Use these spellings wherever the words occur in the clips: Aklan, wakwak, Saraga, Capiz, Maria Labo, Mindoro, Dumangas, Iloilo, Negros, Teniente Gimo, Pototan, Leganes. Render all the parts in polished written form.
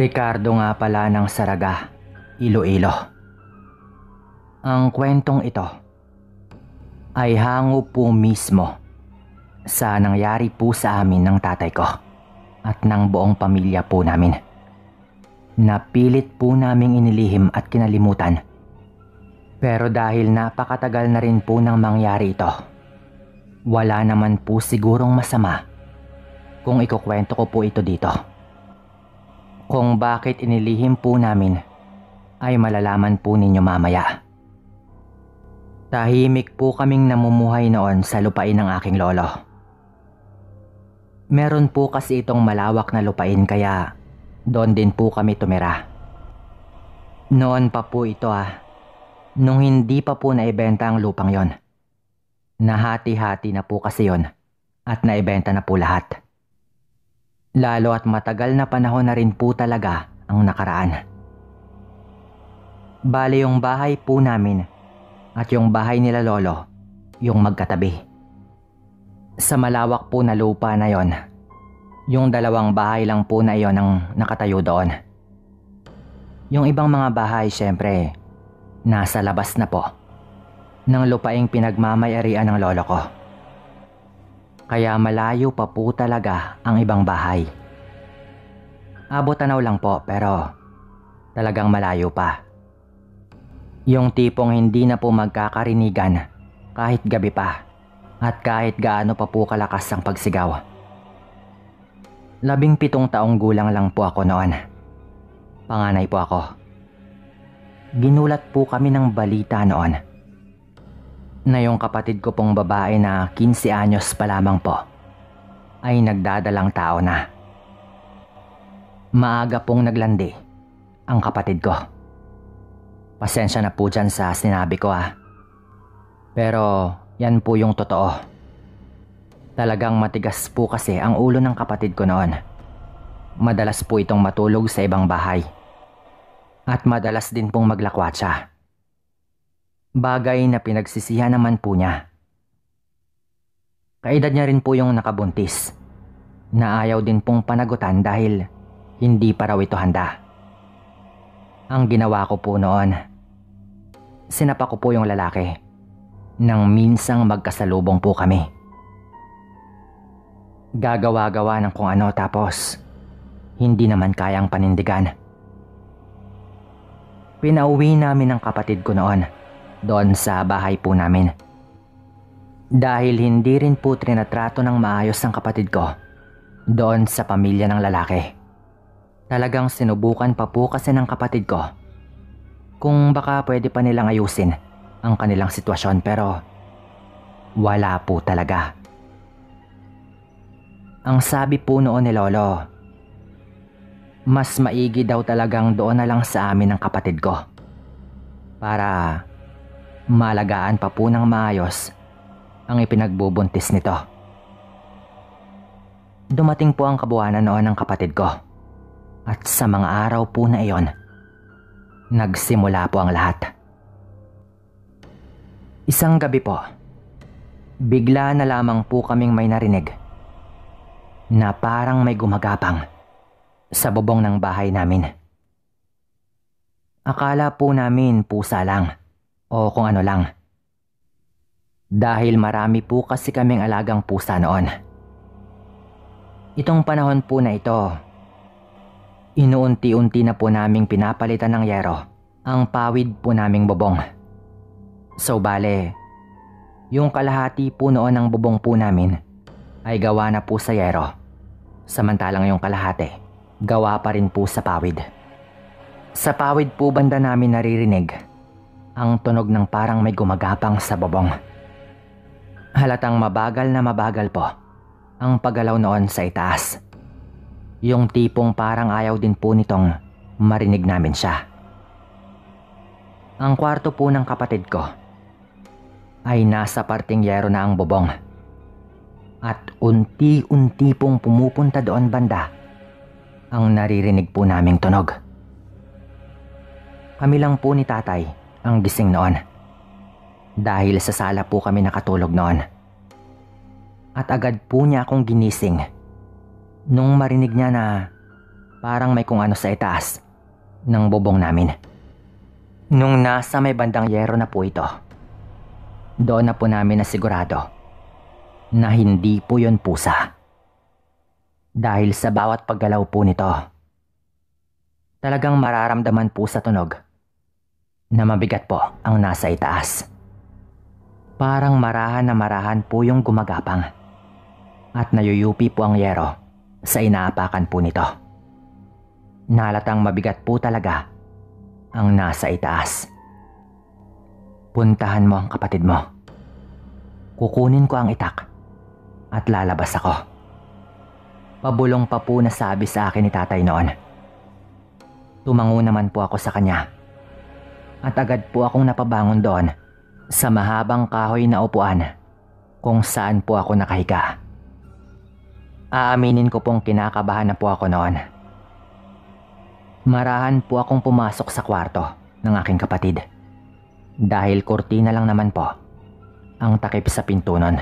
Ricardo nga pala ng Saraga, Iloilo. Ang kwentong ito ay hango po mismo sa nangyari po sa amin ng tatay ko at ng buong pamilya po namin. Napilit po naming inilihim at kinalimutan, pero dahil napakatagal na rin po nang mangyari ito, wala naman po sigurong masama kung ikukwento ko po ito dito. Kung bakit inilihim po namin ay malalaman po ninyo mamaya. Tahimik po kaming namumuhay noon sa lupain ng aking lolo. Meron po kasi itong malawak na lupain kaya doon din po kami tumira. Noon pa po ito nung hindi pa po naibenta ang lupang yon. Nahati-hati na po kasi yon at naibenta na po lahat. Lalo at matagal na panahon na rin po talaga ang nakaraan. Bale yung bahay po namin at yung bahay nila lolo, yung magkatabi. Sa malawak po na lupa na yon, yung dalawang bahay lang po na yon ang nakatayo doon. Yung ibang mga bahay syempre, nasa labas na po ng lupaing pinagmamayarian ng lolo ko. Kaya malayo pa po talaga ang ibang bahay. Abot-tanaw lang po pero talagang malayo pa. Yung tipong hindi na po magkakarinigan kahit gabi pa at kahit gaano pa po kalakas ang pagsigaw. 17 taong gulang lang po ako noon. Panganay po ako. Ginulat po kami ng balita noon na yung kapatid ko pong babae na 15 anyos pa lamang po ay nagdadalang tao na. Maaga pong naglandi ang kapatid ko. Pasensya na po dyan sa sinabi ko Pero yan po yung totoo. Talagang matigas po kasi ang ulo ng kapatid ko noon. Madalas po itong matulog sa ibang bahay. At madalas din pong maglakwat siya. Bagay na pinagsisihan naman po niya. Kaedad niya rin po yung nakabuntis, na ayaw din pong panagutan dahil hindi pa raw ito handa. Ang ginawa ko po noon, sinapa ko po yung lalaki nang minsang magkasalubong po kami. Gagawa-gawa ng kung ano tapos hindi naman kayang panindigan. Pinauwi namin ang kapatid ko noon doon sa bahay po namin. Dahil hindi rin po trinatrato ng maayos ang kapatid ko doon sa pamilya ng lalaki. Talagang sinubukan pa po kasi ng kapatid ko kung baka pwede pa nilang ayusin ang kanilang sitwasyon pero wala po talaga. Ang sabi po noon ni Lolo, mas maigi daw talagang doon na lang sa amin ang kapatid ko para malagaan pa po ng maayos ang ipinagbubuntis nito. Dumating po ang kabuwanan noon ng kapatid ko at sa mga araw po na iyon, nagsimula po ang lahat. Isang gabi po, bigla na lamang po kaming may narinig na parang may gumagapang sa bubong ng bahay namin. Akala po namin pusa lang o kung ano lang. Dahil marami po kasi kaming alagang pusa noon. Itong panahon po na ito, inuunti-unti na po naming pinapalitan ng yero ang pawid po naming bubong. So bale, yung kalahati po noon ng bubong po namin ay gawa na po sa yero, samantalang yung kalahati gawa pa rin po sa pawid. Sa pawid po banda namin naririnig ang tunog ng parang may gumagapang sa bubong. Halatang mabagal na mabagal po ang paggalaw noon sa itaas. Yung tipong parang ayaw din po nitong marinig namin siya. Ang kwarto po ng kapatid ko ay nasa parting yero na ang bubong. At unti-unti pong pumupunta doon banda ang naririnig po naming tunog. Kami lang po ni tatay ang gising noon dahil sa sala po kami nakatulog noon. At agad po niya akong ginising nung marinig niya na Parang may kung ano sa itaas ng bubong namin. Nung nasa may bandang yero na po ito, doon na po namin nasigurado na hindi po yun pusa. Dahil sa bawat paggalaw po nito, talagang mararamdaman po sa tunog na mabigat po ang nasa itaas. Parang marahan na marahan po yung gumagapang at nayuyupi po ang yero sa inaapakan po nito. Nalatang mabigat po talaga ang nasa itaas. Puntahan mo ang kapatid mo. Kukunin ko ang itak at lalabas ako. Pabulong pa po na sabi sa akin ni tatay noon. Tumango naman po ako sa kanya at agad po akong napabangon doon sa mahabang kahoy na upuan kung saan po ako nakahiga. Aaminin ko pong kinakabahan na po ako noon. Marahan po akong pumasok sa kwarto ng aking kapatid dahil kurtina lang naman po ang takip sa pinto nun.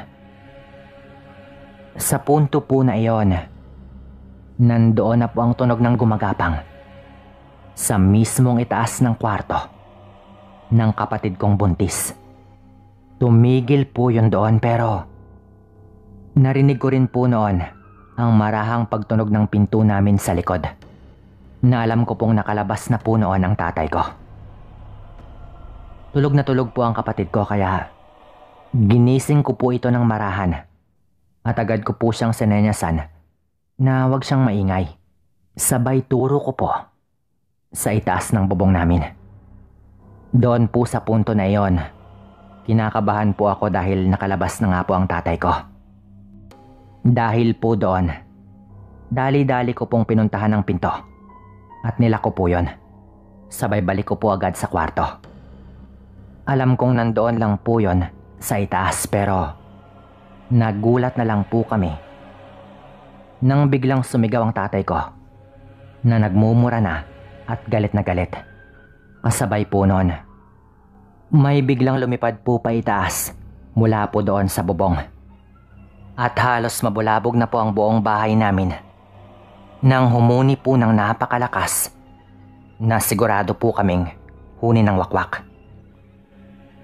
Sa punto po na iyon, nandoon na po ang tunog ng gumagapang sa mismong itaas ng kwarto ng kapatid kong buntis. Tumigil po yun doon, pero narinig ko rin po noon ang marahang pagtunog ng pinto namin sa likod na alam ko pong nakalabas na po noon ang tatay ko. Tulog na tulog po ang kapatid ko kaya ginising ko po ito ng marahan at agad ko po siyang sinenyasan na huwag siyang maingay. Sabay turo ko po sa itaas ng bubong namin. Doon po sa punto na iyon, kinakabahan po ako dahil nakalabas na nga po ang tatay ko. Dahil po doon, dali-dali ko pong pinuntahan ang pinto at nilako po yon. Sabay balik ko po agad sa kwarto. Alam kong nandoon lang po yon sa itaas, pero nagulat na lang po kami nang biglang sumigaw ang tatay ko na nagmumura na at galit na galit. Kasabay po noon, may biglang lumipad po pa itaas mula po doon sa bubong. At halos mabulabog na po ang buong bahay namin nang humuni po ng napakalakas na sigurado po kaming huni ng wakwak.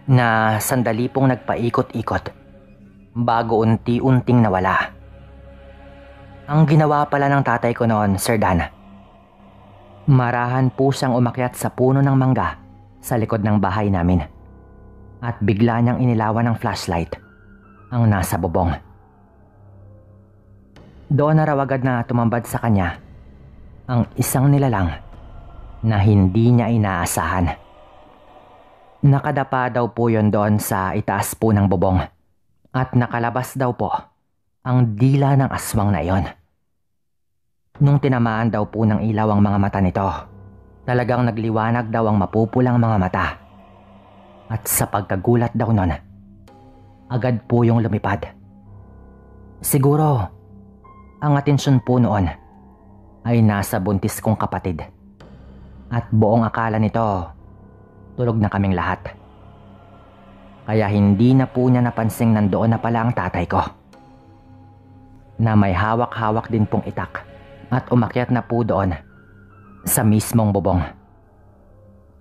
Na sandali pong nagpaikot-ikot bago unti-unting nawala. Ang ginawa pala ng tatay ko noon, Sir Dan, marahan po siyang umakyat sa puno ng mangga sa likod ng bahay namin. At bigla niyang inilawan ng flashlight ang nasa bubong. Doon na raw agad na tumambad sa kanya ang isang nilalang na hindi niya inaasahan. Nakadapa daw po yon doon sa itaas po ng bubong at nakalabas daw po ang dila ng aswang na iyon. Nung tinamaan daw po ng ilaw ang mga mata nito, talagang nagliwanag daw ang mapupulang mga mata. At sa pagkagulat daw nun, agad po yung lumipad. Siguro, ang atensyon po noon ay nasa buntis kong kapatid. At buong akala nito, tulog na kaming lahat. Kaya hindi na po niya napansing nandoon na pala ang tatay ko, na may hawak-hawak din pong itak at umakyat na po doon sa mismong bubong.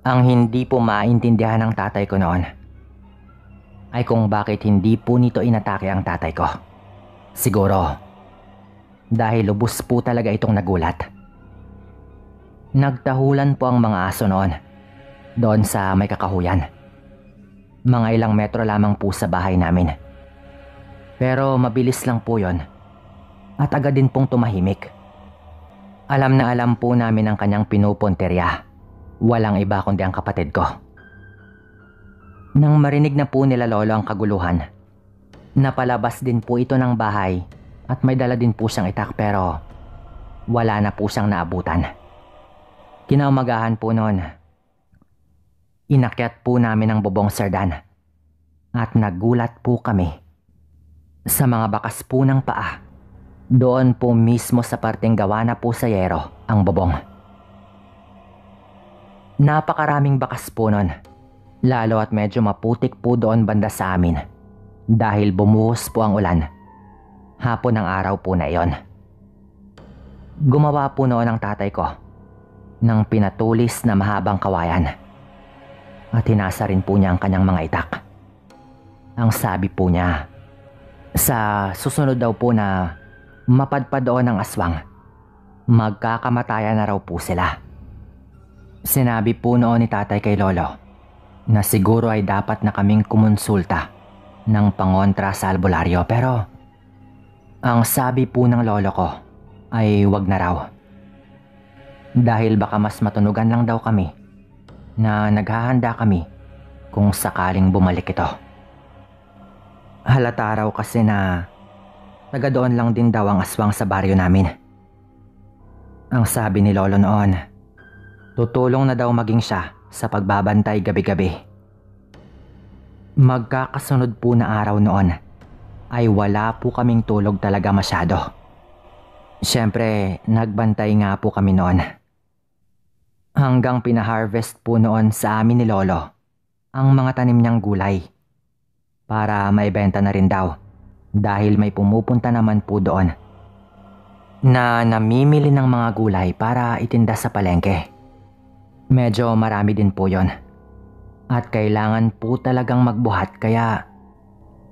Ang hindi po maintindihan ng tatay ko noon ay kung bakit hindi po nito inatake ang tatay ko. Siguro dahil lubos po talaga itong nagulat. Nagtahulan po ang mga aso noon doon sa may kakahuyan, mga ilang metro lamang po sa bahay namin. Pero mabilis lang po yon at agad din pong tumahimik. Alam na alam po namin ang kanyang pinupunterya. Walang iba kundi ang kapatid ko. Nang marinig na po nila lolo ang kaguluhan, napalabas din po ito ng bahay at may dala din po siyang itak, pero wala na po siyang naabutan. Kinaumagahan po noon, inakyat po namin ang bubong, Sir Dan, at nagulat po kami sa mga bakas po ng paa. Doon po mismo sa parteng gawa na po sa yero ang bubong. Napakaraming bakas po noon, lalo at medyo maputik po doon banda sa amin dahil bumuhos po ang ulan hapon ng araw po na iyon. Gumawa po noon ang tatay ko ng pinatulis na mahabang kawayan at hinasa rin po niya ang kanyang mga itak. Ang sabi po niya, sa susunod daw po na mapadpad doon ng aswang, magkakamataya na raw po sila. Sinabi po noon ni tatay kay lolo na siguro ay dapat na kaming kumonsulta ng pangontra sa albularyo, pero ang sabi po ng lolo ko ay wag na raw. Dahil baka mas matunugan lang daw kami na naghahanda kami kung sakaling bumalik ito. Halata raw kasi na taga doon lang din daw ang aswang sa baryo namin. Ang sabi ni lolo noon, tutulong na daw maging siya sa pagbabantay gabi-gabi. Magkakasunod po na araw noon ay wala po kaming tulog talaga masyado. Siyempre, nagbantay nga po kami noon. Hanggang pinaharvest po noon sa amin ni lolo ang mga tanim niyang gulay para maibenta na rin daw dahil may pumupunta naman po doon na namimili ng mga gulay para itinda sa palengke. Medyo marami din po yon at kailangan po talagang magbuhat, kaya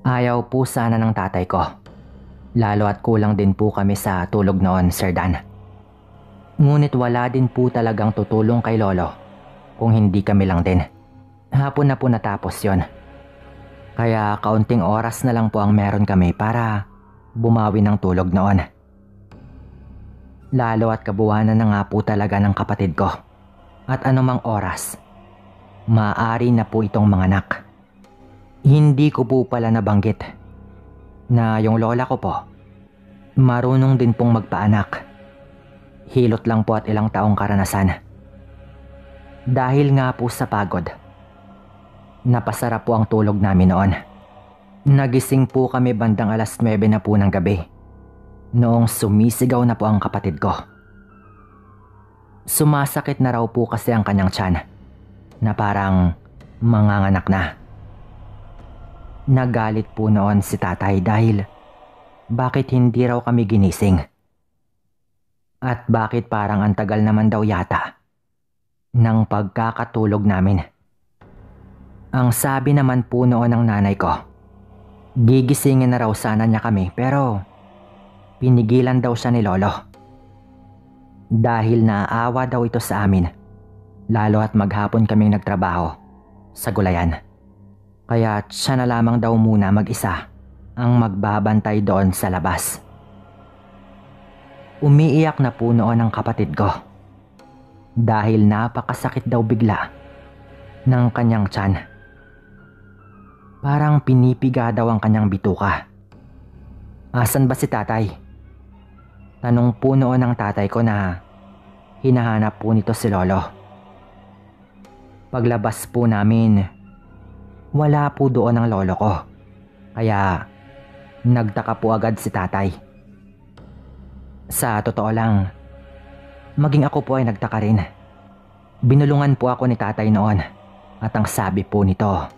ayaw po sana ng tatay ko. Lalo at kulang din po kami sa tulog noon, Sir Dan. Ngunit wala din po talagang tutulong kay lolo kung hindi kami lang din. Hapon na po natapos yon. Kaya kaunting oras na lang po ang meron kami para bumawi ng tulog noon. Lalo at kabuwanan na nga po talaga ng kapatid ko. At anumang oras, maaari na po itong manganak. Hindi ko po pala nabanggit na yung lola ko po, marunong din pong magpaanak. Hilot lang po at ilang taong karanasan. Dahil nga po sa pagod, napasara po ang tulog namin noon. Nagising po kami bandang alas 9 na po ng gabi, noong sumisigaw na po ang kapatid ko. Sumasakit na raw po kasi ang kanyang tiyan, na parang manganganak na. Nagalit po noon si tatay dahil bakit hindi raw kami ginising at bakit parang ang tagal naman daw yata ng pagkakatulog namin. Ang sabi naman po noon ng nanay ko, gigisingin na raw sana niya kami, pero pinigilan daw siya ni lolo dahil naaawa daw ito sa amin, lalo at maghapon kaming nagtrabaho sa gulayan. Kaya siya na lamang daw muna mag-isa ang magbabantay doon sa labas. Umiiyak na po noon ang kapatid ko dahil napakasakit daw bigla ng kanyang tiyan. Parang pinipiga daw ang kanyang bituka. Asan ba si tatay? Tanong po noon ng tatay ko na hinahanap po nito si lolo. Paglabas po namin, wala po doon ang lolo ko, kaya nagtaka po agad si tatay. Sa totoo lang, maging ako po ay nagtaka rin. Binulungan po ako ni tatay noon at ang sabi po nito,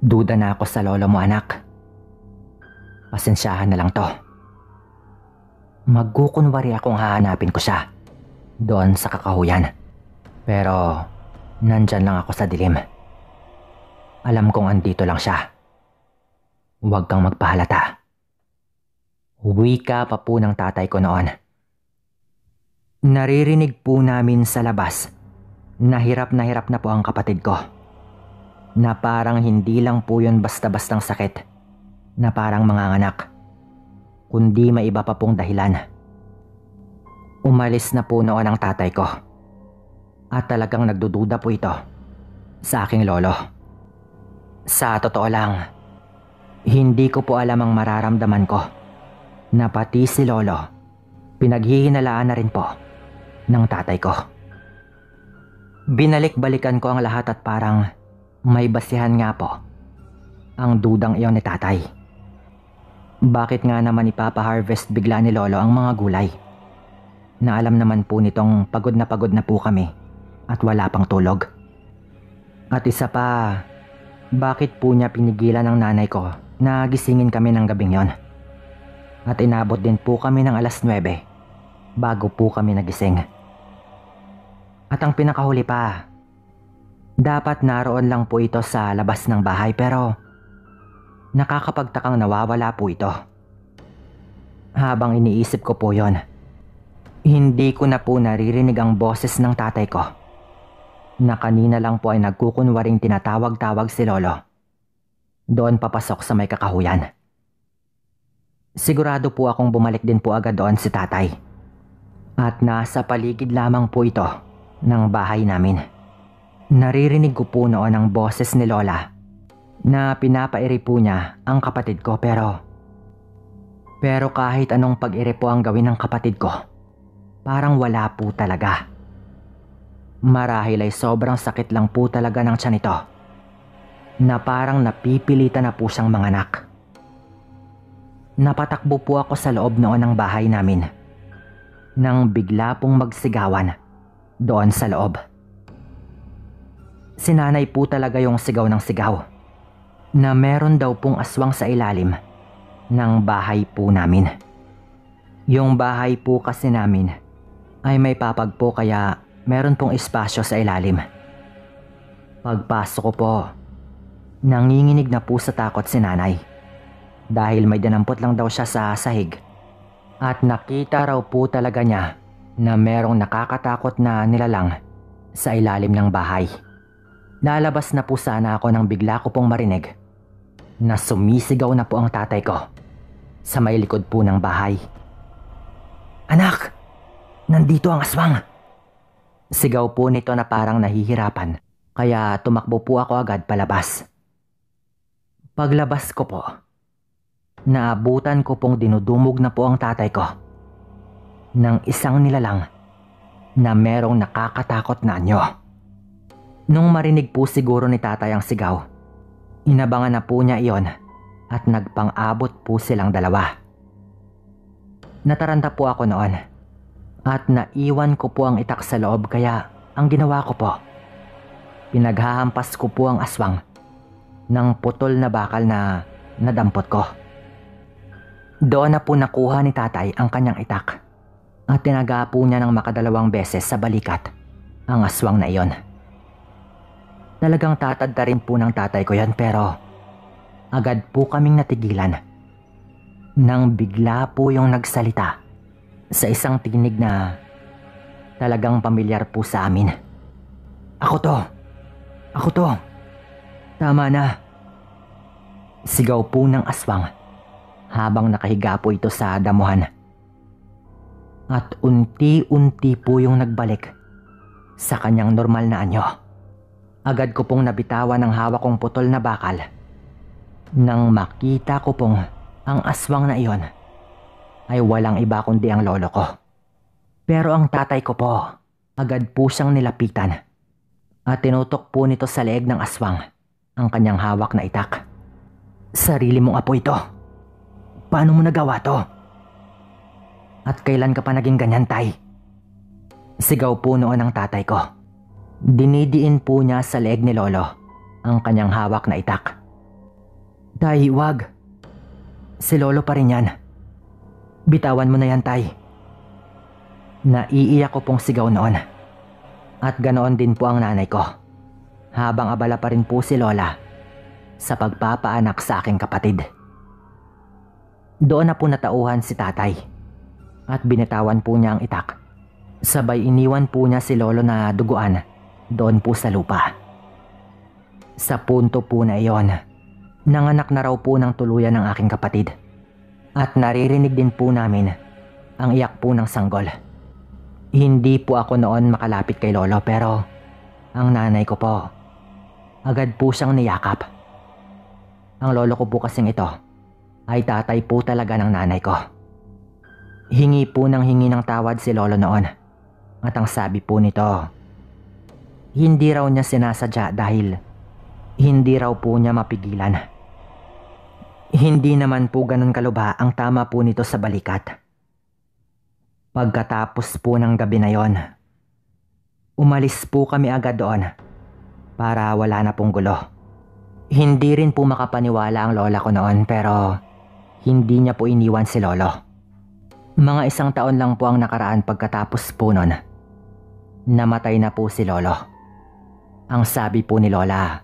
duda na ako sa lolo mo, anak. Pasensyahan na lang to. Magkukunwari akong hahanapin ko siya doon sa kakahuyan, pero nandyan lang ako sa dilim. Alam kong andito lang siya. Huwag kang magpahalata. Wika pa po ng tatay ko noon. Naririnig po namin sa labas na hirap na po ang kapatid ko. Na parang hindi lang po yun basta-bastang sakit na parang manganganak, kundi may iba pa pong dahilan. Umalis na po noon ang tatay ko at talagang nagdududa po ito sa aking lolo. Sa totoo lang, hindi ko po alam ang mararamdaman ko na pati si lolo pinaghihinalaan na rin po ng tatay ko. Binalik-balikan ko ang lahat at parang may basihan nga po ang dudang iyon ni tatay. Bakit nga naman ipapaharvest bigla ni lolo ang mga gulay na alam naman po nitong pagod na po kami at wala pang tulog? At isa pa, bakit po niya pinigilan ng nanay ko na gisingin kami ng gabing yon? At inabot din po kami ng alas 9 bago po kami nagising. At ang pinakahuli pa, dapat naroon lang po ito sa labas ng bahay pero nakakapagtakang nawawala po ito. Habang iniisip ko po yon, hindi ko na po naririnig ang boses ng tatay ko, na kanina lang po ay nagkukunwaring tinatawag-tawag si Lolo, doon papasok sa may kakahuyan. Sigurado po akong bumalik din po agad doon si tatay, at nasa paligid lamang po ito ng bahay namin. Naririnig ko po noon ang boses ni Lola na pinapairi po niya ang kapatid ko pero kahit anong pag-iri po ang gawin ng kapatid ko, parang wala po talaga. Marahil ay sobrang sakit lang po talaga ng tiyan nito na parang napipilitan na po siyang manganak. Napatakbo po ako sa loob noon ng bahay namin nang bigla pong magsigawan doon sa loob. Sinanay po talaga yung sigaw ng sigaw na meron daw pong aswang sa ilalim ng bahay po namin. Yung bahay po kasi namin ay may papag po kaya meron pong espasyo sa ilalim. Pagpasok ko po, nanginginig na po sa takot si nanay dahil may dinampot lang daw siya sa sahig at nakita raw po talaga niya na merong nakakatakot na nilalang sa ilalim ng bahay. Lalabas na po sana ako nang bigla ko pong marinig na sumisigaw na po ang tatay ko sa may likod po ng bahay. "Anak! Nandito ang aswang!" Sigaw po nito na parang nahihirapan kaya tumakbo po ako agad palabas. Paglabas ko po, naabutan ko pong dinudumog na po ang tatay ko ng isang nilalang na merong nakakatakot na anyo. Nung marinig po siguro ni tatay ang sigaw, inabangan na po niya iyon at nagpang-abot po silang dalawa. Nataranta po ako noon at naiwan ko po ang itak sa loob kaya ang ginawa ko po, pinaghahampas ko po ang aswang ng putol na bakal na nadampot ko. Doon na po nakuha ni tatay ang kanyang itak at tinaga po niya ng makadalawang beses sa balikat ang aswang na iyon. Talagang tatadta rin po ng tatay ko yan pero agad po kaming natigilan nang bigla po yung nagsalita sa isang tinig na talagang pamilyar po sa amin. "Ako to! Ako to! Tama na!" Sigaw po ng aswang habang nakahiga po ito sa damuhan. At unti-unti po yung nagbalik sa kanyang normal na anyo. Agad ko pong nabitawan ang hawak kong putol na bakal nang makita ko pong ang aswang na iyon ay walang iba kundi ang lolo ko. Pero ang tatay ko po, agad po siyang nilapitan at tinutok po nito sa leeg ng aswang ang kanyang hawak na itak. "Sarili mong apo ito. Paano mo nagawa to? At kailan ka pa naging ganyan, tay?" Sigaw po noon ang tatay ko. Dinidiin po niya sa leeg ni Lolo ang kanyang hawak na itak. "Tay, wag. Si Lolo pa rin yan. Bitawan mo na yan, tay." Naiiyak ko pong sigaw noon. At ganoon din po ang nanay ko, habang abala pa rin po si Lola sa pagpapaanak sa aking kapatid. Doon na po natauhan si tatay at binitawan po niya ang itak. Sabay iniwan po niya si Lolo na duguan doon po sa lupa. Sa punto po na iyon, nanganak na raw po ng tuluyan ng aking kapatid. At naririnig din po namin ang iyak po ng sanggol. Hindi po ako noon makalapit kay Lolo pero ang nanay ko po, agad po siyang niyakap. Ang lolo ko po kasing ito ay tatay po talaga ng nanay ko. Hingi po ng hingi ng tawad si Lolo noon. At ang sabi po nito, hindi raw niya sinasadya dahil hindi raw po niya mapigilan. Hindi naman po ganun kalubha ang tama po nito sa balikat. Pagkatapos po ng gabi na yon, umalis po kami agad doon para wala na pong gulo. Hindi rin po makapaniwala ang lola ko noon pero hindi niya po iniwan si Lolo. Mga 1 taon lang po ang nakaraan pagkatapos po nun. Namatay na po si Lolo. Ang sabi po ni Lola,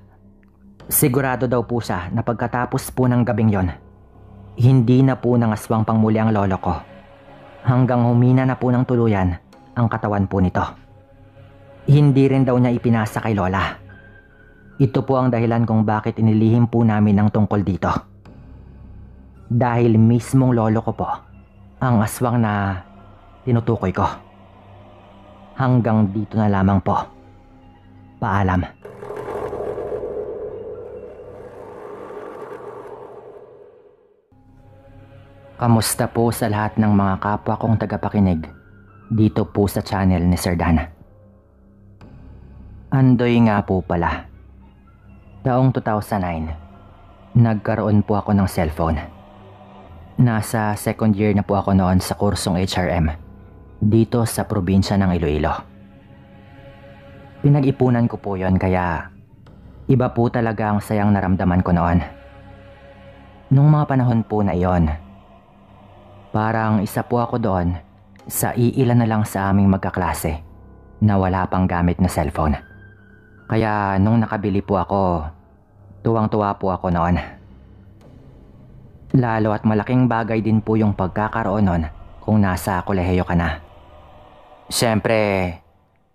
sigurado daw po siya na pagkatapos po ng gabing yon, hindi na po nangaswang pang muli ang lolo ko. Hanggang humina na po ng tuluyan ang katawan po nito. Hindi rin daw niya ipinasa kay Lola. Ito po ang dahilan kung bakit inilihim po namin ang tungkol dito. Dahil mismong lolo ko po ang aswang na tinutukoy ko. Hanggang dito na lamang po. Paalam. Kamusta po sa lahat ng mga kapwa kong tagapakinig dito po sa channel ni Sir Dan. Andoy nga po pala. Taong 2009, nagkaroon po ako ng cellphone. Nasa 2nd year na po ako noon sa kursong HRM dito sa probinsya ng Iloilo. Pinag-ipunan ko po yon kaya iba po talaga ang sayang naramdaman ko noon. Nung mga panahon po na iyon, parang isa po ako doon sa iilan na lang sa aming magkaklase na wala pang gamit na cellphone. Kaya nung nakabili po ako, tuwang-tuwa po ako noon. Lalo at malaking bagay din po yung pagkakaroon noon kung nasa kolehiyo ka na. Siyempre,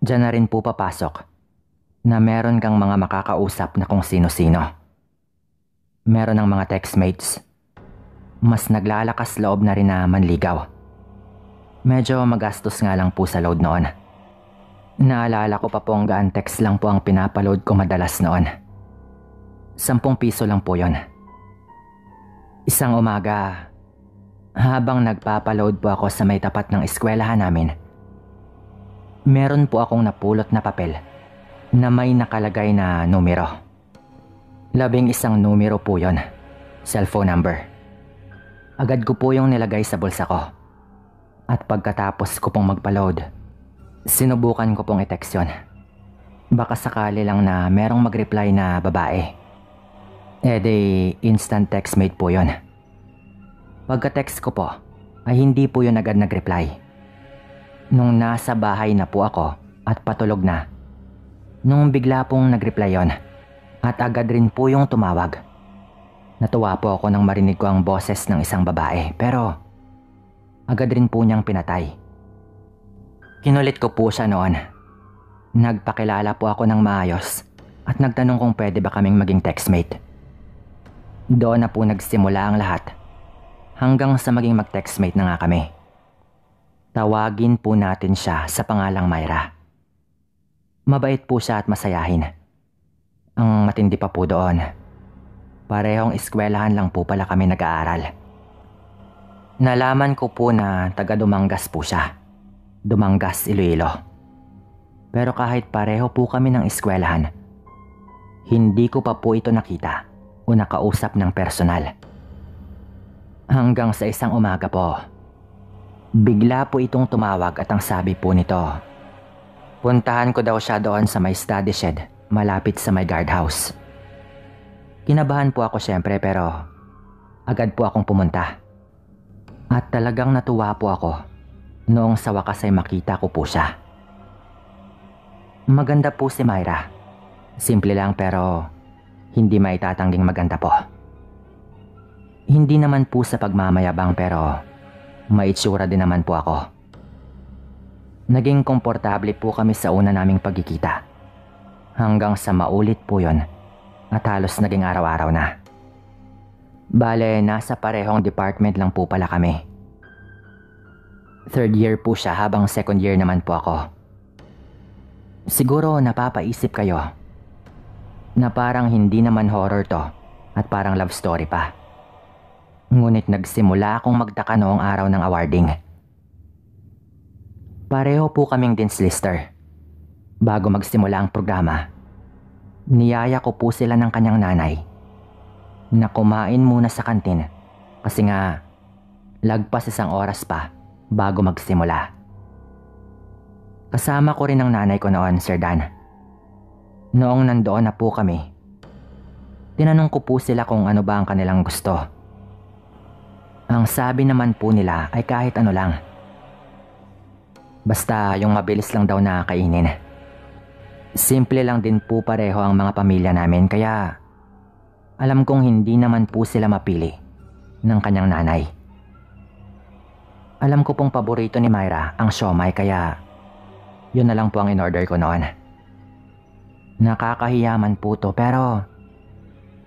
dyan na rin po papasok na meron kang mga makakausap na kung sino-sino. Meron ng mga textmates. Mas naglalakas loob na rin na manligaw. Medyo magastos nga lang po sa load noon. Naalala ko pa po ang gaan text lang po ang pinapaload ko madalas noon. 10 piso lang po yon. Isang umaga, habang nagpapaload po ako sa may tapat ng eskwelahan namin, meron po akong napulot na papel na may nakalagay na numero. 11 numero po yon, cellphone number. Agad ko po yung nilagay sa bulsa ko. At pagkatapos ko pong magpa-load, sinubukan ko pong i-text yun. Baka sakali lang na merong mag-reply na babae. Eh di, instant text mate po yun. Pagka-text ko po, ay hindi po yun agad nag-reply. Nung nasa bahay na po ako at patulog na, nung bigla pong nag-reply yun, at agad rin po yung tumawag. Natuwa po ako nang marinig ko ang boses ng isang babae pero agad rin po niyang pinatay. Kinulit ko po siya noon. Nagpakilala po ako ng maayos at nagtanong kung pwede ba kaming maging textmate. Doon na po nagsimula ang lahat hanggang sa maging mag-textmate na nga kami. Tawagin po natin siya sa pangalang Myra. Mabait po siya at masayahin. Ang matindi pa po doon, parehong eskwelahan lang po pala kami nag-aaral. Nalaman ko po na taga Dumangas po siya. Dumangas, Iloilo. Pero kahit pareho po kami ng eskwelahan, hindi ko pa po ito nakita o nakausap ng personal. Hanggang sa isang umaga po, bigla po itong tumawag at ang sabi po nito, puntahan ko daw siya doon sa may study shed malapit sa may guardhouse. Kinabahan po ako siyempre pero agad po akong pumunta. At talagang natuwa po ako noong sa wakas ay makita ko po siya. Maganda po si Myra. Simple lang pero hindi maitatangging maganda po. Hindi naman po sa pagmamayabang pero maitsura din naman po ako. Naging komportable po kami sa una naming pagkikita. Hanggang sa maulit po yon. At halos naging araw-araw na. Bale, nasa parehong department lang po pala kami. 3rd year po siya habang 2nd year naman po ako. Siguro napapaisip kayo na parang hindi naman horror to at parang love story pa. Ngunit nagsimula akong magtaka noong araw ng awarding. Pareho po kaming dance lister. Bago magsimula ang programa, niyaya ko po sila ng kanyang nanay na kumain muna sa kantin kasi nga lagpas 1 oras pa bago magsimula. Kasama ko rin ang nanay ko noon, Sir Dan. Noong nandoon na po kami, tinanong ko po sila kung ano ba ang kanilang gusto. Ang sabi naman po nila ay kahit ano lang Basta yung mabilis lang daw na kainin. Simple lang din po pareho ang mga pamilya namin kaya alam kong hindi naman po sila mapili ng kanyang nanay. Alam ko pong paborito ni Myra ang siomay kaya yun na lang po ang in-order ko noon. Nakakahiyaman po to pero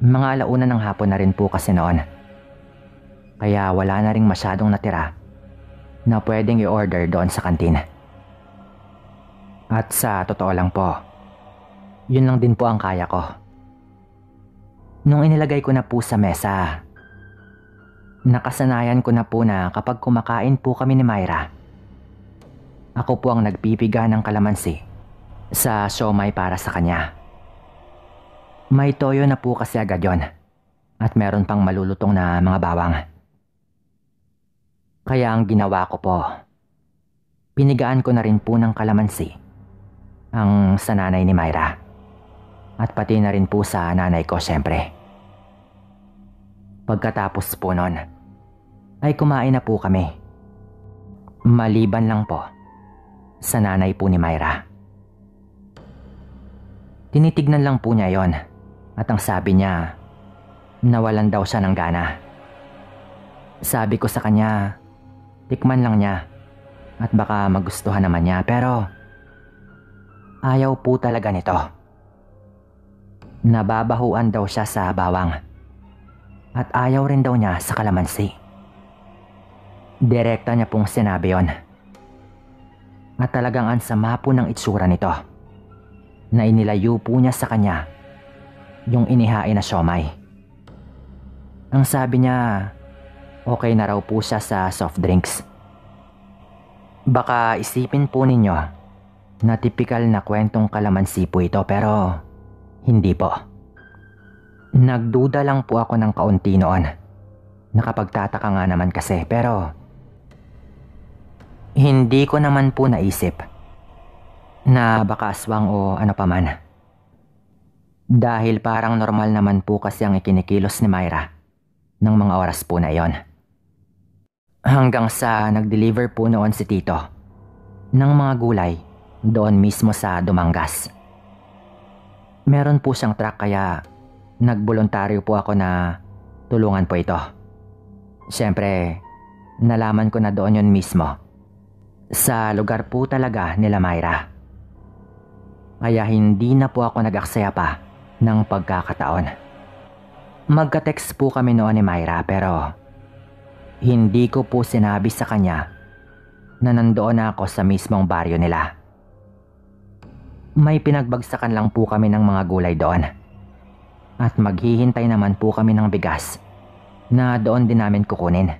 mga alauna ng hapon na rin po kasi noon. Kaya wala na rin masyadong natira na pwedeng i-order doon sa kantina. At sa totoo lang po, yun lang din po ang kaya ko. Nung inilagay ko na po sa mesa, nakasanayan ko na po na kapag kumakain po kami ni Myra, ako po ang nagpipiga ng kalamansi sa siomay para sa kanya. May toyo na po kasi agad yun at meron pang malulutong na mga bawang. Kaya ang ginawa ko po, pinigaan ko na rin po ng kalamansi ang sa nanay ni Myra at pati na rin po sa nanay ko syempre. Pagkatapos po nun ay kumain na po kami, maliban lang po sa nanay po ni Myra. Tinitignan lang po niya yon at ang sabi niya, nawalan daw siya ng gana. Sabi ko sa kanya, tikman lang niya at baka magustuhan naman niya pero ayaw po talaga nito. Nababahuan daw siya sa bawang at ayaw rin daw niya sa kalamansi. Direkta niya pong sinabi yon. At talagang ang sama po ng itsura nito na inilayo po niya sa kanya yung inihain na siomay. Ang sabi niya, okay na raw po siya sa soft drinks. Baka isipin po ninyo na tipikal na kwentong kalamansi po ito pero hindi po. Nagduda lang po ako ng kaunti noon. Nakapagtataka nga naman kasi pero hindi ko naman po naisip na baka aswang o ano paman. Dahil parang normal naman po kasi ang ikinikilos ni Myra ng mga oras po na yon. Hanggang sa nag-deliver po noon si Tito ng mga gulay doon mismo sa Dumangas. Meron po siyang truck kaya nagboluntaryo po ako na tulungan po ito. Siyempre, nalaman ko na doon yon mismo sa lugar po talaga nila Myra. Kaya hindi na po ako nag-aksaya pa ng pagkakataon. Magka-text po kami noon ni Myra pero hindi ko po sinabi sa kanya na nandoon ako sa mismong baryo nila. May pinagbagsakan lang po kami ng mga gulay doon. At maghihintay naman po kami ng bigas na doon din namin kukunin.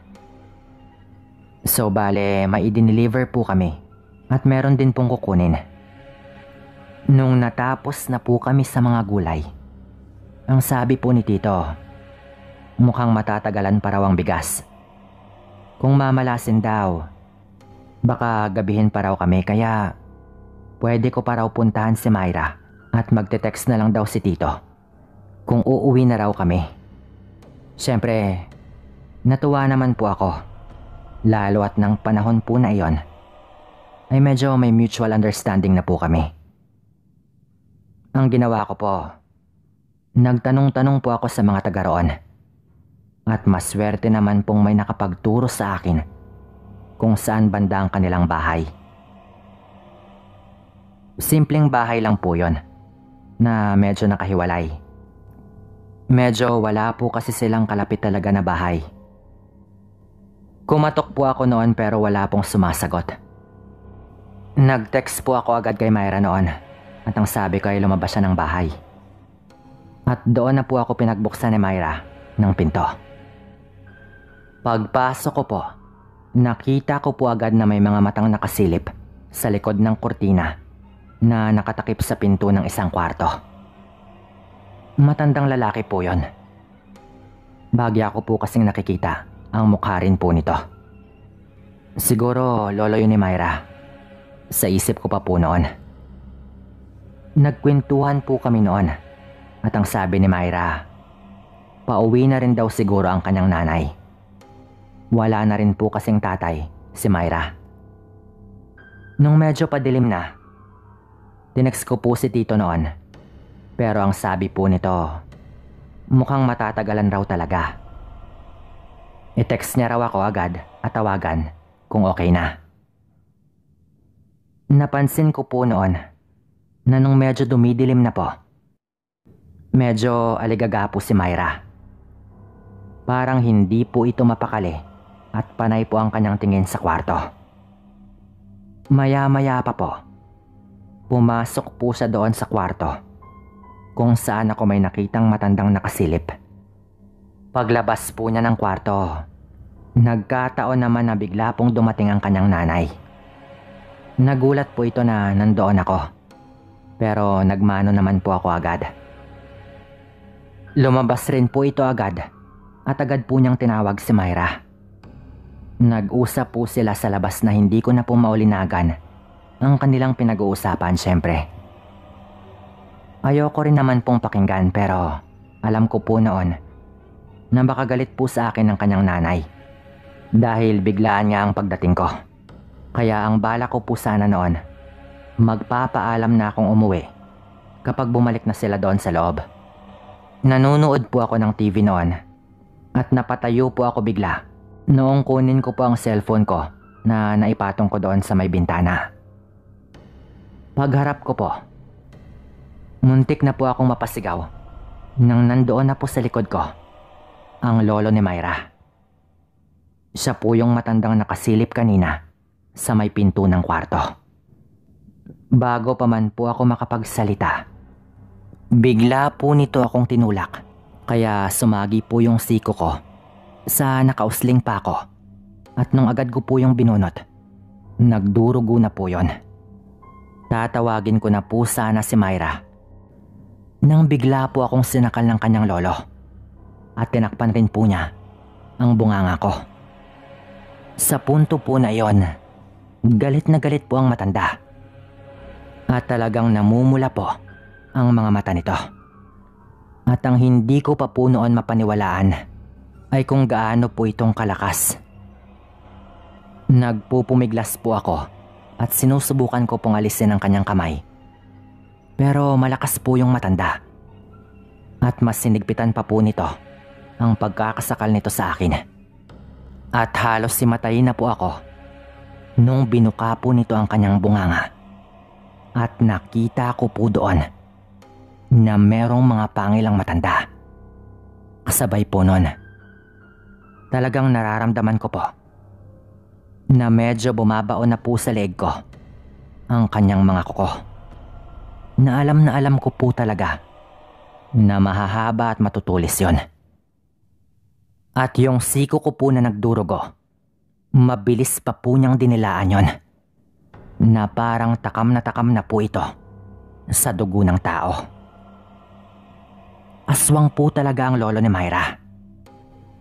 So bale, maidiniliver po kami at meron din pong kukunin. Nung natapos na po kami sa mga gulay, ang sabi po ni Tito, mukhang matatagalan pa raw ang bigas. Kung mamalasin daw, baka gabihin pa raw kami kaya pwede ko pa raw puntahan si Myra at magte-text na lang daw si Tito kung uuwi na raw kami. Siyempre, natuwa naman po ako, lalo at ng panahon po na iyon ay medyo may mutual understanding na po kami. Ang ginawa ko po, nagtanong-tanong po ako sa mga taga roon. At maswerte naman pong may nakapagturo sa akin kung saan banda ang kanilang bahay. Simpleng bahay lang po yon na medyo nakahiwalay. Medyo wala po kasi silang kalapit talaga na bahay. Kumatok po ako noon pero wala pong sumasagot. Nag-text po ako agad kay Myra noon at ang sabi ko ay lumabas siya ng bahay. At doon na po ako pinagbuksan ni Myra ng pinto. Pagpasok ko po, nakita ko po agad na may mga matang nakasilip sa likod ng kurtina na nakatakip sa pinto ng isang kwarto. Matandang lalaki po yon. Bagya ko po kasing nakikita ang mukha rin po nito. Siguro lolo yun ni Myra. Sa isip ko pa po noon. Nagkwentuhan po kami noon at ang sabi ni Myra, pauwi na rin daw siguro ang kanyang nanay. Wala na rin po kasing tatay si Myra. Nung medyo padilim na, tinext ko po si Tito noon. Pero ang sabi po nito, mukhang matatagalan raw talaga. I-text niya raw ako agad at tawagan kung okay na. Napansin ko po noon na nung medyo dumidilim na po, medyo aligaga po si Myra. Parang hindi po ito mapakali at panay po ang kanyang tingin sa kwarto. Maya-maya pa po, pumasok po siya doon sa kwarto kung saan ako may nakitang matandang nakasilip. Paglabas po niya ng kwarto, nagkataon naman na bigla pong dumating ang kanyang nanay. Nagulat po ito na nandoon ako, pero nagmano naman po ako agad. Lumabas rin po ito agad at agad po niyang tinawag si Myra. Nag-usap po sila sa labas na hindi ko na po maulinagan ang kanilang pinag-uusapan syempre. Ayoko rin naman pong pakinggan pero alam ko po noon na baka galit po sa akin ng kanyang nanay dahil biglaan niya ang pagdating ko. Kaya ang bala ko po sana noon, magpapaalam na akong umuwi kapag bumalik na sila doon sa loob. Nanonood po ako ng TV noon at napatayo po ako bigla noong kunin ko po ang cellphone ko na naipatong ko doon sa may bintana. Pagharap ko po, muntik na po akong mapasigaw nang nandoon na po sa likod ko ang lolo ni Myra. Siya po yung matandang nakasilip kanina sa may pinto ng kwarto. Bago pa man po ako makapagsalita, bigla po nito akong tinulak kaya sumagi po yung siko ko sa nakausling pa ko at nung agad ko po yung binunot, nagdurugo na po yon. Tatawagin ko na po sana si Myra nang bigla po akong sinakal ng kanyang lolo at tinakpan rin po niya ang bunganga ko. Sa punto po na iyon, galit na galit po ang matanda at talagang namumula po ang mga mata nito. At ang hindi ko pa po noon mapaniwalaan ay kung gaano po itong kalakas. Nagpupumiglas po ako at sinusubukan ko pong alisin ang kanyang kamay. Pero malakas po yung matanda. At mas sinigpitan pa po nito ang pagkakasakal nito sa akin. At halos simatayin na po ako nung binuka po nito ang kanyang bunganga. At nakita ko po doon na merong mga pangilang matanda. Kasabay po nun, talagang nararamdaman ko po na medyo bumabao na po sa leeg ko ang kanyang mga kuko. Na alam ko po talaga na mahahaba at matutulis yon. At yung siko ko po na nagdurugo, mabilis pa po niyang dinilaan yon. Na parang takam na po ito sa dugo ng tao. Aswang po talaga ang lolo ni Myra.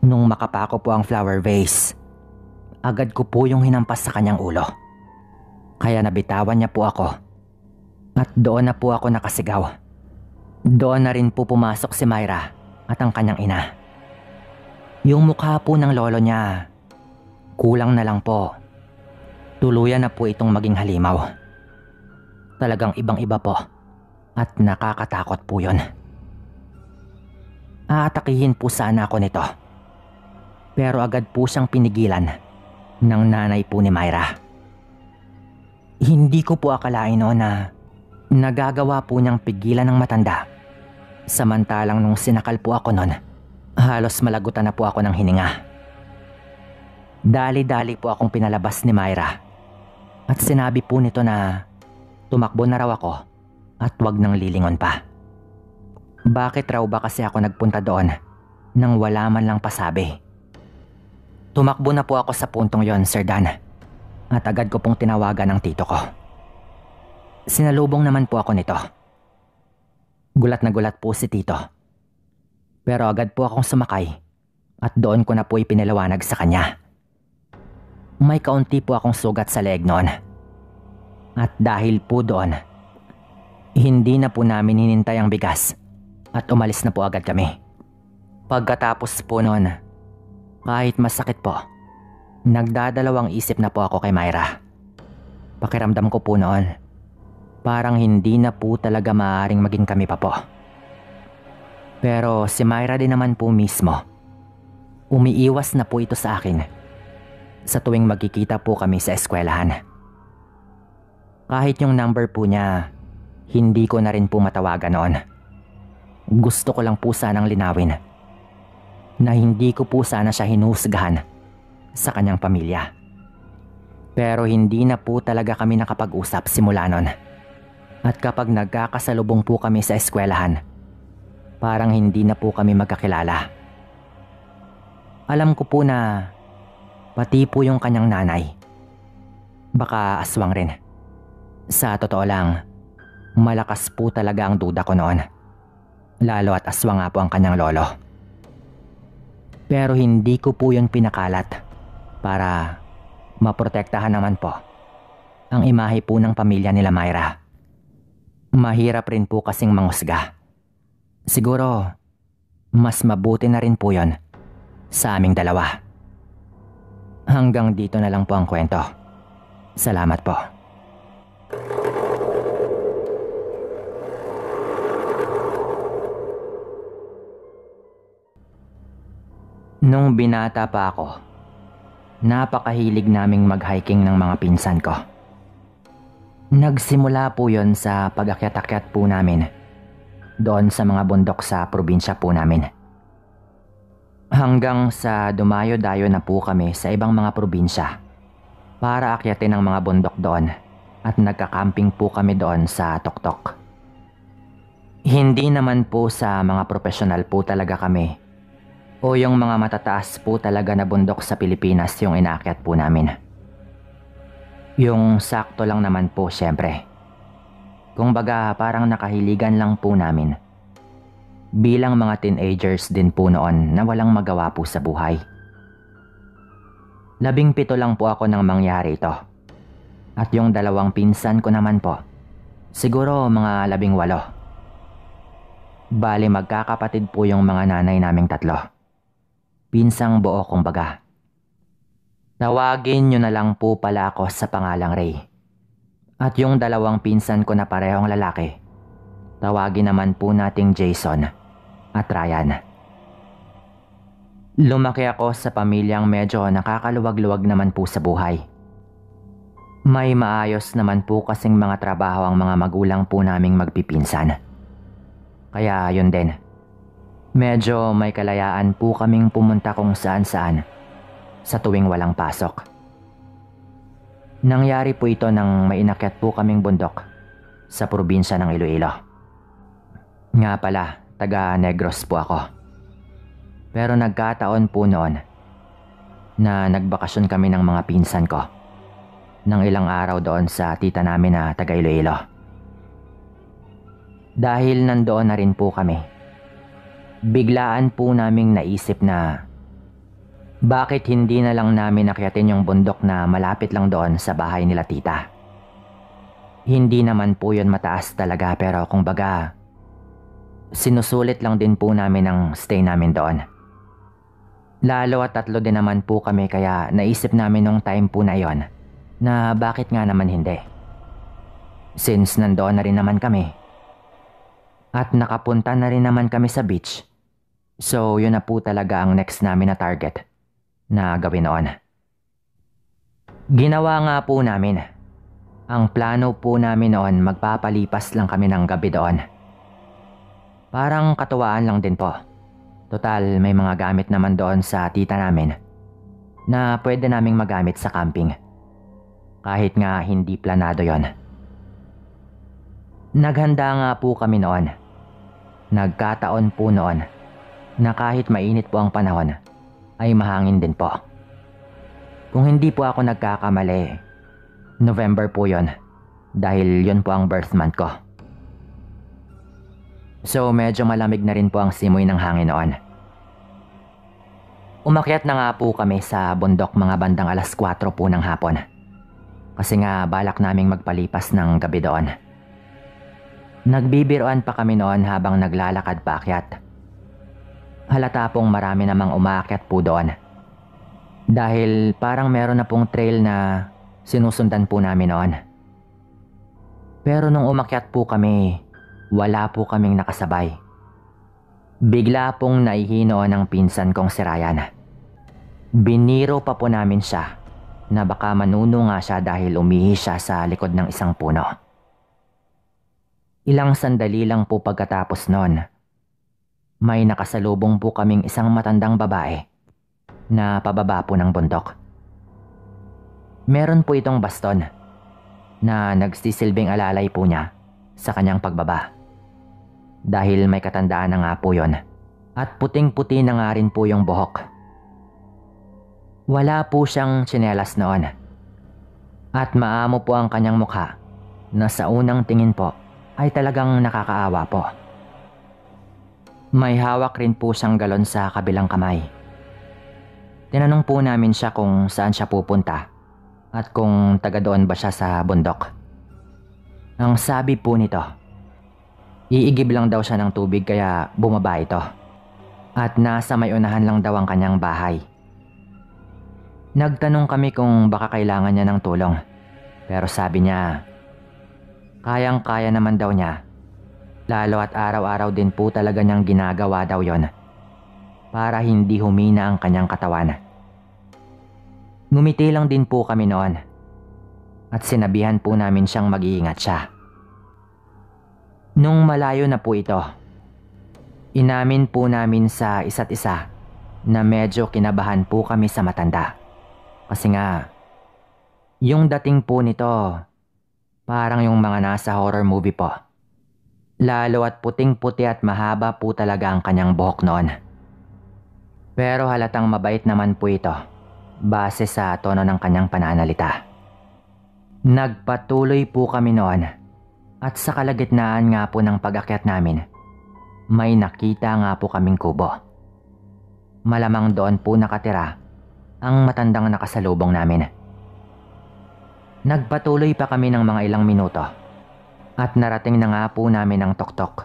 Nung makapako po ang flower vase, agad ko po yung hinampas sa kanyang ulo. Kaya nabitawan niya po ako. At doon na po ako nakasigaw. Doon na rin po pumasok si Myra at ang kanyang ina. Yung mukha po ng lolo niya, kulang na lang po, tuluyan na po itong maging halimaw. Talagang ibang-iba po. At nakakatakot po yun. Aatakihin po sana ako nito. Pero agad po siyang pinigilan ng nanay po ni Myra. Hindi ko po akalain noon na nagagawa po niyang pigilan ng matanda. Samantalang nung sinakal po ako noon, halos malagutan na po ako ng hininga. Dali-dali po akong pinalabas ni Myra at sinabi po nito na tumakbo na raw ako at wag nang lilingon pa. Bakit raw ba kasi ako nagpunta doon nang wala man lang pasabi? Tumakbo na po ako sa puntong yon, Sir Dan, at agad ko pong tinawagan ang tito ko. Sinalubong naman po ako nito. Gulat na gulat po si tito. Pero agad po akong sumakay at doon ko na po ipinalawanag sa kanya. May kaunti po akong sugat sa leeg noon. At dahil po doon, hindi na po namin hinintay ang bigas at umalis na po agad kami. Pagkatapos po noon, kahit masakit po, nagdadalawang isip na po ako kay Myra. Pakiramdam ko po noon, parang hindi na po talaga maaaring maging kami pa po. Pero si Myra din naman po mismo, umiiwas na po ito sa akin sa tuwing magkikita po kami sa eskwelahan. Kahit yung number po niya, hindi ko na rin po matawagan noon. Gusto ko lang po sanang linawin na hindi ko po sana siya hinuhusgahan sa kanyang pamilya. Pero hindi na po talaga kami nakapag-usap simula nun. At kapag nagkakasalubong po kami sa eskwelahan, parang hindi na po kami magkakilala. Alam ko po na pati po yung kanyang nanay, baka aswang rin. Sa totoo lang, malakas po talaga ang duda ko noon. Lalo at aswang nga po ang kanyang lolo. Pero hindi ko po yun pinakalat para maprotektahan naman po ang imahe po ng pamilya nila Myra. Mahirap rin po kasing manghusga. Siguro, mas mabuti na rin po yun sa aming dalawa. Hanggang dito na lang po ang kwento. Salamat po. Nung binata pa ako, napakahilig naming mag-hiking ng mga pinsan ko. Nagsimula po yon sa pag-akyat-akyat po namin doon sa mga bundok sa probinsya po namin. Hanggang sa dumayo-dayo na po kami sa ibang mga probinsya para akyatin ang mga bundok doon at nagkakamping po kami doon sa tuktok. Hindi naman po sa mga profesional po talaga kami o yung mga matataas po talaga na bundok sa Pilipinas yung inaakyat po namin. Yung sakto lang naman po syempre. Kung baga parang nakahiligan lang po namin. Bilang mga teenagers din po noon na walang magawa po sa buhay. 17 lang po ako nang mangyari ito. At yung dalawang pinsan ko naman po, siguro mga 18. Bale magkakapatid po yung mga nanay naming tatlo. Pinsang buo kumbaga. Tawagin nyo na lang po pala ako sa pangalang Ray. At yung dalawang pinsan ko na parehong lalaki, tawagin naman po nating Jason at Ryan. Lumaki ako sa pamilyang medyo nakakaluwag-luwag naman po sa buhay. May maayos naman po kasing mga trabaho ang mga magulang po naming magpipinsan. Kaya yun din. Medyo may kalayaan po kaming pumunta kung saan-saan sa tuwing walang pasok. Nangyari po ito nang mainakyat po kaming bundok sa probinsya ng Iloilo. Nga pala, taga Negros po ako. Pero nagkataon po noon na nagbakasyon kami ng mga pinsan ko ng ilang araw doon sa tita namin na taga Iloilo. Dahil nandoon na rin po kami, biglaan po naming naisip na bakit hindi na lang namin akyatin yung bundok na malapit lang doon sa bahay nila tita. Hindi naman po yun mataas talaga, pero kung baga sinusulit lang din po namin ang stay namin doon. Lalo at 3 din naman po kami, kaya naisip namin nung time po na yon na bakit nga naman hindi. Since nandoon na rin naman kami at nakapunta na rin naman kami sa beach, so yun na po talaga ang next namin na target na gawin noon. Ginawa nga po namin. Ang plano po namin noon, magpapalipas lang kami ng gabi doon. Parang katuwaan lang din po. Total may mga gamit naman doon sa tita namin na pwede naming magamit sa camping. Kahit nga hindi planado yon. Naghanda nga po kami noon. Nagkataon po noon na kahit mainit po ang panahon ay mahangin din po. Kung hindi po ako nagkakamali, November po yon, dahil yon po ang birth month ko. So medyo malamig na rin po ang simoy ng hangin noon. Umakyat na nga po kami sa bundok mga bandang alas 4 po ng hapon. Kasi nga balak naming magpalipas ng gabi doon. Nagbibiroan pa kami noon habang naglalakad paakyat. Halata pong marami namang umaakyat po doon. Dahil parang meron na pong trail na sinusundan po namin noon. Pero nung umakyat po kami, wala po kaming nakasabay. Bigla pong naihino ng pinsan kong si Ryan. Biniro pa po namin siya na baka manuno nga siya dahil umihi siya sa likod ng isang puno. Ilang sandali lang po pagkatapos nun, may nakasalubong po kaming isang matandang babae na pababa po ng bundok. Meron po itong baston na nagsisilbing alalay po niya sa kanyang pagbaba. Dahil may katandaan na nga po yun at puting-puti na nga rin po yung buhok. Wala po siyang tsinelas noon at maamo po ang kanyang mukha na sa unang tingin po ay talagang nakakaawa po. May hawak rin po siyang galon sa kabilang kamay. Tinanong po namin siya kung saan siya pupunta at kung taga doon ba siya sa bundok. Ang sabi po nito, iigib lang daw siya ng tubig kaya bumaba ito at nasa may unahan lang daw ang kanyang bahay. Nagtanong kami kung baka kailangan niya ng tulong, pero sabi niya kayang-kaya naman daw niya, lalo at araw-araw din po talaga niyang ginagawa daw yon para hindi humina ang kanyang katawan. Ngumiti lang din po kami noon at sinabihan po namin siyang mag-iingat siya. Nung malayo na po ito, inamin po namin sa isa't isa na medyo kinabahan po kami sa matanda. Kasi nga, yung dating po nito, parang yung mga nasa horror movie po. Lalo at puting-puti at mahaba po talaga ang kanyang buhok noon. Pero halatang mabait naman po ito base sa tono ng kanyang pananalita. Nagpatuloy po kami noon. At sa kalagitnaan nga po ng pag-akyat namin, may nakita nga po kaming kubo. Malamang doon po nakatira ang matandang nakasalubong namin. Nagpatuloy pa kami ng mga ilang minuto at narating na nga po namin ang tuktok.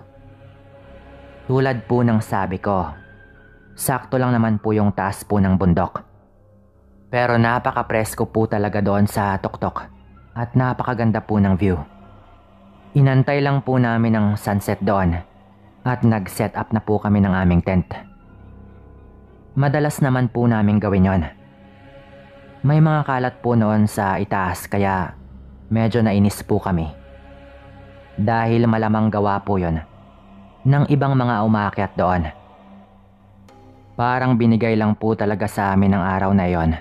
Tulad po ng sabi ko, sakto lang naman po yung taas po ng bundok. Pero napaka-presko po talaga doon sa tuktok at napakaganda po ng view. Inantay lang po namin ang sunset doon at nag-set up na po kami ng aming tent. Madalas naman po namin gawin yon. May mga kalat po noon sa itaas kaya medyo nainis po kami. Dahil malamang gawa po yon ng ibang mga umaakyat doon. Parang binigay lang po talaga sa amin ang araw na yon.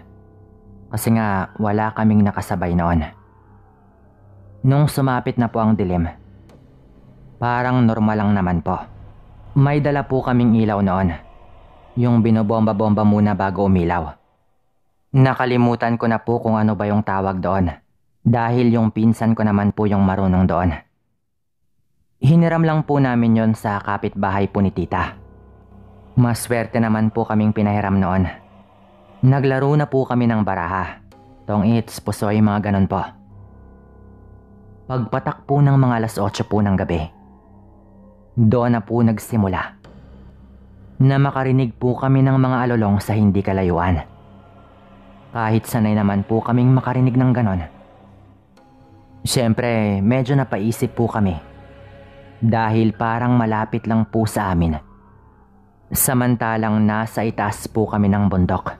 Kasi nga wala kaming nakasabay noon. Nung sumapit na po ang dilim, parang normal lang naman po. May dala po kaming ilaw noon, yung binobomba-bomba muna bago umilaw. Nakalimutan ko na po kung ano ba yung tawag doon, dahil yung pinsan ko naman po yung marunong doon. Hiniram lang po namin yon sa kapitbahay po ni tita. Maswerte naman po kaming pinahiram noon. Naglaro na po kami ng baraha, tong-its, pusoy, mga ganon po. Pagpatak po ng mga alas 8 po ng gabi, doon na po nagsimula na makarinig po kami ng mga alulong sa hindi kalayuan. Kahit sanay naman po kaming makarinig ng ganon. Siyempre, medyo napaisip po kami dahil parang malapit lang po sa amin. Samantalang nasa itaas po kami ng bundok.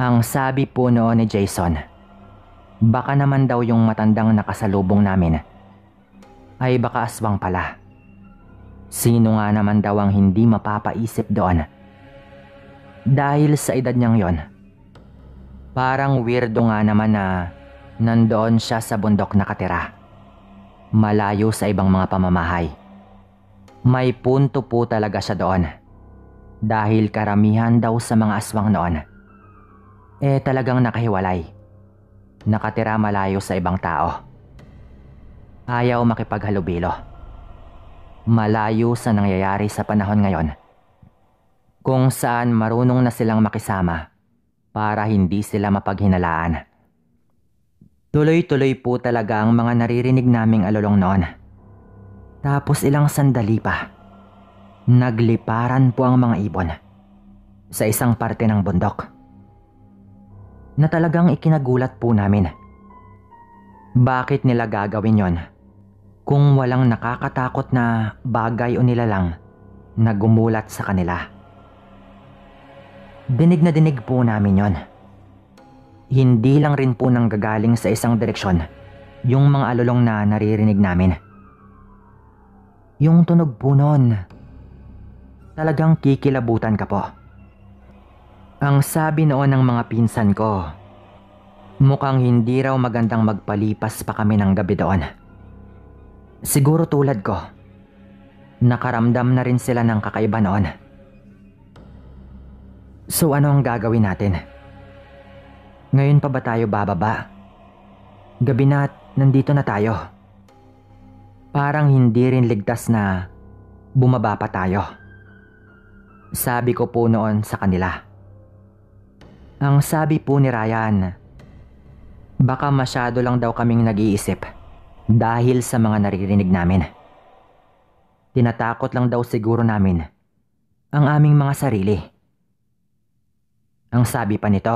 Ang sabi po noon ni Jason, baka naman daw yung matandang nakasalubong namin ay baka aswang pala. Sino nga naman daw ang hindi mapapaisip doon? Dahil sa edad niyang yon, parang weirdo nga naman na nandoon siya sa bundok nakatira, malayo sa ibang mga pamamahay. May punto po talaga siya doon dahil karamihan daw sa mga aswang noon eh talagang nakahiwalay, nakatira malayo sa ibang tao. Ayaw makipaghalubilo. Malayo sa nangyayari sa panahon ngayon, kung saan marunong na silang makisama para hindi sila mapaghinalaan. Tuloy-tuloy po talaga ang mga naririnig naming alulong noon. Tapos ilang sandali pa, nagliparan po ang mga ibon sa isang parte ng bundok na talagang ikinagulat po namin. Bakit nila gagawin yon kung walang nakakatakot na bagay o nilalang na gumulat sa kanila. Dinig na dinig po namin yon. Hindi lang rin po nang gagaling sa isang direksyon yung mga alulong na naririnig namin. Yung tunog po nun, talagang kikilabutan ka po. Ang sabi noon ng mga pinsan ko, mukhang hindi raw magandang magpalipas pa kami ng gabi doon. Siguro tulad ko, nakaramdam na rin sila ng kakaiba noon. So ano ang gagawin natin? Ngayon pa ba tayo bababa? Gabi na at nandito na tayo. Parang hindi rin ligtas na bumaba pa tayo. Sabi ko po noon sa kanila. Ang sabi po ni Ryan, baka masyado lang daw kaming nag-iisip dahil sa mga naririnig namin. Tinatakot lang daw siguro namin ang aming mga sarili. Ang sabi pa nito,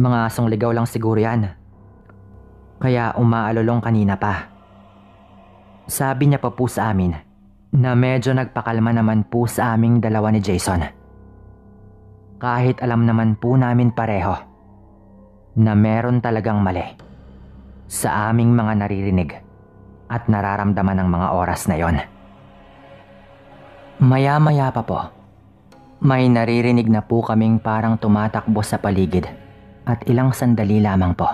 mga sungligaw lang siguro yan, kaya umaalolong kanina pa. Sabi niya pa po sa amin na medyo nagpakalma naman po sa aming dalawa ni Jason. Kahit alam naman po namin pareho na meron talagang mali sa aming mga naririnig at nararamdaman ng mga oras na yon. Maya-maya pa po, may naririnig na po kaming parang tumatakbo sa paligid at ilang sandali lamang po,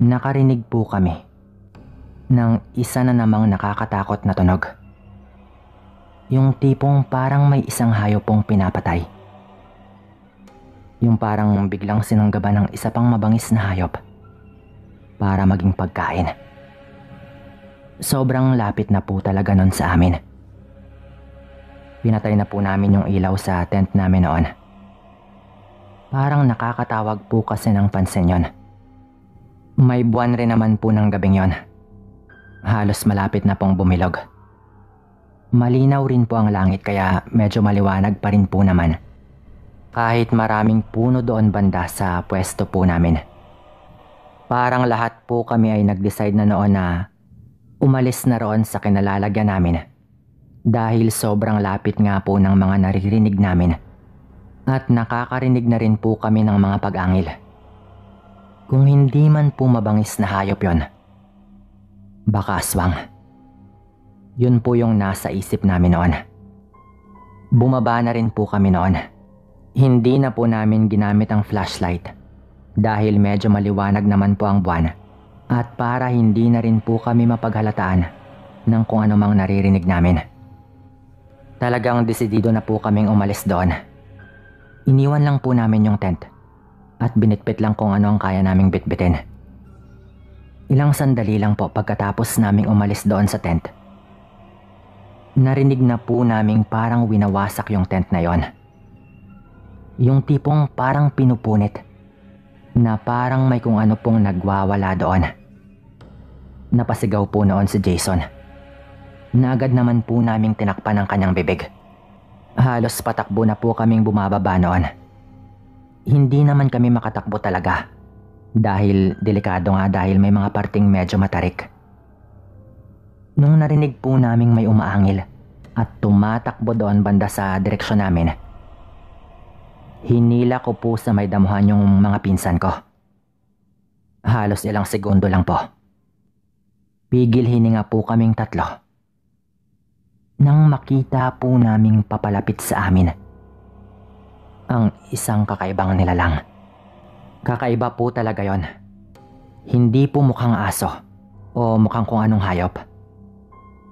nakarinig po kami ng isa na namang nakakatakot na tunog. Yung tipong parang may isang hayop pong pinapatay. Yung parang biglang sinanggaba ng isa pang mabangis na hayop para maging pagkain. Sobrang lapit na po talaga nun sa amin. Pinatay na po namin yung ilaw sa tent namin noon. Parang nakakatawag po kasi ng pansin yon. May buwan rin naman po ng gabing yon. Halos malapit na pong bumilog. Malinaw rin po ang langit kaya medyo maliwanag pa rin po naman. Kahit maraming puno doon banda sa pwesto po namin. Parang lahat po kami ay nag-decide na noon na umalis na roon sa kinalalagyan namin dahil sobrang lapit nga po ng mga naririnig namin at nakakarinig na rin po kami ng mga pag-angil. Kung hindi man po mabangis na hayop yon, baka aswang. Yun po yung nasa isip namin noon. Bumaba na rin po kami noon. Hindi na po namin ginamit ang flashlight dahil medyo maliwanag naman po ang buwan at para hindi na rin po kami mapaghalataan ng kung anumang naririnig namin. Talagang desidido na po kaming umalis doon. Iniwan lang po namin yung tent at binitbit lang kung ano ang kaya naming bitbitin. Ilang sandali lang po pagkatapos naming umalis doon sa tent, narinig na po naming parang winawasak yung tent na yon. Yung tipong parang pinupunit na parang may kung ano pong nagwawala doon. Napasigaw po noon si Jason na agad naman po naming tinakpan ang kanyang bibig. Halos patakbo na po kaming bumababa noon. Hindi naman kami makatakbo talaga dahil delikado nga dahil may mga parting medyo matarik. Nung narinig po naming may umaangil at tumatakbo doon banda sa direksyon namin, hinila ko po sa may damuhan yung mga pinsan ko. Halos ilang segundo lang po. Pigil hininga po kaming tatlo nang makita po naming papalapit sa amin ang isang kakaibang nilalang. Kakaiba po talaga yon. Hindi po mukhang aso o mukhang kung anong hayop.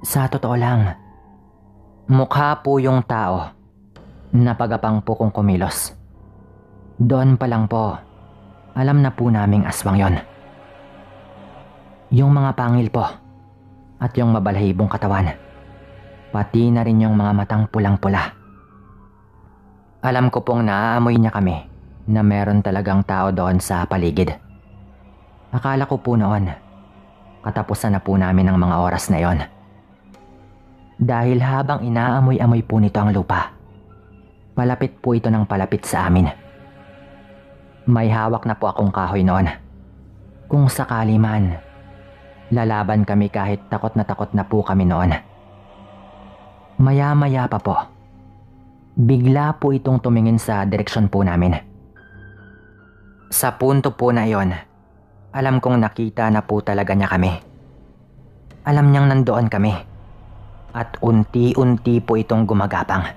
Sa totoo lang, mukha po yung tao. Napagapang po kong kumilos. Doon pa lang po, alam na po naming aswang yon. Yung mga pangil po at yung mabalahibong katawan, pati na rin yung mga matang pulang-pula. Alam ko pong naaamoy niya kami na meron talagang tao doon sa paligid. Akala ko po noon, katapusan na po namin ang mga oras na yon. Dahil habang inaamoy-amoy po nito ang lupa, palapit po ito ng palapit sa amin. May hawak na po akong kahoy noon. Kung sakali man, Lalaban kami kahit takot na po kami noon. Maya-maya pa po, bigla po itong tumingin sa direksyon po namin. Sa punto po na iyon, alam kong nakita na po talaga niya kami. Alam niyang nandoon kami. At unti-unti po itong gumagapang.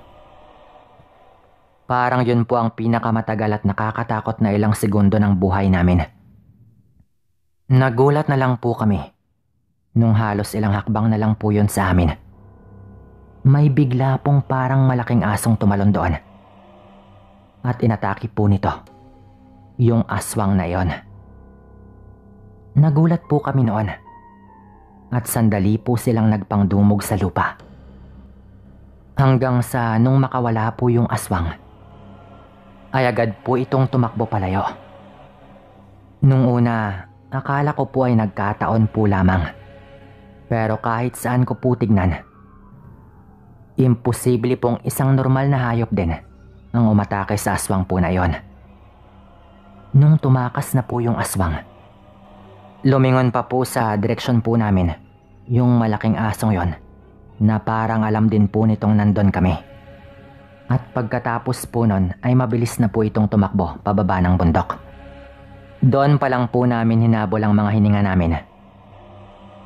Parang yun po ang pinakamatagal at nakakatakot na ilang segundo ng buhay namin. Nagulat na lang po kami nung halos ilang hakbang na lang po yun sa amin. May bigla pong parang malaking asong tumalon doon. At inatake po nito yung aswang na yon. Nagulat po kami noon. At sandali po silang nagpangdumog sa lupa. Hanggang sa nung makawala po yung aswang, ay agad po itong tumakbo palayo. Nung una, akala ko po ay nagkataon po lamang. Pero kahit saan ko po tignan, imposible pong isang normal na hayop din ang umatake sa aswang po na yon. Nung tumakas na po yung aswang, lumingon pa po sa direksyon po namin yung malaking asong yon na parang alam din po nitong nandun kami. At pagkatapos po nun ay mabilis na po itong tumakbo pababa ng bundok. Doon pa lang po namin hinabol ang mga hininga namin.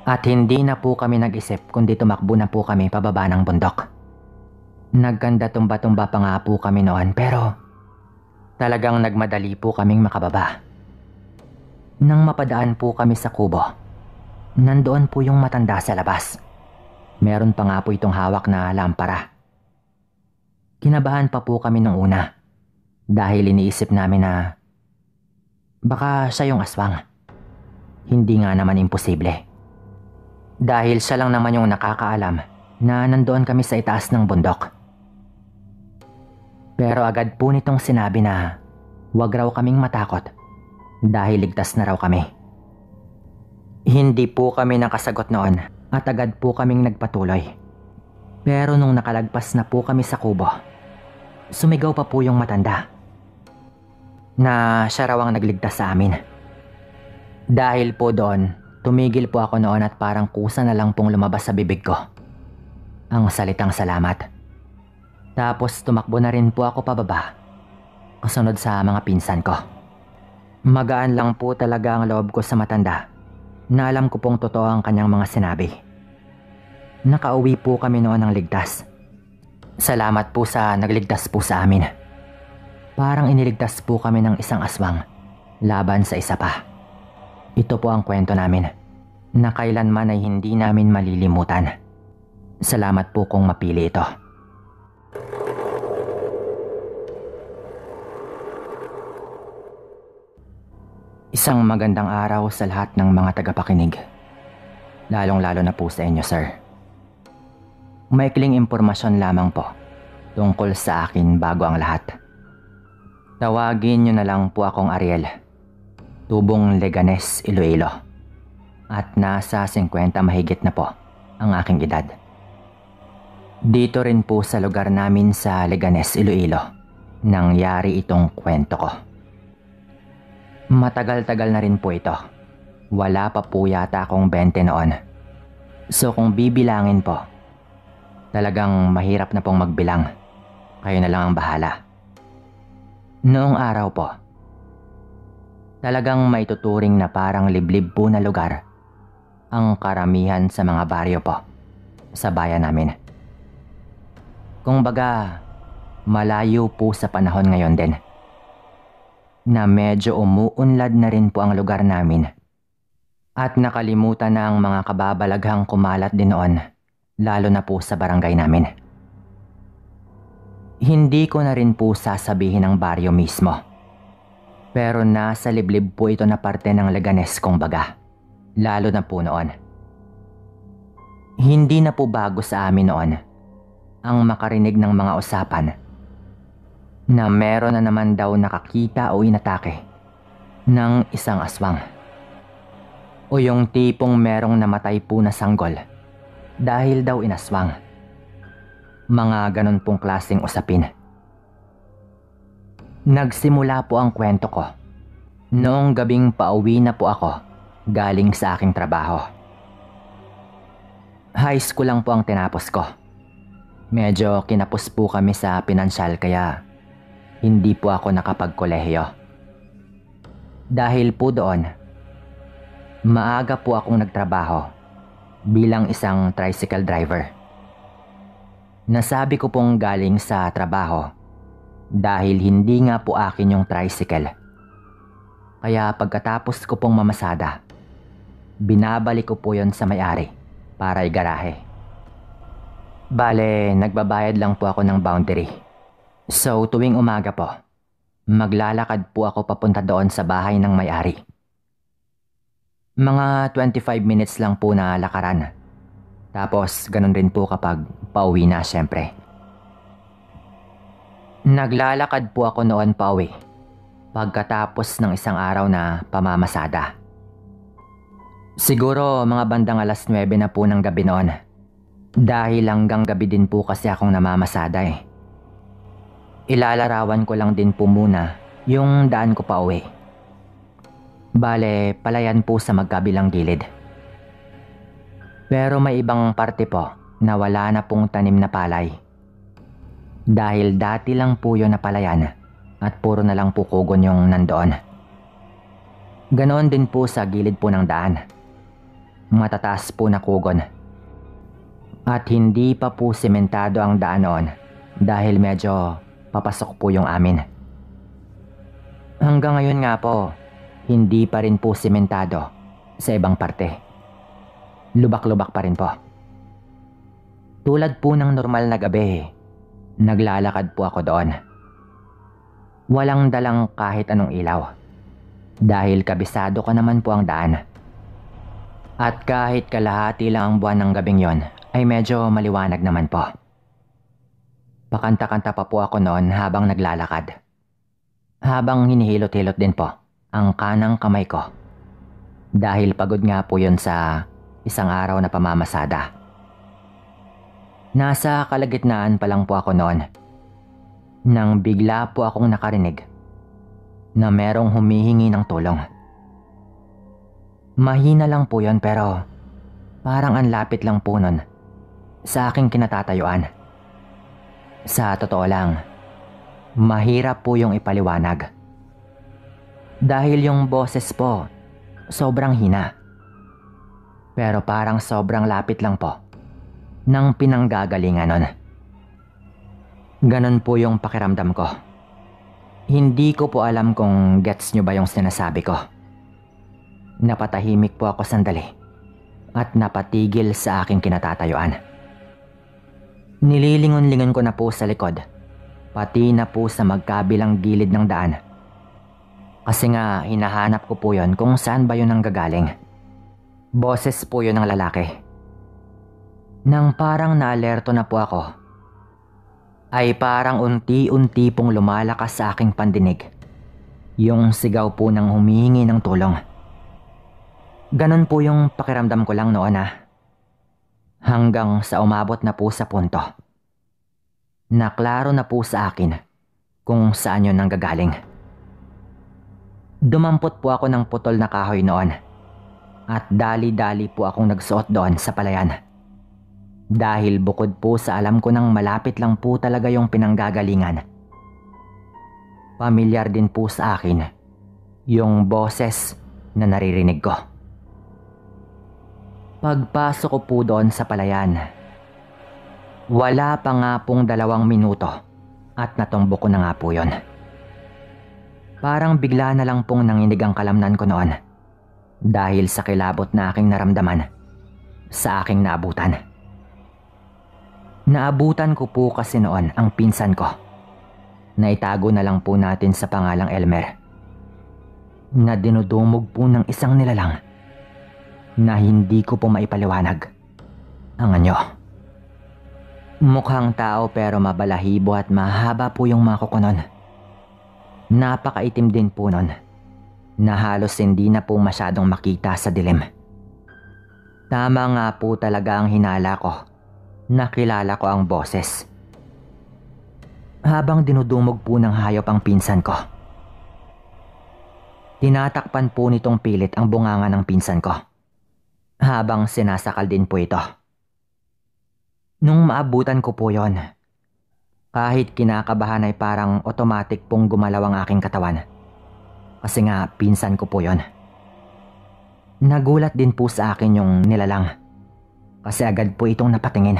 At hindi na po kami nag-isip kundi tumakbo na po kami pababa ng bundok. Nagkanda tumba-tumba pa nga po kami noon pero talagang nagmadali po kaming makababa. Nang mapadaan po kami sa kubo, nandoon po yung matanda sa labas. Meron pa nga po itong hawak na lampara. Kinabahan pa po kami nung una dahil iniisip namin na baka siya yung aswang. Hindi nga naman imposible. Dahil siya lang naman yung nakakaalam na nandoon kami sa itaas ng bundok. Pero agad po nitong sinabi na huwag raw kaming matakot dahil ligtas na raw kami. Hindi po kami nakasagot noon. At agad po kaming nagpatuloy. Pero nung nakalagpas na po kami sa kubo, sumigaw pa po yung matanda na siya raw ang nagligtas sa amin. Dahil po doon, tumigil po ako noon at parang kusa na lang pong lumabas sa bibig ko ang salitang salamat. Tapos tumakbo na rin po ako pababa, kasunod sa mga pinsan ko. Magaan lang po talaga ang loob ko sa matanda na alam ko pong totoo ang kanyang mga sinabi. Nakauwi po kami noon ng ligtas. Salamat po sa nagligtas po sa amin. Parang iniligtas po kami ng isang aswang laban sa isa pa. Ito po ang kwento namin na kailanman ay hindi namin malilimutan. Salamat po kung mapili ito. Isang magandang araw sa lahat ng mga tagapakinig. Lalong-lalo na po sa inyo, sir. Maikling impormasyon lamang po tungkol sa akin bago ang lahat. Tawagin nyo na lang po akong Ariel, tubong Leganes, Iloilo. At nasa 50 mahigit na po ang aking edad. Dito rin po sa lugar namin sa Leganes, Iloilo, nangyari itong kwento ko. Matagal-tagal na rin po ito. Wala pa po yata akong 20 noon. So kung bibilangin po, talagang mahirap na pong magbilang. Kayo na lang ang bahala. Noong araw po, talagang maituturing na parang liblib po na lugar ang karamihan sa mga baryo po sa bayan namin. Kung baga, malayo po sa panahon ngayon din na medyo umuunlad na rin po ang lugar namin. At nakalimutan na ang mga kababalaghang kumalat din noon, lalo na po sa barangay namin. Hindi ko na rin po sasabihin ang baryo mismo. Pero nasa liblib po ito na parte ng Leganes kung baga, lalo na po noon. Hindi na po bago sa amin noon ang makarinig ng mga usapan na meron na naman daw nakakita o inatake ng isang aswang. O yung tipong merong namatay po na sanggol dahil daw inaswang. Mga ganon pong klaseng usapin. Nagsimula po ang kwento ko noong gabing pauwi na po ako galing sa aking trabaho. High school lang po ang tinapos ko. Medyo kinapos po kami sa pinansyal kaya hindi po ako nakapagkolehiyo. Dahil po doon, maaga po akong nagtrabaho bilang isang tricycle driver. Nasabi ko pong galing sa trabaho dahil hindi nga po akin yung tricycle. Kaya pagkatapos ko pong mamasada, binabalik ko po yon sa may-ari para igarahe. Bale, nagbabayad lang po ako ng boundary. So tuwing umaga po, maglalakad po ako papunta doon sa bahay ng may-ari. Mga 25 minutes lang po na lakaran. Tapos ganun rin po kapag pauwi na syempre. Naglalakad po ako noon pauwi pagkatapos ng isang araw na pamamasada. Siguro mga bandang alas 9 na po ng gabi noon. Dahil hanggang gabi din po kasi akong namamasada eh. Ilalarawan ko lang din po muna yung daan ko pa uwi. Bale, palayan po sa magkabilang gilid. Pero may ibang parte po na wala na pong tanim na palay. Dahil dati lang po yun na palayan at puro na lang po kugon yung nandoon. Ganoon din po sa gilid po ng daan. Matataas po na kugon. At hindi pa po sementado ang daan noon dahil medyo papasok po yung amin. Hanggang ngayon nga po, hindi pa rin po sementado sa ibang parte. Lubak-lubak pa rin po. Tulad po ng normal na gabi, naglalakad po ako doon. Walang dalang kahit anong ilaw. Dahil kabisado ka naman po ang daan. At kahit kalahati lang ang buwan ng gabing yon ay medyo maliwanag naman po. Pakanta-kanta pa po ako noon habang naglalakad. Habang hinihilot-hilot din po ang kanang kamay ko. Dahil pagod nga po yon sa isang araw na pamamasada. Nasa kalagitnaan pa lang po ako noon nang bigla po akong nakarinig na merong humihingi ng tulong. Mahina lang po yun pero parang anlapit lang po nun sa aking kinatatayuan. Sa totoo lang, mahirap po yung ipaliwanag. Dahil yung boses po sobrang hina. Pero parang sobrang lapit lang po ng pinanggagalingan nun. Ganon po yung pakiramdam ko. Hindi ko po alam kung gets nyo ba yung sinasabi ko. Napatahimik po ako sandali at napatigil sa aking kinatatayuan. Nililingon-lingon ko na po sa likod, pati na po sa magkabilang gilid ng daan. Kasi nga hinahanap ko po yon kung saan ba yun ang gagaling. Boses po yun ng lalaki. Nang parang naalerto na po ako, ay parang unti-unti pong lumalakas sa aking pandinig yung sigaw po ng humihingi ng tulong. Ganon po yung pakiramdam ko lang noon ah. Hanggang sa umabot na po sa punto na klaro na po sa akin kung saan yun nanggagaling. Dumampot po ako ng putol na kahoy noon at dali-dali po akong nagsuot doon sa palayan. Dahil bukod po sa alam ko nang malapit lang po talaga yung pinanggagalingan, pamilyar din po sa akin yung boses na naririnig ko. Pagpasok ko po doon sa palayan, wala pa nga pong 2 minuto at natumbo ko na nga po yun. Parang bigla na lang pong nanginig ang kalamnan ko noon dahil sa kilabot na aking naramdaman sa aking naabutan. Naabutan ko po kasi noon ang pinsan ko. Naitago na lang po natin sa pangalang Elmer. Na dinudumog po ng isang nilalang na hindi ko po maipaliwanag ang anyo. Mukhang tao pero mabalahibo at mahaba po yung mako ko noon. Napakaitim din po noon na halos hindi na po masyadong makita sa dilim. Tama nga po talaga ang hinala ko. Nakilala ko ang boses. Habang dinudumog po ng hayop ang pinsan ko, tinatakpan po nitong pilit ang bunganga ng pinsan ko habang sinasakal din po ito Nung maabutan ko po yon, kahit kinakabahan ay parang automatic pong gumalaw ang aking katawan. Kasi nga pinsan ko po yon. Nagulat din po sa akin yung nilalang. Kasi agad po itong napatingin.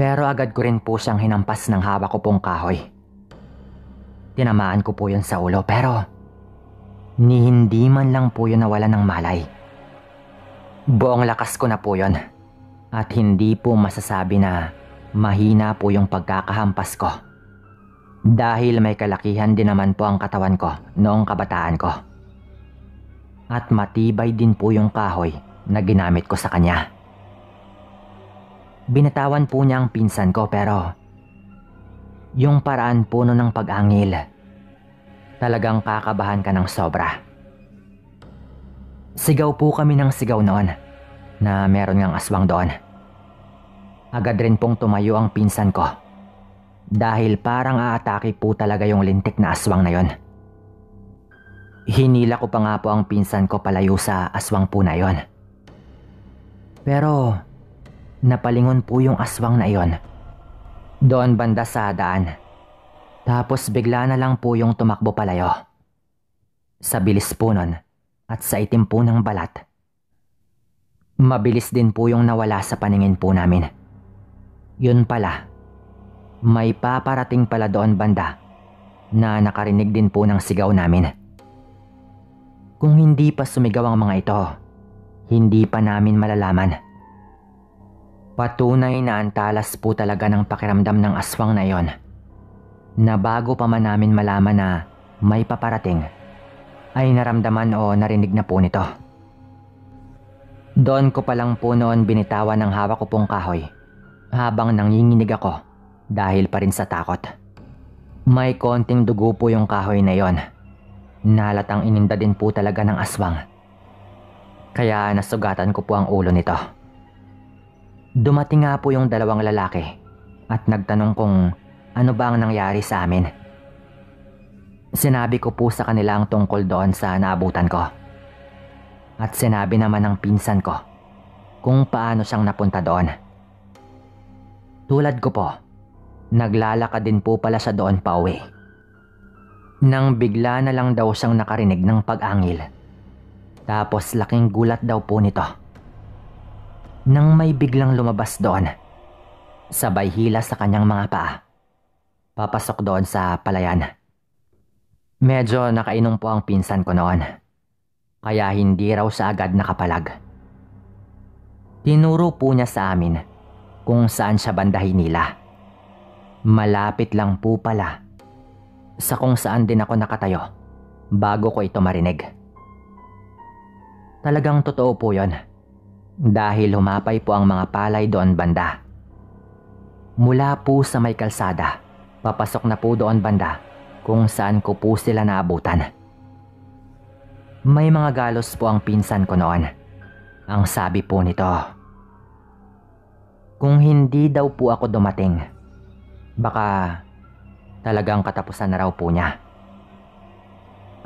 Pero agad ko rin po siyang hinampas ng hawak ko pong kahoy. Tinamaan ko po yon sa ulo pero ni hindi man lang po yon nawala ng malay. Buong lakas ko na po yon. At hindi po masasabi na mahina po yung pagkakahampas ko. Dahil may kalakihan din naman po ang katawan ko noong kabataan ko. At matibay din po yung kahoy na ginamit ko sa kanya. Binatawan po niya ang pinsan ko pero yung paraan po no ng pag-angil, talagang kakabahan ka ng sobra. Sigaw po kami ng sigaw noon na meron ngang aswang doon. Agad rin pong tumayo ang pinsan ko dahil parang aatake po talaga yung lintik na aswang na yon. Hinila ko pa nga po ang pinsan ko palayo sa aswang po na yon. Pero napalingon po yung aswang na yon doon banda sa daan. Tapos bigla na lang po yung tumakbo palayo. Sa bilis po nun at sa itim po ng balat, mabilis din po yung nawala sa paningin po namin. Yun pala, may paparating pala doon banda na nakarinig din po ng sigaw namin. Kung hindi pa sumigaw ang mga ito, hindi pa namin malalaman. Patunay na antalas po talaga ng pakiramdam ng aswang na yon, na bago pa man namin malaman na may paparating, ay naramdaman o narinig na po nito. Doon ko palang po noon binitawan ng hawak ko pong kahoy habang nanginginig ako dahil pa rin sa takot. May konting dugo po yung kahoy na yon. Nalatang ininda din po talaga ng aswang. Kaya nasugatan ko po ang ulo nito. Dumating nga po yung dalawang lalaki at nagtanong kung ano ba ang nangyari sa amin. Sinabi ko po sa kanila ang tungkol doon sa naabutan ko. At sinabi naman ng pinsan ko kung paano siyang napunta doon. Tulad ko po, naglalakad din po pala siya doon pauwi nang bigla na lang daw siyang nakarinig ng pag-angil. Tapos laking gulat daw po nito nang may biglang lumabas doon, sabay hila sa kanyang mga paa, papasok doon sa palayan. Medyo nakainom po ang pinsan ko noon, kaya hindi raw sa agad nakapalag. Tinuro po niya sa amin kung saan siya bandahin nila. Malapit lang po pala sa kung saan din ako nakatayo bago ko ito marinig. Talagang totoo po yon dahil humapay po ang mga palay doon banda. Mula po sa may kalsada, papasok na po doon banda kung saan ko po sila naabutan. May mga galos po ang pinsan ko noon. Ang sabi po nito, kung hindi daw po ako dumating, baka talagang katapusan na raw po niya.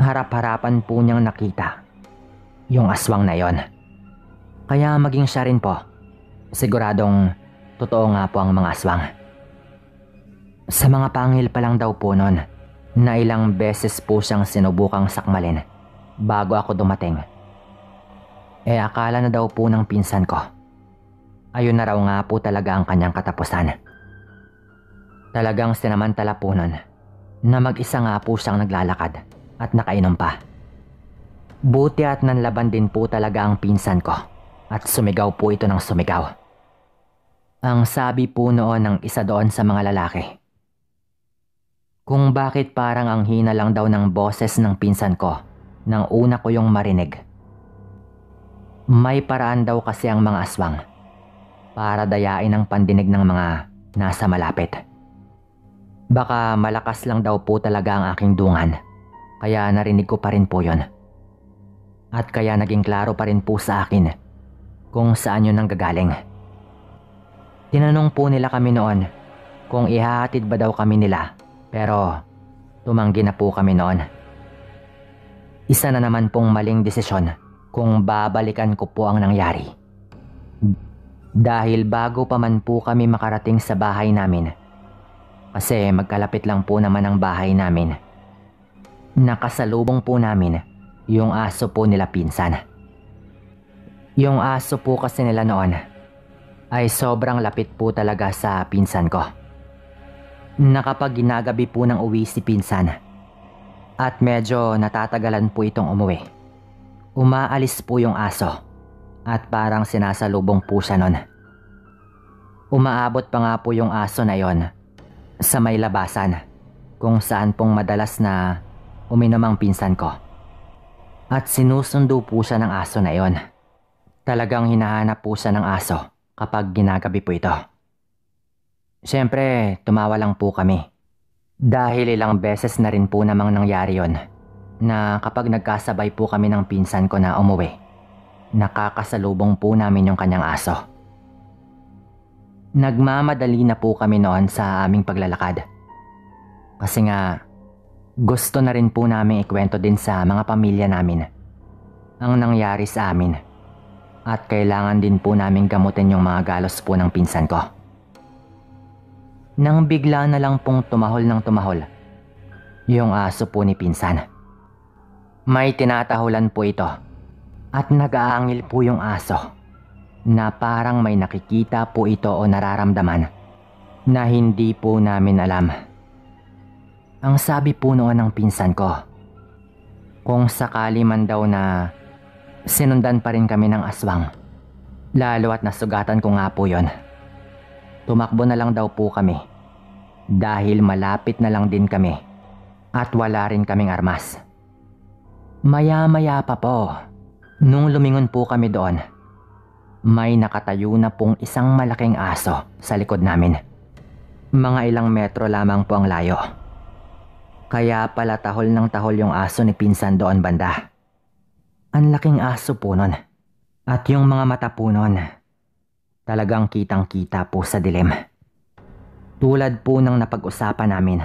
Harap-harapan po niyang nakita yung aswang na yon. Kaya maging siya rin po, siguradong totoo nga po ang mga aswang. Sa mga pangil pa lang daw po noon, na ilang beses po siyang sinubukang sakmalin bago ako dumating. Eh akala na daw po ng pinsan ko, ayun na raw nga po talaga ang kanyang katapusan. Talagang sinamantala po nun na mag-isa nga po siyang naglalakad at nakainom pa. Buti at nanlaban din po talaga ang pinsan ko at sumigaw po ito ng sumigaw. Ang sabi po noon ng isa doon sa mga lalaki, kung bakit parang ang hina lang daw ng boses ng pinsan ko nang una ko yung marinig. May paraan daw kasi ang mga aswang para dayain ang pandinig ng mga nasa malapit. Baka malakas lang daw po talaga ang aking dungan, kaya narinig ko pa rin po yon. At kaya naging klaro pa rin po sa akin kung saan yun ang gagaling. Tinanong po nila kami noon kung ihahatid ba daw kami nila, pero tumanggi na po kami noon. Isa na naman pong maling desisyon kung babalikan ko po ang nangyari. dahil bago pa man po kami makarating sa bahay namin, kasi magkalapit lang po naman ang bahay namin, nakasalubong po namin yung aso po nila pinsan. Yung aso po kasi nila noon ay sobrang lapit po talaga sa pinsan ko. Nakapag ginagabi po ng uwi si pinsan at medyo natatagalan po itong umuwi, umaalis po yung aso at parang sinasalubong po siya nun. Umaabot pa nga po yung aso na yon sa may labasan kung saan pong madalas na uminom ang pinsan ko. At sinusundo po siya ng aso na yon. Talagang hinahanap po siya ng aso kapag ginagabi po ito. Siyempre tumawa lang po kami, dahil ilang beses na rin po namang nangyari yon, na kapag nagkasabay po kami ng pinsan ko na umuwi, nakakasalubong po namin yung kanyang aso. Nagmamadali na po kami noon sa aming paglalakad, kasi nga gusto na rin po namin ikwento din sa mga pamilya namin ang nangyari sa amin, at kailangan din po namin gamutin yung mga galos po ng pinsan ko. Nang bigla na lang pong tumahol ng tumahol yung aso po ni pinsan. May tinatahulan po ito at nag-aangil po yung aso, na parang may nakikita po ito o nararamdaman na hindi po namin alam. Ang sabi po noon ng pinsan ko, kung sakali man daw na sinundan pa rin kami ng aswang, lalo at nasugatan ko nga po yon, tumakbo na lang daw po kami dahil malapit na lang din kami at wala rin kaming armas. Maya-maya pa po, nung lumingon po kami doon, may nakatayo na pong isang malaking aso sa likod namin. Mga ilang metro lamang po ang layo. Kaya pala tahol ng tahol yung aso ni pinsan doon banda. Ang laking aso po nun, at yung mga mata po nun, talagang kitang-kita po sa dilim. Tulad po ng napag-usapan namin,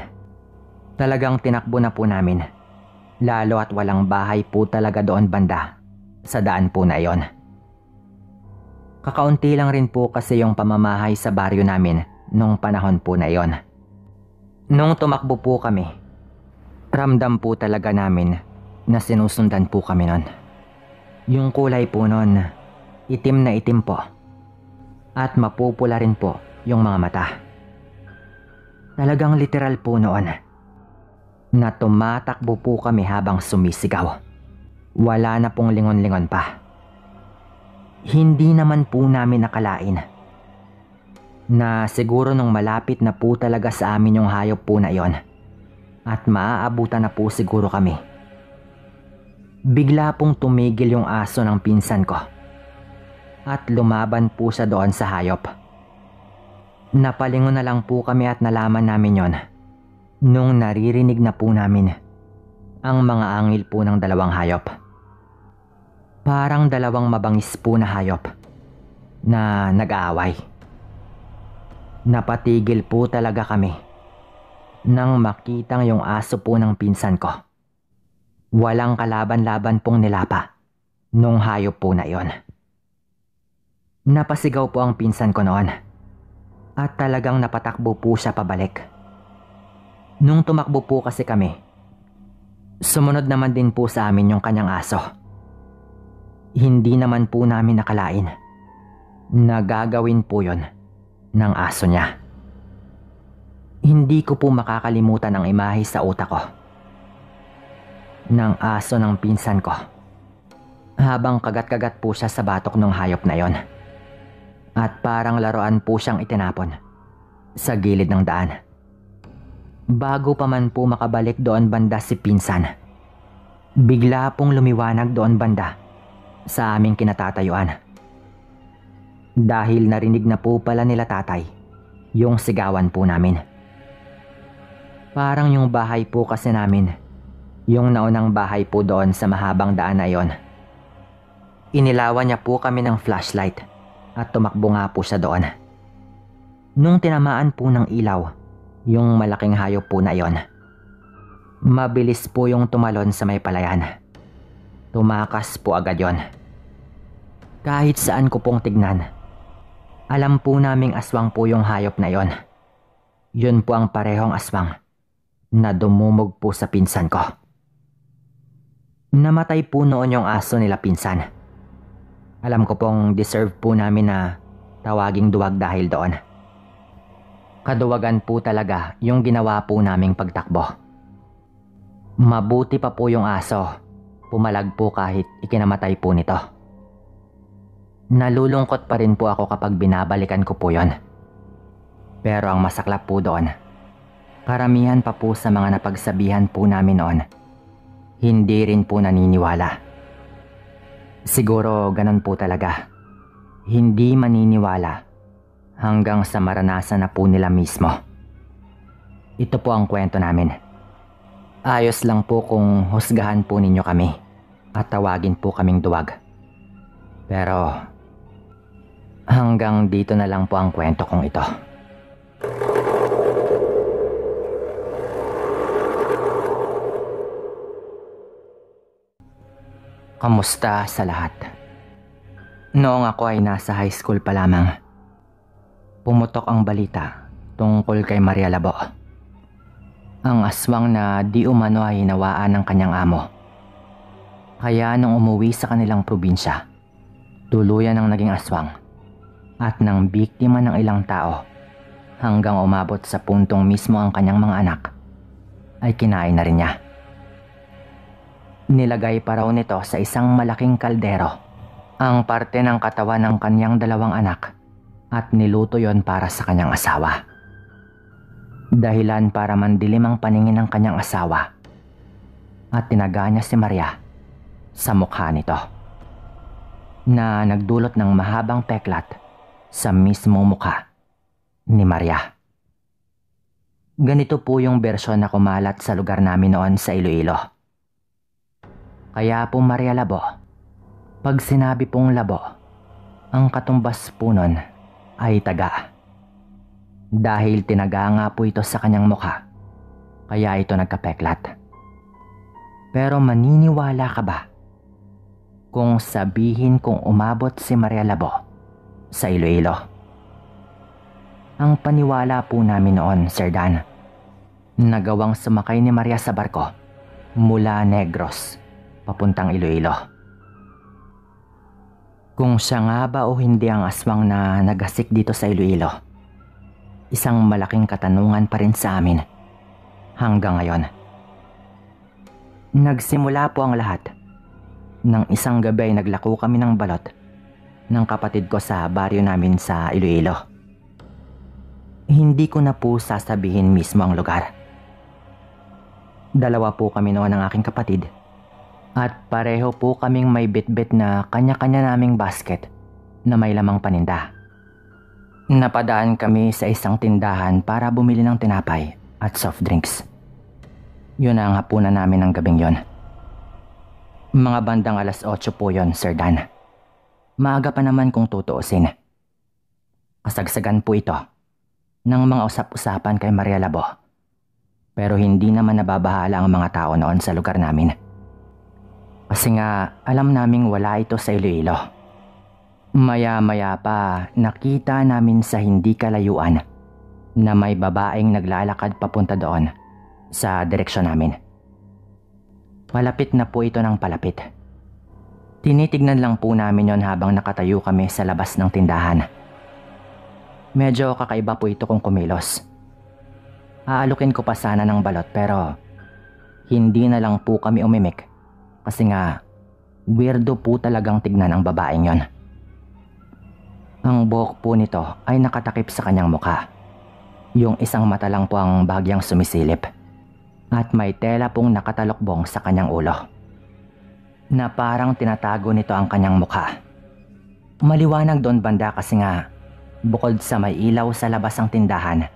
talagang tinakbo na po namin, lalo at walang bahay po talaga doon banda sa daan po na iyon. Kakaunti lang rin po kasi yung pamamahay sa baryo namin nung panahon po na iyon. Nung tumakbo po kami, ramdam po talaga namin na sinusundan po kami nun. Yung kulay po nun, itim na itim po, at mapupula rin po yung mga mata. Talagang literal po noon na tumatakbo po kami habang sumisigaw. Wala na pong lingon-lingon pa. Hindi naman po namin nakalain na siguro nung malapit na po talaga sa amin yung hayop po na iyon at maaabutan na po siguro kami, bigla pong tumigil yung aso ng pinsan ko at lumaban po siya doon sa hayop. Napalingon na lang po kami at nalaman namin yon nung naririnig na po namin ang mga angil po ng dalawang hayop. Parang dalawang mabangis po na hayop na nag-aaway. Napatigil po talaga kami nang makitang yung aso po ng pinsan ko. Walang kalaban-laban pong nilapa nung hayop po na iyon. Napasigaw po ang pinsan ko noon at talagang napatakbo po siya pabalik. Nung tumakbo po kasi kami, sumunod naman din po sa amin yung kanyang aso. Hindi naman po namin nakalain na gagawin po yon ng aso niya. Hindi ko po makakalimutan ang imahe sa utak ko ng aso ng pinsan ko habang kagat-kagat po siya sa batok ng hayop na yon, at parang laruan po siyang itinapon sa gilid ng daan. Bago pa man po makabalik doon banda si pinsan, bigla pong lumiwanag doon banda sa aming kinatatayuan. Dahil narinig na po pala nila tatay yung sigawan po namin. Parang yung bahay po kasi namin, yung naunang bahay po doon sa mahabang daan na yon, inilawan niya po kami ng flashlight at tumakbo nga po siya doon. Nung tinamaan po ng ilaw yung malaking hayop po na iyon, mabilis po yung tumalon sa may palayan. Tumakas po agad yon. Kahit saan ko pong tignan, Alam po naming aswang po yung hayop na yon. Yun po ang parehong aswang na dumumog po sa pinsan ko. Namatay po noon yung aso nila pinsan. Alam ko pong deserve po namin na tawaging duwag dahil doon. Kaduwagan po talaga yung ginawa po naming pagtakbo. Mabuti pa po yung aso. Pumalag po kahit ikinamatay po nito. Nalulungkot pa rin po ako kapag binabalikan ko po yon. Pero ang masaklap po doon, karamihan pa po sa mga napagsabihan po namin noon, hindi rin po naniniwala. Siguro ganun po talaga. Hindi maniniwala hanggang sa maranasan na po nila mismo. Ito po ang kwento namin. Ayos lang po kung husgahan po ninyo kami at tawagin po kaming duwag. Pero hanggang dito na lang po ang kwento kong ito. Kamusta sa lahat? Noong ako ay nasa high school pa lamang, pumutok ang balita tungkol kay Maria Labo. Ang aswang na di umano ay hinawaan ng kanyang amo. Kaya nung umuwi sa kanilang probinsya, tuluyan ang naging aswang at nang biktima ng ilang tao hanggang umabot sa puntong mismo ang kanyang mga anak ay kinain na rin niya. Nilagay pa raw nito sa isang malaking kaldero ang parte ng katawan ng kanyang dalawang anak at niluto yon para sa kanyang asawa. Dahilan para mandilim ang paningin ng kanyang asawa at tinaga niya si Maria sa mukha nito, na nagdulot ng mahabang peklat sa mismo mukha ni Maria. Ganito po yung bersyon na kumalat sa lugar namin noon sa Iloilo. Kaya po Maria Labo, pag sinabi pong Labo, ang katumbas po nun ay taga. Dahil tinaga nga po ito sa kanyang mukha, kaya ito nagkapeklat. Pero maniniwala ka ba kung sabihin kung umabot si Maria Labo sa Iloilo? Ang paniwala po namin noon, Sir Dan, nagawang sumakay ni Maria sa barko mula Negros papuntang Iloilo. Kung siya nga ba o hindi ang aswang na nagasik dito sa Iloilo, isang malaking katanungan pa rin sa amin hanggang ngayon. Nagsimula po ang lahat nang isang gabi naglako kami ng balot ng kapatid ko sa baryo namin sa Iloilo. Hindi ko na po sasabihin mismo ang lugar. Dalawa po kami noon ng aking kapatid at pareho po kaming may bitbit na kanya-kanya naming basket na may lamang paninda. Napadaan kami sa isang tindahan para bumili ng tinapay at soft drinks. Yun ang hapunan namin ng gabing yon. Mga bandang 8:00 po yon, Sir Dan. Maaga pa naman kung tutuusin. Kasagsagan po ito ng mga usap-usapan kay Maria Labo. Pero hindi naman nababahala ang mga tao noon sa lugar namin. Kasi nga alam naming wala ito sa Iloilo. Maya-maya pa nakita namin sa hindi kalayuan na may babaeng naglalakad papunta doon sa direksyon namin. Palapit na po ito ng palapit. Tinitignan lang po namin yon habang nakatayo kami sa labas ng tindahan. Medyo kakaiba po ito kung kumilos. Aalukin ko pa sana ng balot pero hindi na lang po kami umimik kasi nga weirdo po talagang tignan ang babaeng yon. Ang buhok po nito ay nakatakip sa kanyang mukha. Yung isang mata lang po ang bagyang sumisilip. At may tela pong nakatalokbong sa kanyang ulo na parang tinatago nito ang kanyang mukha. Maliwanag doon banda kasi nga bukod sa may ilaw sa labas ng tindahan,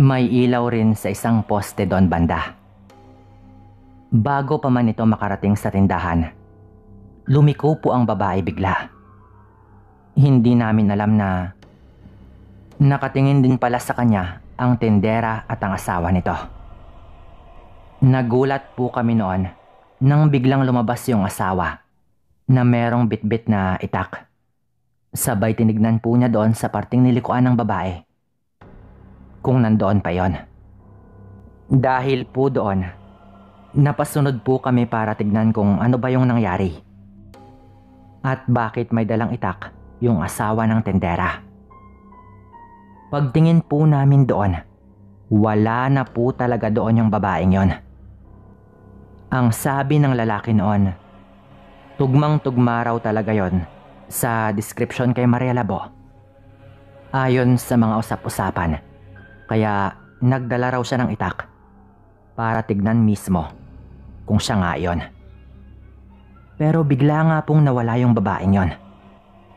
may ilaw rin sa isang poste doon banda. Bago pa man ito makarating sa tindahan, lumiko po ang babae bigla. Hindi namin alam na nakatingin din pala sa kanya ang tendera at ang asawa nito. Nagulat po kami noon nang biglang lumabas yung asawa na merong bitbit na itak Sabay tinignan po niya doon sa parting nilikuan ng babae. Kung nandoon pa yon. Dahil po doon, napasunod po kami para tignan kung ano ba yung nangyari. At bakit may dalang itak yung asawa ng tendera. Pagtingin po namin doon, wala na po talaga doon yung babaeng yon. Ang sabi ng lalaki noon, tugmang-tugma raw talaga yon sa description kay Maria Labo. Ayon sa mga usap-usapan, kaya nagdala raw siya ng itak para tignan mismo kung siya nga yon. Pero bigla nga pong nawala yung babaeng yon.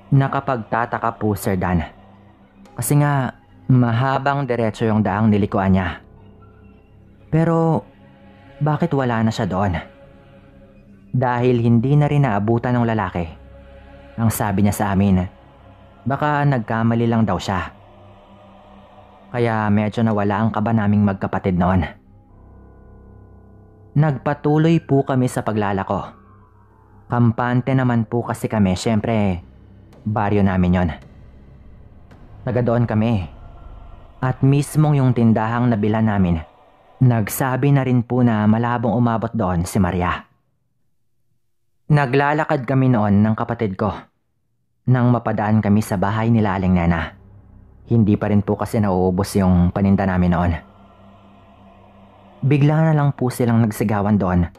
Nakapagtataka po Sir Dan, kasi nga mahabang diretso yung daang nilikuan niya. Pero bakit wala na siya doon? Dahil hindi na rin naabutan ng lalaki. Ang sabi niya sa amin, baka nagkamali lang daw siya. Kaya medyo nawala ang kaba naming magkapatid noon. Nagpatuloy po kami sa paglalako. Kampante naman po kasi kami, syempre, baryo namin yon. Nagadoon kami. At mismong yung tindahang nabila namin, nagsabi na rin po na malabong umabot doon si Maria. Naglalakad kami noon ng kapatid ko nang mapadaan kami sa bahay nila Aling Nena. Hindi pa rin po kasi nauubos yung paninda namin noon. Bigla na lang po silang nagsigawan doon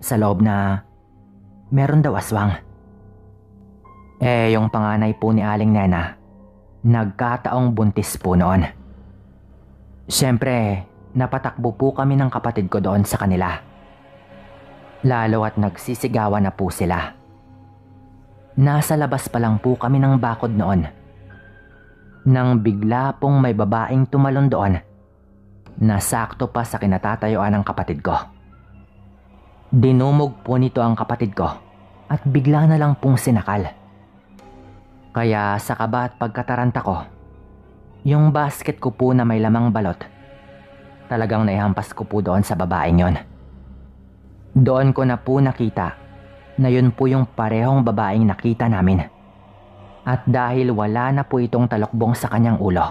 sa loob na meron daw aswang. Eh yung panganay po ni Aling Nena, nagkataong buntis po noon. Siyempre, napatakbo po kami ng kapatid ko doon sa kanila. Lalo at nagsisigawan na po sila. Nasa labas pa lang po kami ng bakod noon nang bigla pong may babaeng tumalon doon na sakto pa sa kinatatayuan ng kapatid ko. Dinumog po nito ang kapatid ko at bigla na lang pong sinakal. Kaya sa kaba at pagkataranta ko, yung basket ko po na may lamang balot, talagang naihampas ko po doon sa babaeng yon. Doon ko na po nakita na yun po yung parehong babaeng nakita namin. At dahil wala na po itong talokbong sa kanyang ulo,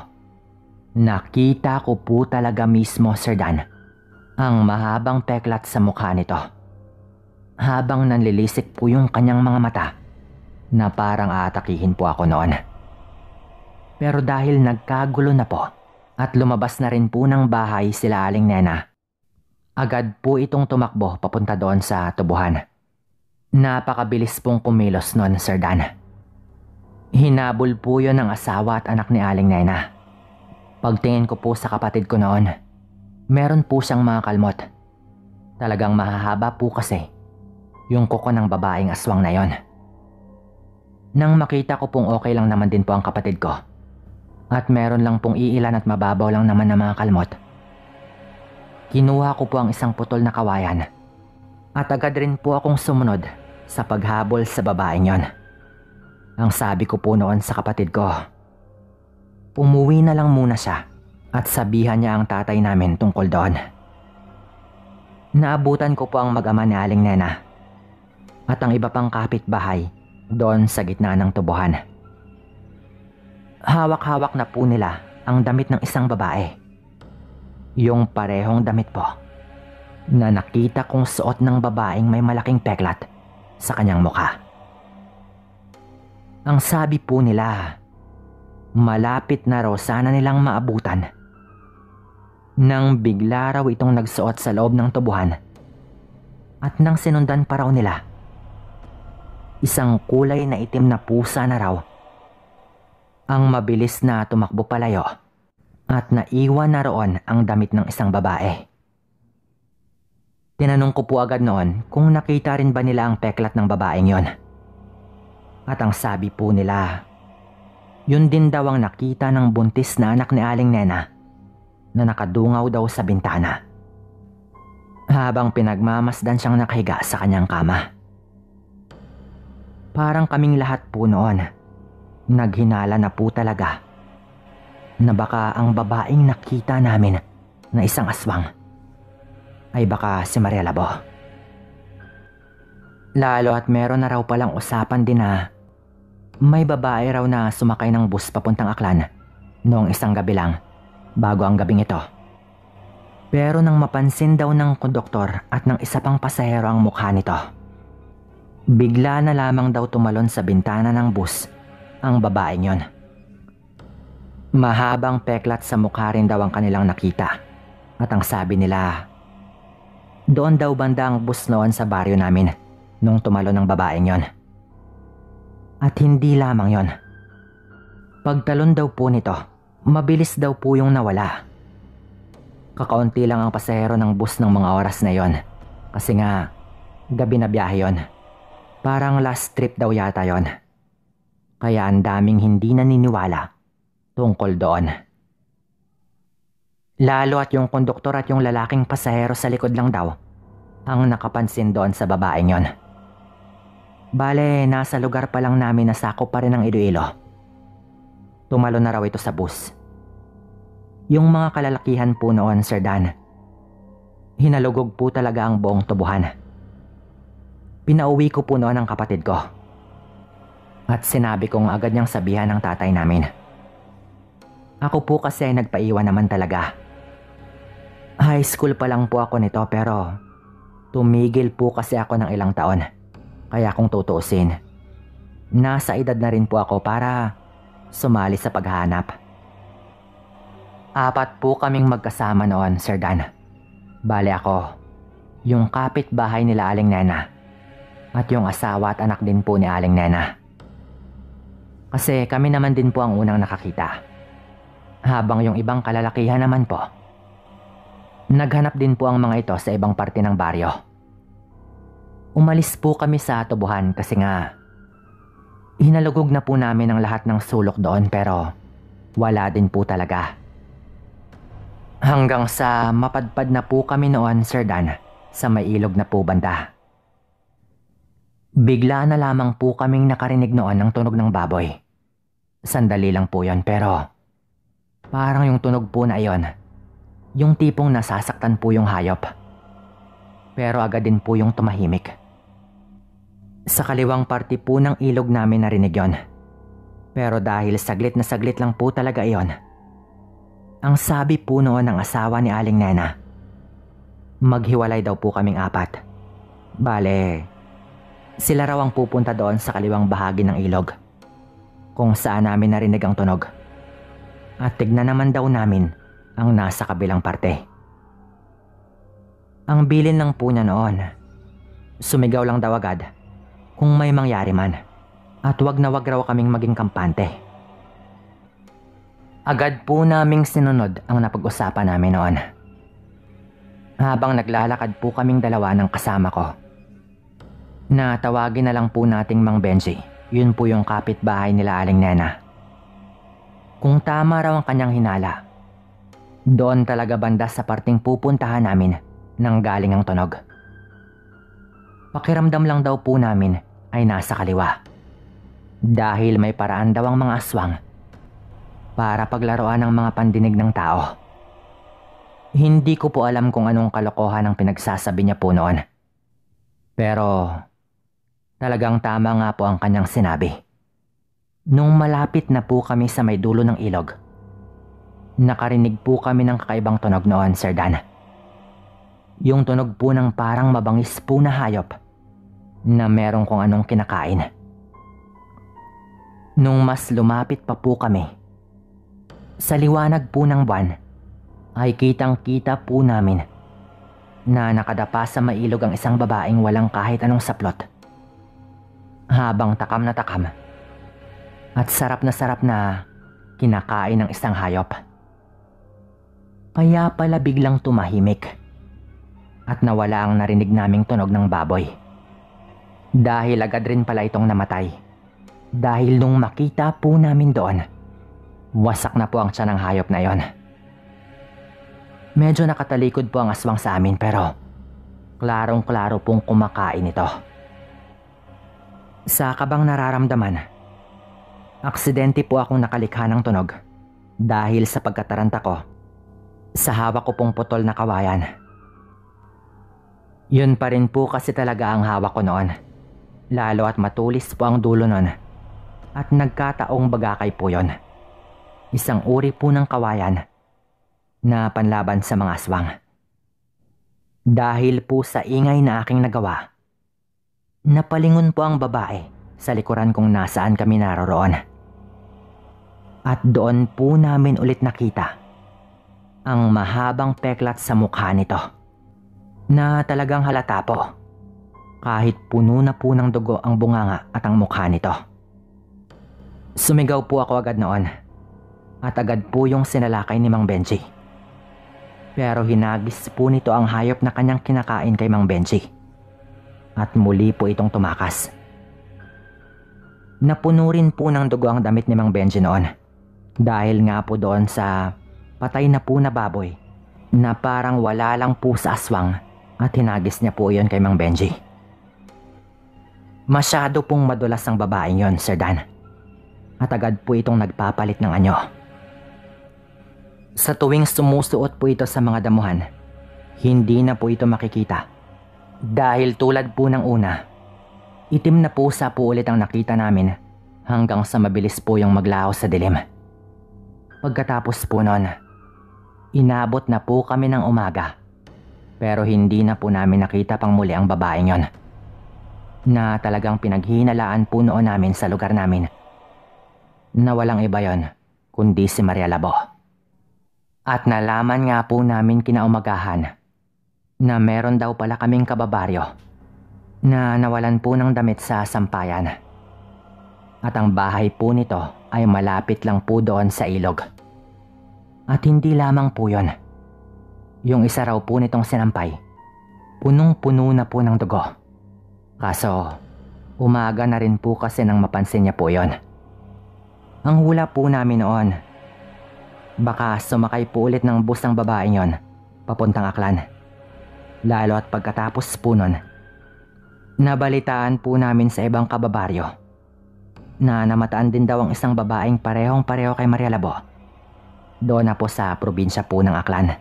nakita ko po talaga mismo Sir Dan ang mahabang peklat sa mukha nito. Habang nanlilisik po yung kanyang mga mata na parang aatakihin po ako noon. Pero dahil nagkagulo na po at lumabas na rin po ng bahay sila Aling Nena, agad po itong tumakbo papunta doon sa tubuhan. Napakabilis pong kumilos noon Sir Dan. Hinabol po yun ng asawa at anak ni Aling Nena. Pagtingin ko po sa kapatid ko noon, meron po siyang mga kalmot. Talagang mahahaba po kasi yung kuko ng babaeng aswang na yon. Nang makita ko pong okay lang naman din po ang kapatid ko at meron lang pong iilan at mababaw lang naman ng mga kalmot, kinuha ko po ang isang putol na kawayan at agad rin po akong sumunod sa paghabol sa babaeng yon. Ang sabi ko po noon sa kapatid ko, umuwi na lang muna siya at sabihan niya ang tatay namin tungkol doon. Naabutan ko po ang mag-ama ni Aling Nena at ang iba pang kapitbahay doon sa gitna ng tubuhan. Hawak-hawak na po nila ang damit ng isang babae. Yung parehong damit po na nakita kong suot ng babaeng may malaking peklat sa kanyang mukha. Ang sabi po nila, malapit na raw sana nilang maabutan nang bigla raw itong nagsuot sa loob ng tubuhan at nang sinundan pa raw nila, isang kulay na itim na pusa na raw ang mabilis na tumakbo palayo. At naiwan na roon ang damit ng isang babae. Tinanong ko po agad noon kung nakita rin ba nila ang peklat ng babaeng yon. At ang sabi po nila, yun din daw ang nakita ng buntis na anak ni Aling Nena na nakadungaw daw sa bintana habang pinagmamasdan siyang nakahiga sa kanyang kama. Parang kaming lahat po noon, naghinala na po talaga na baka ang babaeng nakita namin na isang aswang ay baka si Maria Labo. Lalo at meron na raw palang usapan din na May babae raw na sumakay ng bus papuntang Aklan noong isang gabi lang bago ang gabing ito. Pero nang mapansin daw ng konduktor at ng isa pang pasahero ang mukha nito, bigla na lamang daw tumalon sa bintana ng bus ang babaeng yon. Mahabang peklat sa mukha rin daw ang kanilang nakita at ang sabi nila, doon daw banda ang bus noon sa baryo namin nung tumalon ng babaeng yon. At hindi lamang yon. Pagtalon daw po nito, mabilis daw po yung nawala. Kakaunti lang ang pasahero ng bus ng mga oras na yon. Kasi nga, gabi na biyahe yon. Parang last trip daw yata yon. Kaya ang daming hindi naniniwala tungkol doon. Lalo at yung konduktor at yung lalaking pasahero sa likod lang daw ang nakapansin doon sa babaeng yon. Bale, nasa lugar pa lang namin na sakop pa rin ng Iloilo. Tumalo na raw ito sa bus. Yung mga kalalakihan po noon, Sir Dan, hinalugog po talaga ang buong tubuhan. Pinauwi ko po noon ang kapatid ko. At sinabi kong agad niyang sabihan ng tatay namin. Ako po kasi ay nagpaiwan naman talaga. High school pa lang po ako nito pero tumigil po kasi ako ng ilang taon. Kaya kung tutuusin, nasa edad na rin po ako para sumali sa paghahanap. 4 po kaming magkasama noon, Sir Dan. Bale ako, yung kapitbahay nila Aling Nena at yung asawa at anak din po ni Aling Nena. Kasi kami naman din po ang unang nakakita. Habang yung ibang kalalakihan naman po, naghanap din po ang mga ito sa ibang parte ng baryo. Umalis po kami sa tubuhan kasi nga hinalugog na po namin ang lahat ng sulok doon pero wala din po talaga. Hanggang sa mapadpad na po kami noon, Sir Dan, sa may ilog na po banda. Bigla na lamang po kaming nakarinig noon ng tunog ng baboy. Sandali lang po yon pero parang yung tunog po na yon, yung tipong nasasaktan po yung hayop. Pero agad din po yung tumahimik. Sa kaliwang parte po ng ilog namin narinig yon. Pero dahil saglit lang po talaga iyon. Ang sabi po noon ng asawa ni Aling Nena, maghiwalay daw po kaming 4. Bale, sila raw ang pupunta doon sa kaliwang bahagi ng ilog, kung saan namin narinig ang tunog. At tignan naman daw namin ang nasa kabilang parte. Ang bilin lang po niya noon, sumigaw lang daw agad kung may mangyari man at wag na wag raw kaming maging kampante. Agad po naming sinunod ang napag-usapan namin noon. Habang naglalakad po kaming dalawa ng kasama ko, na tawagin na lang po nating Mang Benji, yun po yung kapitbahay nila Aling Nena. Kung tama raw ang kanyang hinala, doon talaga banda sa parting pupuntahan namin nang galing ang tunog. Pakiramdam lang daw po namin ay nasa kaliwa. Dahil may paraan daw ang mga aswang para paglaruan ng mga pandinig ng tao. Hindi ko po alam kung anong kalokohan ang pinagsasabi niya po noon. Pero talagang tama nga po ang kanyang sinabi. Nung malapit na po kami sa may dulo ng ilog, nakarinig po kami ng kakaibang tunog noon, Sir Dan. Yung tunog po ng parang mabangis po na hayop na merong kung anong kinakain. Nung mas lumapit pa po kami, sa liwanag po ng buwan ay kitang-kita po namin na nakadapa sa mailog ang isang babaeng walang kahit anong saplot. Habang takam na takam at sarap na kinakain ng isang hayop. Kaya pala biglang tumahimik. At nawala ang narinig naming tunog ng baboy. Dahil agad rin pala itong namatay. Dahil nung makita po namin doon, wasak na po ang tiyan ng hayop na yon. Medyo nakatalikod po ang aswang sa amin pero klarong-klaro pong kumakain ito. Sa kabang nararamdaman, aksidente po akong nakalikha ng tunog. Dahil sa pagkataranta ko, sa hawak ko pong putol na kawayan. Yun pa rin po kasi talaga ang hawak ko noon. Lalo at matulis po ang dulo noon at nagkataong bagakay po yon. Isang uri po ng kawayan na panlaban sa mga aswang. Dahil po sa ingay na aking nagawa, napalingon po ang babae sa likuran kung nasaan kami naroroon. At doon po namin ulit nakita ang mahabang peklat sa mukha nito na talagang halata po kahit puno na po ng dugo ang bunganga at ang mukha nito. Sumigaw po ako agad noon at agad po yung sinalakay ni Mang Benji. Pero hinagis po nito ang hayop na kanyang kinakain kay Mang Benji at muli po itong tumakas. Napuno rin po ng dugo ang damit ni Mang Benji noon dahil nga po doon sa patay na po na baboy na parang wala lang po sa aswang at hinagis niya po yon kay Mang Benji. Masyado pong madulas ang babaeng yon, Sir Dan, at agad po itong nagpapalit ng anyo. Sa tuwing sumusuot po ito sa mga damuhan, hindi na po ito makikita dahil tulad po ng una, itim na pusa po ulit ang nakita namin hanggang sa mabilis po yung maglaho sa dilim. Pagkatapos po noon, inabot na po kami ng umaga pero hindi na po namin nakita pang muli ang babaeng yon na talagang pinaghinalaan po noon namin sa lugar namin na walang iba yon kundi si Maria Labo. At nalaman nga po namin kinaumagahan na meron daw pala kaming kababaryo na nawalan po ng damit sa sampayan. At ang bahay po nito ay malapit lang po doon sa ilog. At hindi lamang po yon. Yung isa raw po nitong sinampay, punong-puno na po ng dugo. Kaso, umaga na rin po kasi nang mapansin niya po yon. Ang hula po namin noon, baka sumakay po ulit ng bus ang babaeng yon papuntang Aklan. Lalo at pagkatapos po nun, nabalitaan po namin sa ibang kababaryo na namataan din daw ang isang babaeng parehong-pareho kay Maria Labo doon na po sa probinsya po ng Aklan.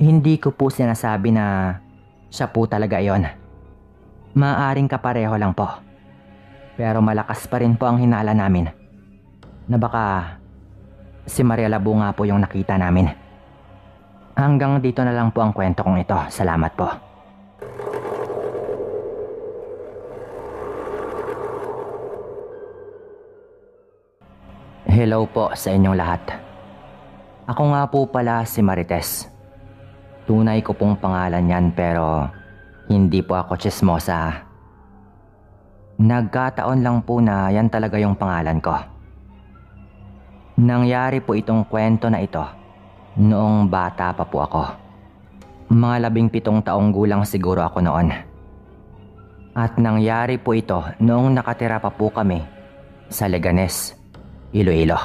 Hindi ko po sinasabi na siya po talaga yon. Maaring kapareho lang po. Pero malakas pa rin po ang hinala namin na baka si Maria Labo nga po yung nakita namin. Hanggang dito na lang po ang kwento kong ito. Salamat po. Hello po sa inyong lahat. Ako nga po pala si Marites. Tunay ko pong pangalan yan pero hindi po ako tsismosa. Nagkataon lang po na yan talaga yung pangalan ko. Nangyari po itong kwento na ito noong bata pa po ako. Mga 17 taong gulang siguro ako noon. At nangyari po ito noong nakatira pa po kami sa Leganes, Iloilo.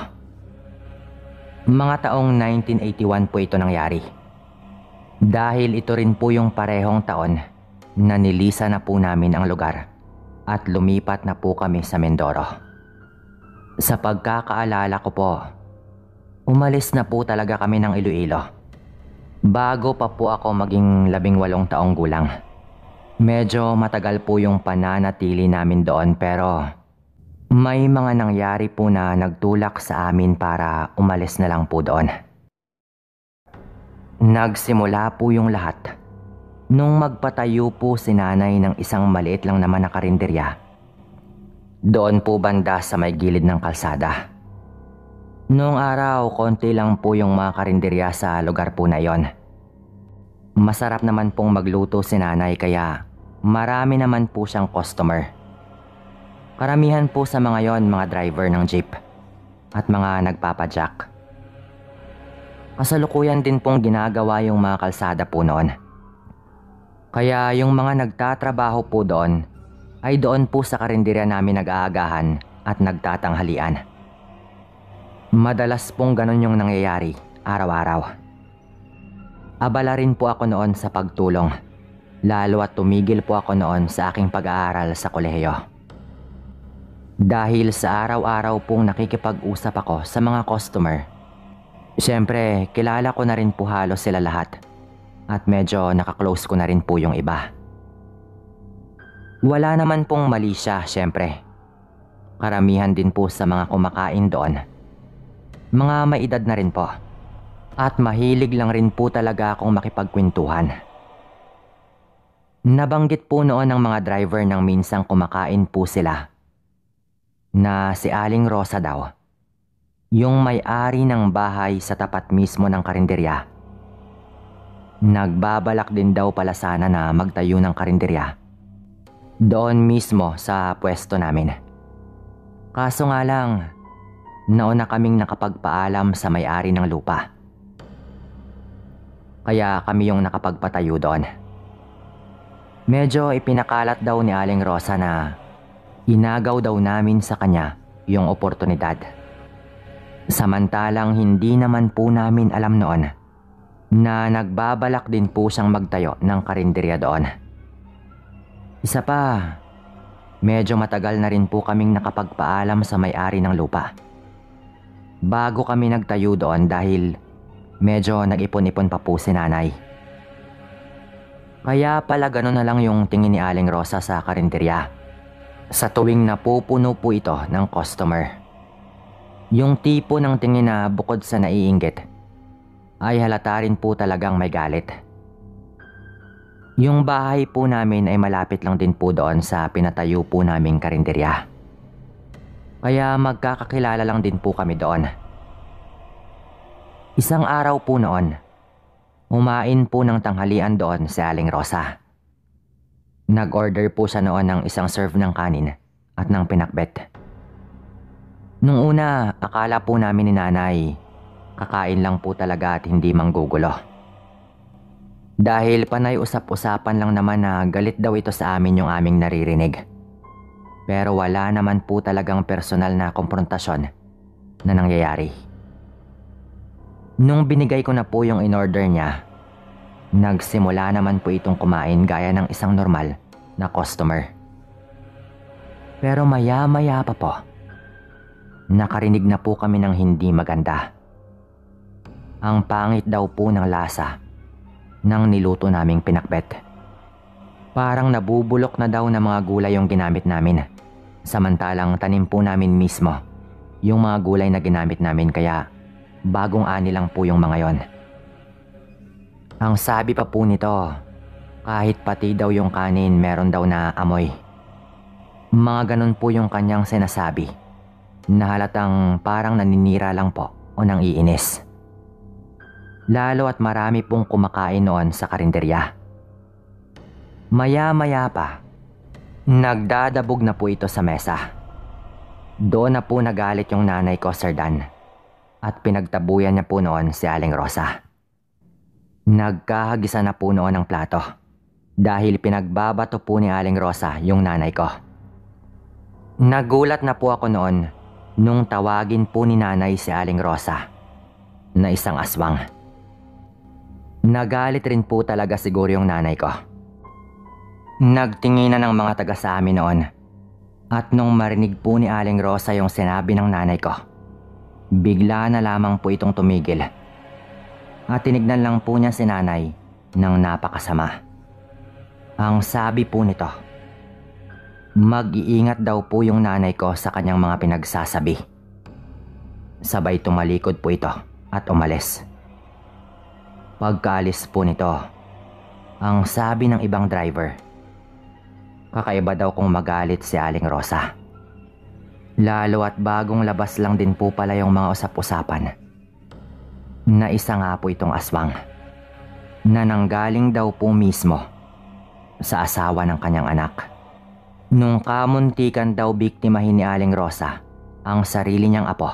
Mga taong 1981 po ito nangyari. Dahil ito rin po yung parehong taon na nilisa na po namin ang lugar at lumipat na po kami sa Mindoro. Sa pagkakaalala ko po, umalis na po talaga kami ng Iloilo bago pa po ako maging 18 taong gulang. Medyo matagal po yung pananatili namin doon pero may mga nangyari po na nagtulak sa amin para umalis na lang po doon. Nagsimula po yung lahat nung magpatayo po si nanay ng isang maliit lang naman na karinderya doon po banda sa may gilid ng kalsada. Noong araw, konti lang po yung mga karinderya sa lugar po na yon. Masarap naman pong magluto si nanay kaya marami naman po siyang customer. Karamihan po sa mga yon mga driver ng jeep at mga nagpapajack. Kasalukuyan din pong ginagawa yung mga kalsada po noon. Kaya yung mga nagtatrabaho po doon ay doon po sa karinderya namin nag-aagahan at nagtatanghalian. Madalas pong ganun yung nangyayari araw-araw. Abala rin po ako noon sa pagtulong, lalo at tumigil po ako noon sa aking pag-aaral sa kolehiyo. Dahil sa araw-araw pong nakikipag-usap ako sa mga customer, siyempre kilala ko na rin po halos sila lahat at medyo nakaklose ko na rin po yung iba. Wala naman pong mali siya siyempre. Karamihan din po sa mga kumakain doon, mga may edad na rin po. At mahilig lang rin po talaga akong makipagkwentuhan. Nabanggit po noon ng mga driver nang minsang kumakain po sila na si Aling Rosa daw, yung may-ari ng bahay sa tapat mismo ng karinderya. Nagbabalak din daw pala sana na magtayo ng karinderya doon mismo sa pwesto namin. Kaso nga lang, nauna kaming nakapagpaalam sa may-ari ng lupa, kaya kami yung nakapagpatayo doon. Medyo ipinakalat daw ni Aling Rosa na inagaw daw namin sa kanya yung oportunidad. Samantalang hindi naman po namin alam noon na nagbabalak din po siyang magtayo ng karinderya doon. Isa pa, medyo matagal na rin po kaming nakapagpaalam sa may-ari ng lupa bago kami nagtayo doon dahil medyo nag-ipon-ipon pa po si nanay. Kaya pala ganun na lang yung tingin ni Aling Rosa sa karinderya sa tuwing napupuno po ito ng customer. Yung tipo ng tingin na bukod sa naiinggit ay halata rin po talagang may galit. Yung bahay po namin ay malapit lang din po doon sa pinatayo po naming karinderya, kaya magkakakilala lang din po kami doon. Isang araw po noon, umain po ng tanghalian doon si Aling Rosa. Nag-order po siya noon ng isang serve ng kanin at ng pinakbet. Nung una, akala po namin ni nanay kakain lang po talaga at hindi manggugulo, dahil panay usap-usapan lang naman na galit daw ito sa amin yung aming naririnig. Pero wala naman po talagang personal na komprontasyon na nangyayari. Nung binigay ko na po yung in-order niya, nagsimula naman po itong kumain gaya ng isang normal na customer. Pero maya-maya pa po, nakarinig na po kami ng hindi maganda. Ang pangit daw po ng lasa ng niluto naming pinakbet. Parang nabubulok na daw ng mga gulay yung ginamit namin. Samantalang tanim po namin mismo yung mga gulay na ginamit namin, kaya bagong ani lang po yung mga yon. Ang sabi pa po nito, kahit pati daw yung kanin meron daw na amoy. Mga ganun po yung kanyang sinasabi, na halatang parang naninira lang po o nang iinis. Lalo at marami pong kumakain noon sa karinderya. Maya-maya pa, nagdadabog na po ito sa mesa. Doon na po nagalit yung nanay ko, Sir Dan, at pinagtabuyan niya po noon si Aling Rosa. Nagkahagisa na po noon ang plato dahil pinagbabato po ni Aling Rosa yung nanay ko. Nagulat na po ako noon nung tawagin po ni nanay si Aling Rosa na isang aswang. Nagalit rin po talaga siguro yung nanay ko. Nagtingin na ng mga taga sa amin noon, at nung marinig po ni Aling Rosa yung sinabi ng nanay ko, bigla na lamang po itong tumigil at tinignan lang po niya si nanay ng napakasama. Ang sabi po nito, mag-iingat daw po yung nanay ko sa kanyang mga pinagsasabi. Sabay tumalikod po ito at umalis. Pagkaalis po nito, ang sabi ng ibang driver, kakaiba daw kung magalit si Aling Rosa. Lalo at bagong labas lang din po pala yung mga usap-usapan na isa nga po itong aswang na nanggaling daw po mismo sa asawa ng kanyang anak. Nung kamuntikan daw biktimahin ni Aling Rosa ang sarili niyang apo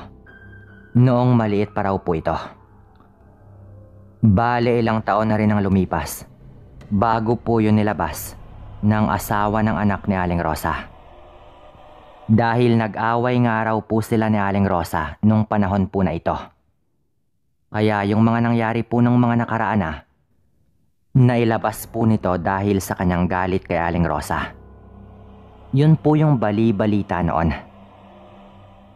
noong maliit pa raw po ito. Bale, ilang taon na rin ang lumipas bago po yun nilabas ng asawa ng anak ni Aling Rosa. Dahil nag-away nga raw po sila ni Aling Rosa nung panahon po na ito, kaya yung mga nangyari po ng mga nakaraan na, nailabas po nito dahil sa kanyang galit kay Aling Rosa. Yun po yung bali-balita noon,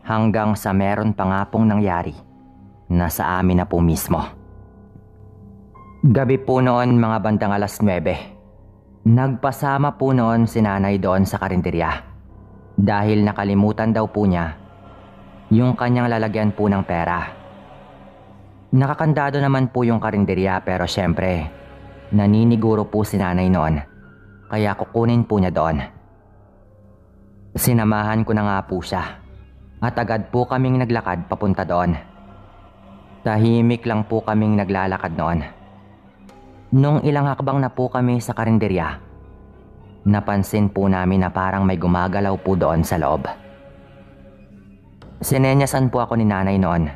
hanggang sa meron pa nga pong nangyari na sa amin na po mismo. Gabi po noon, mga bandang alas 9, nagpasama po noon si nanay doon sa karinderya dahil nakalimutan daw po niya yung kanyang lalagyan po ng pera. Nakakandado naman po yung karinderya pero syempre naniniguro po si nanay noon kaya kukunin po niya doon. Sinamahan ko na nga po siya at agad po kaming naglakad papunta doon. Tahimik lang po kaming naglalakad noon. Nung ilang hakbang na po kami sa karinderya, napansin po namin na parang may gumagalaw po doon sa loob. Sinenyasan po ako ni nanay noon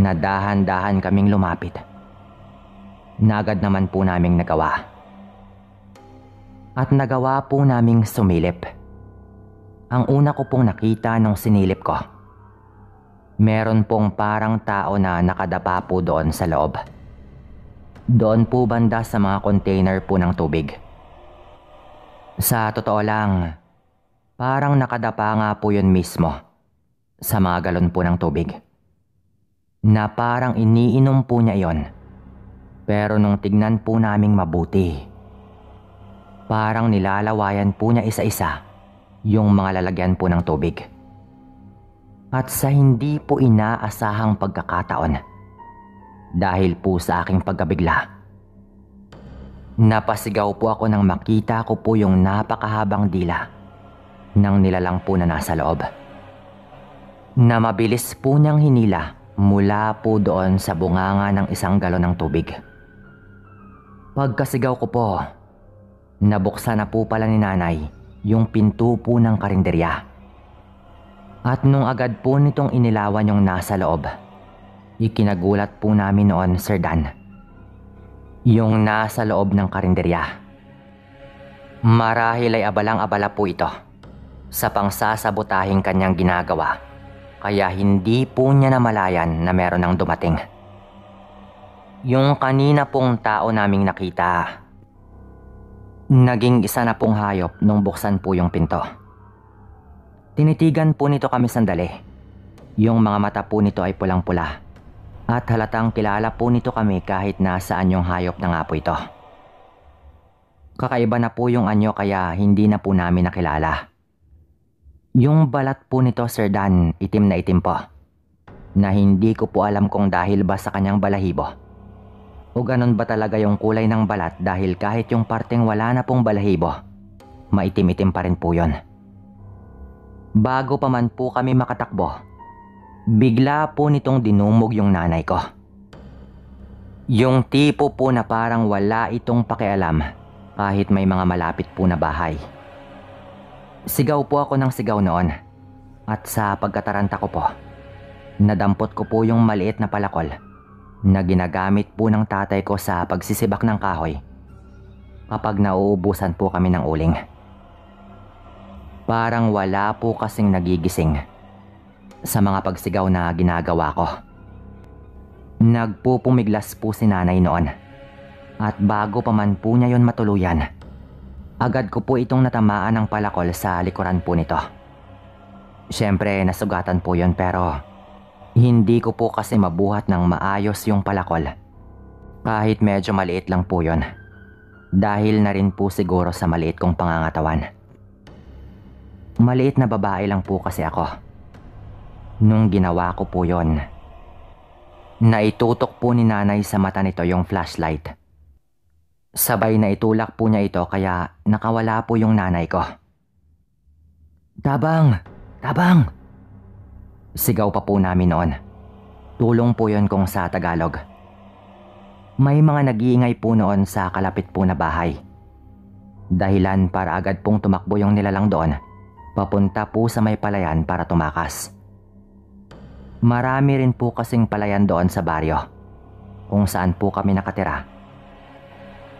na dahan-dahan kaming lumapit. Nagad naman po naming nagawa. At nagawa po naming sumilip. Ang una ko pong nakita nung sinilip ko, meron pong parang tao na nakadapa po doon sa loob. Doon po banda sa mga container po ng tubig. Sa totoo lang, parang nakadapa nga po yun mismo sa mga galon po ng tubig. Na parang iniinom po niya yon. Pero nung tignan po naming mabuti, parang nilalawayan po niya isa-isa yung mga lalagyan po ng tubig. At sa hindi po inaasahang pagkakataon, dahil po sa aking pagkabigla, napasigaw po ako nang makita ko po yung napakahabang dila ng nilalang po na nasa loob, na mabilis po niyang hinila mula po doon sa bunganga ng isang galon ng tubig. Pagkasigaw ko po, nabuksan na po pala ni nanay yung pinto po ng karinderya. At nung agad po nitong inilawan yung nasa loob, ikinagulat po namin noon, Sir Dan, yung nasa loob ng karinderya. Marahil ay abalang-abala po ito sa pangsasabotahing kanyang ginagawa, kaya hindi po niya namalayan na meron ang dumating. Yung kanina pong tao naming nakita, naging isa na pong hayop nung buksan po yung pinto. Tinitigan po nito kami sandali. Yung mga mata po nito ay pulang-pula. At halatang kilala po nito kami kahit nasaan yung hayop na nga po ito. Kakaiba na po yung anyo kaya hindi na po namin nakilala. Yung balat po nito, Sir Dan, itim na itim po. Na hindi ko po alam kung dahil ba sa kanyang balahibo. O ganun ba talaga yung kulay ng balat dahil kahit yung parteng wala na pong balahibo, maitim-itim pa rin po yun. Bago pa man po kami makatakbo, bigla po nitong dinumog yung nanay ko. Yung tipo po na parang wala itong pakialam kahit may mga malapit po na bahay. Sigaw po ako ng sigaw noon. At sa pagkataranta ko po, nadampot ko po yung maliit na palakol na ginagamit po ng tatay ko sa pagsisibak ng kahoy kapag nauubusan po kami ng uling. Parang wala po kasing nagigising sa mga pagsigaw na ginagawa ko. Nagpupumiglas po si nanay noon. At bago pa man po niya yon matuluyan, agad ko po itong natamaan ng palakol sa likuran po nito. Siyempre nasugatan po yon pero hindi ko po kasi mabuhat ng maayos yung palakol. Kahit medyo maliit lang po yon. Dahil na rin po siguro sa maliit kong pangangatawan. Maliit na babae lang po kasi ako nung ginawa ko po yon. Naitutok po ni nanay sa mata nito yung flashlight. Sabay na itulak po niya ito kaya nakawala po yung nanay ko. "Tabang! Tabang!" Sigaw pa po namin noon. Tulong po yon kung sa Tagalog. May mga nag-iingay po noon sa kalapit po na bahay. Dahilan para agad pong tumakbo yung nilalang doon, papunta po sa may palayan para tumakas. Marami rin po kasing palayan doon sa baryo kung saan po kami nakatira.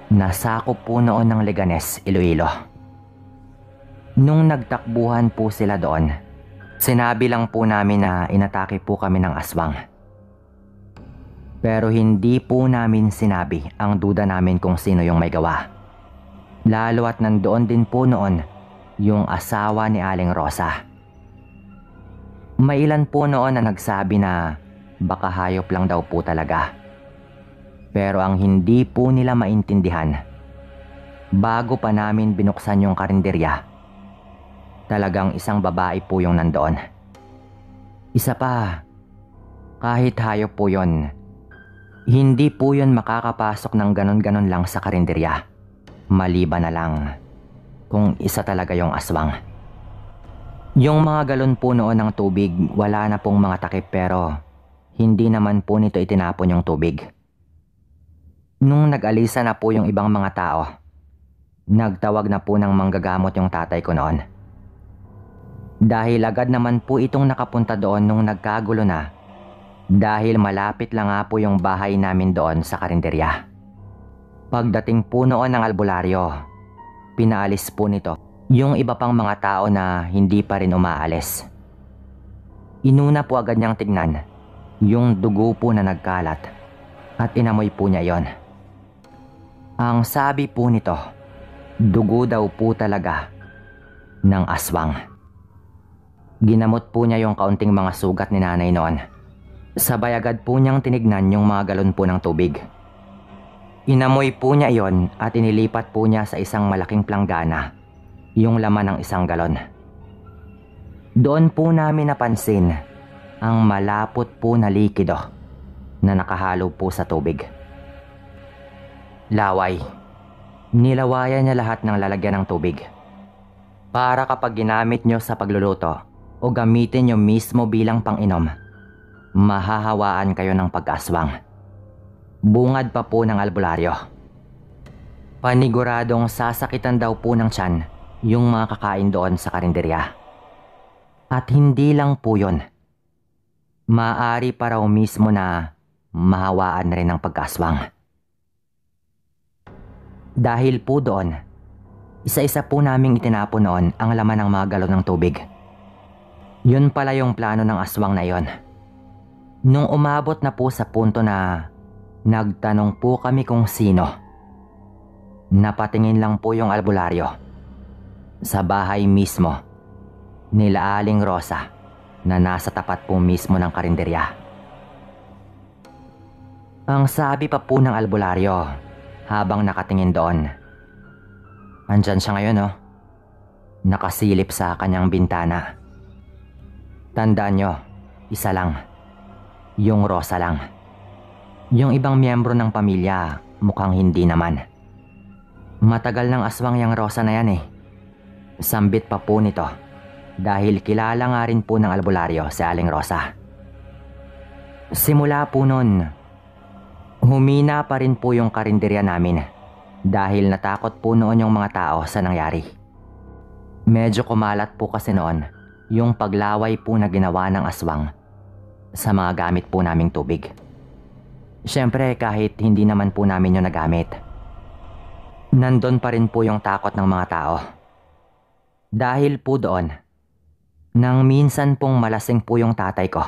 Nasakop po noon ng Leganes, Iloilo. Nung nagtakbuhan po sila doon, sinabi lang po namin na inatake po kami ng aswang. Pero hindi po namin sinabi ang duda namin kung sino yung may gawa. Lalo at nandoon din po noon yung asawa ni Aling Rosa. May ilan po noon na nagsabi na baka hayop lang daw po talaga. Pero ang hindi po nila maintindihan, bago pa namin binuksan yung karinderya, Talagang isang babae po yung nandoon. Isa pa, kahit hayop po yun, hindi po yun makakapasok ng ganon-ganon lang sa karinderya. Maliban na lang kung isa talaga yung aswang. Yung mga galon po noon ng tubig, wala na pong mga takip pero hindi naman po nito itinapon yung tubig. Nung nag-alisa na po yung ibang mga tao, nagtawag na po ng manggagamot yung tatay ko noon. Dahil agad naman po itong nakapunta doon nung nagkagulo na, dahil malapit lang nga po yung bahay namin doon sa karinderya. Pagdating po noon ng albularyo, pinaalis po nito yung iba pang mga tao na hindi pa rin umaalis. Inuna po agad niyang tignan yung dugo po na nagkalat at inamoy po niya yon. Ang sabi po nito, dugo daw po talaga ng aswang. Ginamot po niya yung kaunting mga sugat ni nanay noon. Sabay agad po niyang tinignan yung mga galon po ng tubig. Inamoy po niya iyon at inilipat po niya sa isang malaking planggana yung laman ng isang galon. Doon po namin napansin ang malapot po na likido na nakahalo po sa tubig. Laway. Nilawayan niya lahat ng lalagyan ng tubig. Para kapag ginamit niyo sa pagluluto o gamitin niyo mismo bilang panginom, mahahawaan kayo ng pag-aswang. Bungad pa po ng albularyo. Paniguradong sasakitan daw po ng tiyan yung mga kakain doon sa karinderya. At hindi lang po yun. Maaari pa raw mismo na mahawaan rin ng pag-aswang. Dahil po doon, isa-isa po naming itinapon noon ang laman ng mga galon ng tubig. Yun pala yung plano ng aswang na yon. Nung umabot na po sa punto na nagtanong po kami kung sino, napatingin lang po yung albularyo sa bahay mismo nila Aling Rosa na nasa tapat po mismo ng karinderya. Ang sabi pa po ng albularyo, habang nakatingin doon, andyan siya ngayon, oh. Nakasilip sa kanyang bintana. Tandaan nyo, isa lang. Yung Rosa lang. Yung ibang miyembro ng pamilya, mukhang hindi naman. Matagal ng aswang yung Rosa na yan eh. Sambit pa po nito. Dahil kilala nga rin po ng albularyo si Aling Rosa. Simula po noon, humina pa rin po yung karinderya namin dahil natakot po noon yung mga tao sa nangyari. Medyo kumalat po kasi noon yung paglaway po na ginawa ng aswang sa mga gamit po naming tubig. Siyempre kahit hindi naman po namin yung nagamit, nandun pa rin po yung takot ng mga tao. Dahil po doon, nang minsan pong malasing po yung tatay ko,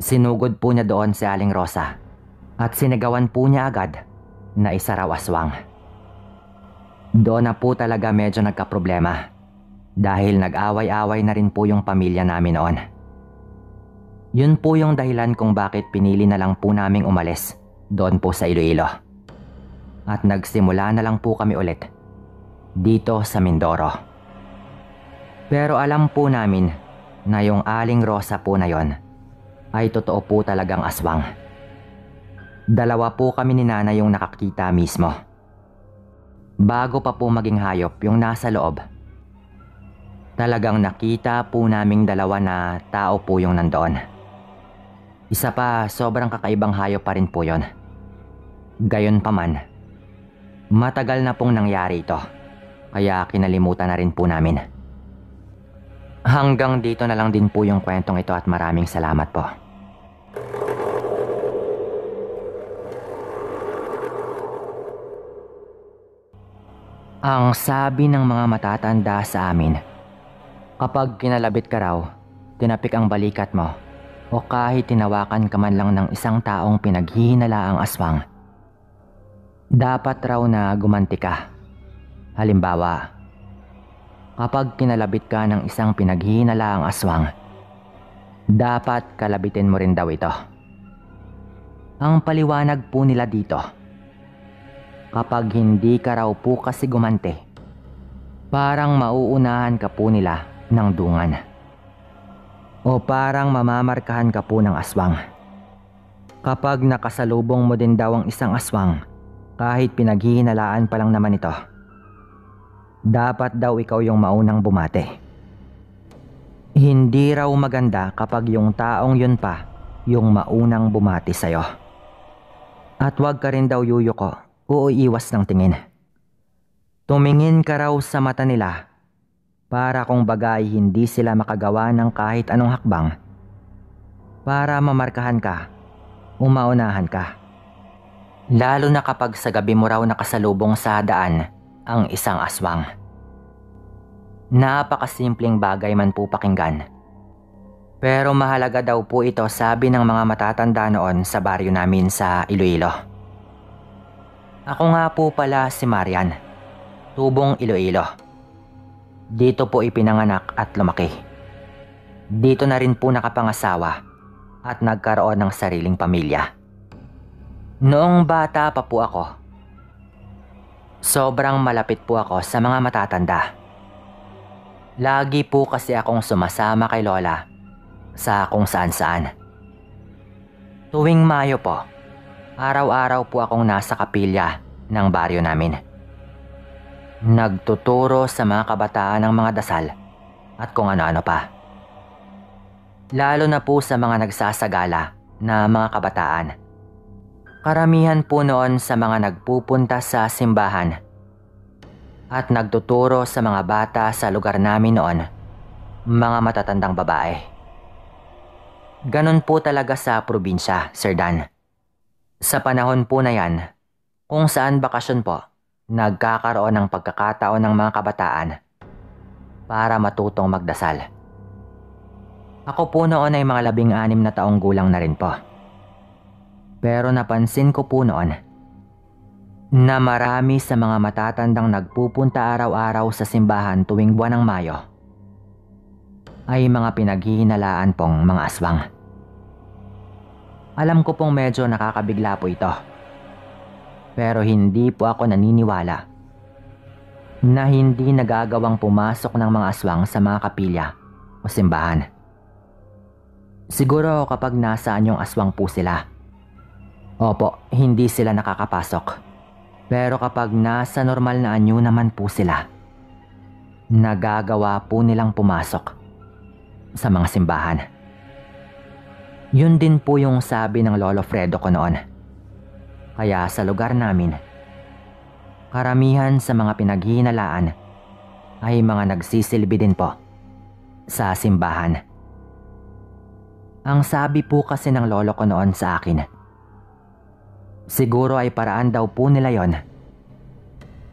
sinugod po niya doon si Aling Rosa. At sinigawan po niya agad na isa raw aswang. Doon na po talaga medyo nagkaproblema dahil nag-away-away na rin po yung pamilya namin noon. Yun po yung dahilan kung bakit pinili na lang po naming umalis doon po sa Iloilo. At nagsimula na lang po kami ulit dito sa Mindoro. Pero alam po namin na yung Aling Rosa po na yon ay totoo po talagang aswang. Dalawa po kami ni Nana yung nakakita mismo. Bago pa po maging hayop yung nasa loob, talagang nakita po naming dalawa na tao po yung nandoon. Isa pa, sobrang kakaibang hayop pa rin po yon. Gayunpaman, matagal na pong nangyari ito, kaya kinalimutan na rin po namin. Hanggang dito na lang din po yung kwentong ito at maraming salamat po. Ang sabi ng mga matatanda sa amin, kapag kinalabit ka raw, tinapik ang balikat mo, o kahit tinawakan ka man lang ng isang taong pinaghihinala ang aswang, dapat raw na gumanti ka. Halimbawa, kapag kinalabit ka ng isang pinaghihinala ang aswang, dapat kalabitin mo rin daw ito. Ang paliwanag po nila dito, kapag hindi ka raw po kasi gumante, Parang mauunahan ka po nila ng dungan. O parang mamamarkahan ka po ng aswang. Kapag nakasalubong mo din daw ang isang aswang, kahit pinaghihinalaan pa lang naman ito, dapat daw ikaw yung maunang bumate. Hindi raw maganda kapag yung taong yun pa yung maunang bumati sa'yo. At huwag ka rin daw yuyuko o iiwas ng tingin. Tumingin ka raw sa mata nila para kung bagay hindi sila makagawa ng kahit anong hakbang para mamarkahan ka, umaunahan ka. Lalo na kapag sa gabi mo raw nakasalubong sa daan ang isang aswang. Napakasimpleng bagay man po pakinggan, pero mahalaga daw po ito, sabi ng mga matatanda noon sa baryo namin sa Iloilo. Ako nga po pala si Marian, tubong Iloilo. Dito po ipinanganak at lumaki. Dito na rin po nakapangasawa at nagkaroon ng sariling pamilya. Noong bata pa po ako, sobrang malapit po ako sa mga matatanda. Lagi po kasi akong sumasama kay Lola sa kung saan-saan. Tuwing Mayo po, araw-araw po akong nasa kapilya ng baryo namin. Nagtuturo sa mga kabataan ng mga dasal at kung ano-ano pa. Lalo na po sa mga nagsasagala na mga kabataan. Karamihan po noon sa mga nagpupunta sa simbahan at nagtuturo sa mga bata sa lugar namin noon, mga matatandang babae. Ganon po talaga sa probinsya, Sir Dan. Sa panahon po na yan, kung saan bakasyon po, nagkakaroon ng pagkakataon ng mga kabataan para matutong magdasal. Ako po noon ay mga 16 na taong gulang na rin po. Pero napansin ko po noon na marami sa mga matatandang nagpupunta araw-araw sa simbahan tuwing buwan ng Mayo ay mga pinaghihinalaan pong mga aswang. Alam ko pong medyo nakakabigla po ito, pero hindi po ako naniniwala na hindi nagagawang pumasok ng mga aswang sa mga kapilya o simbahan. Siguro kapag nasaan yung aswang po sila, opo, hindi sila nakakapasok. Pero kapag nasa normal na anyo naman po sila, nagagawa po nilang pumasok sa mga simbahan. Yun din po yung sabi ng Lolo Fredo ko noon. Kaya sa lugar namin, karamihan sa mga pinaghihinalaan ay mga nagsisilbi din po sa simbahan. Ang sabi po kasi ng lolo ko noon sa akin, siguro ay paraan daw po nila yon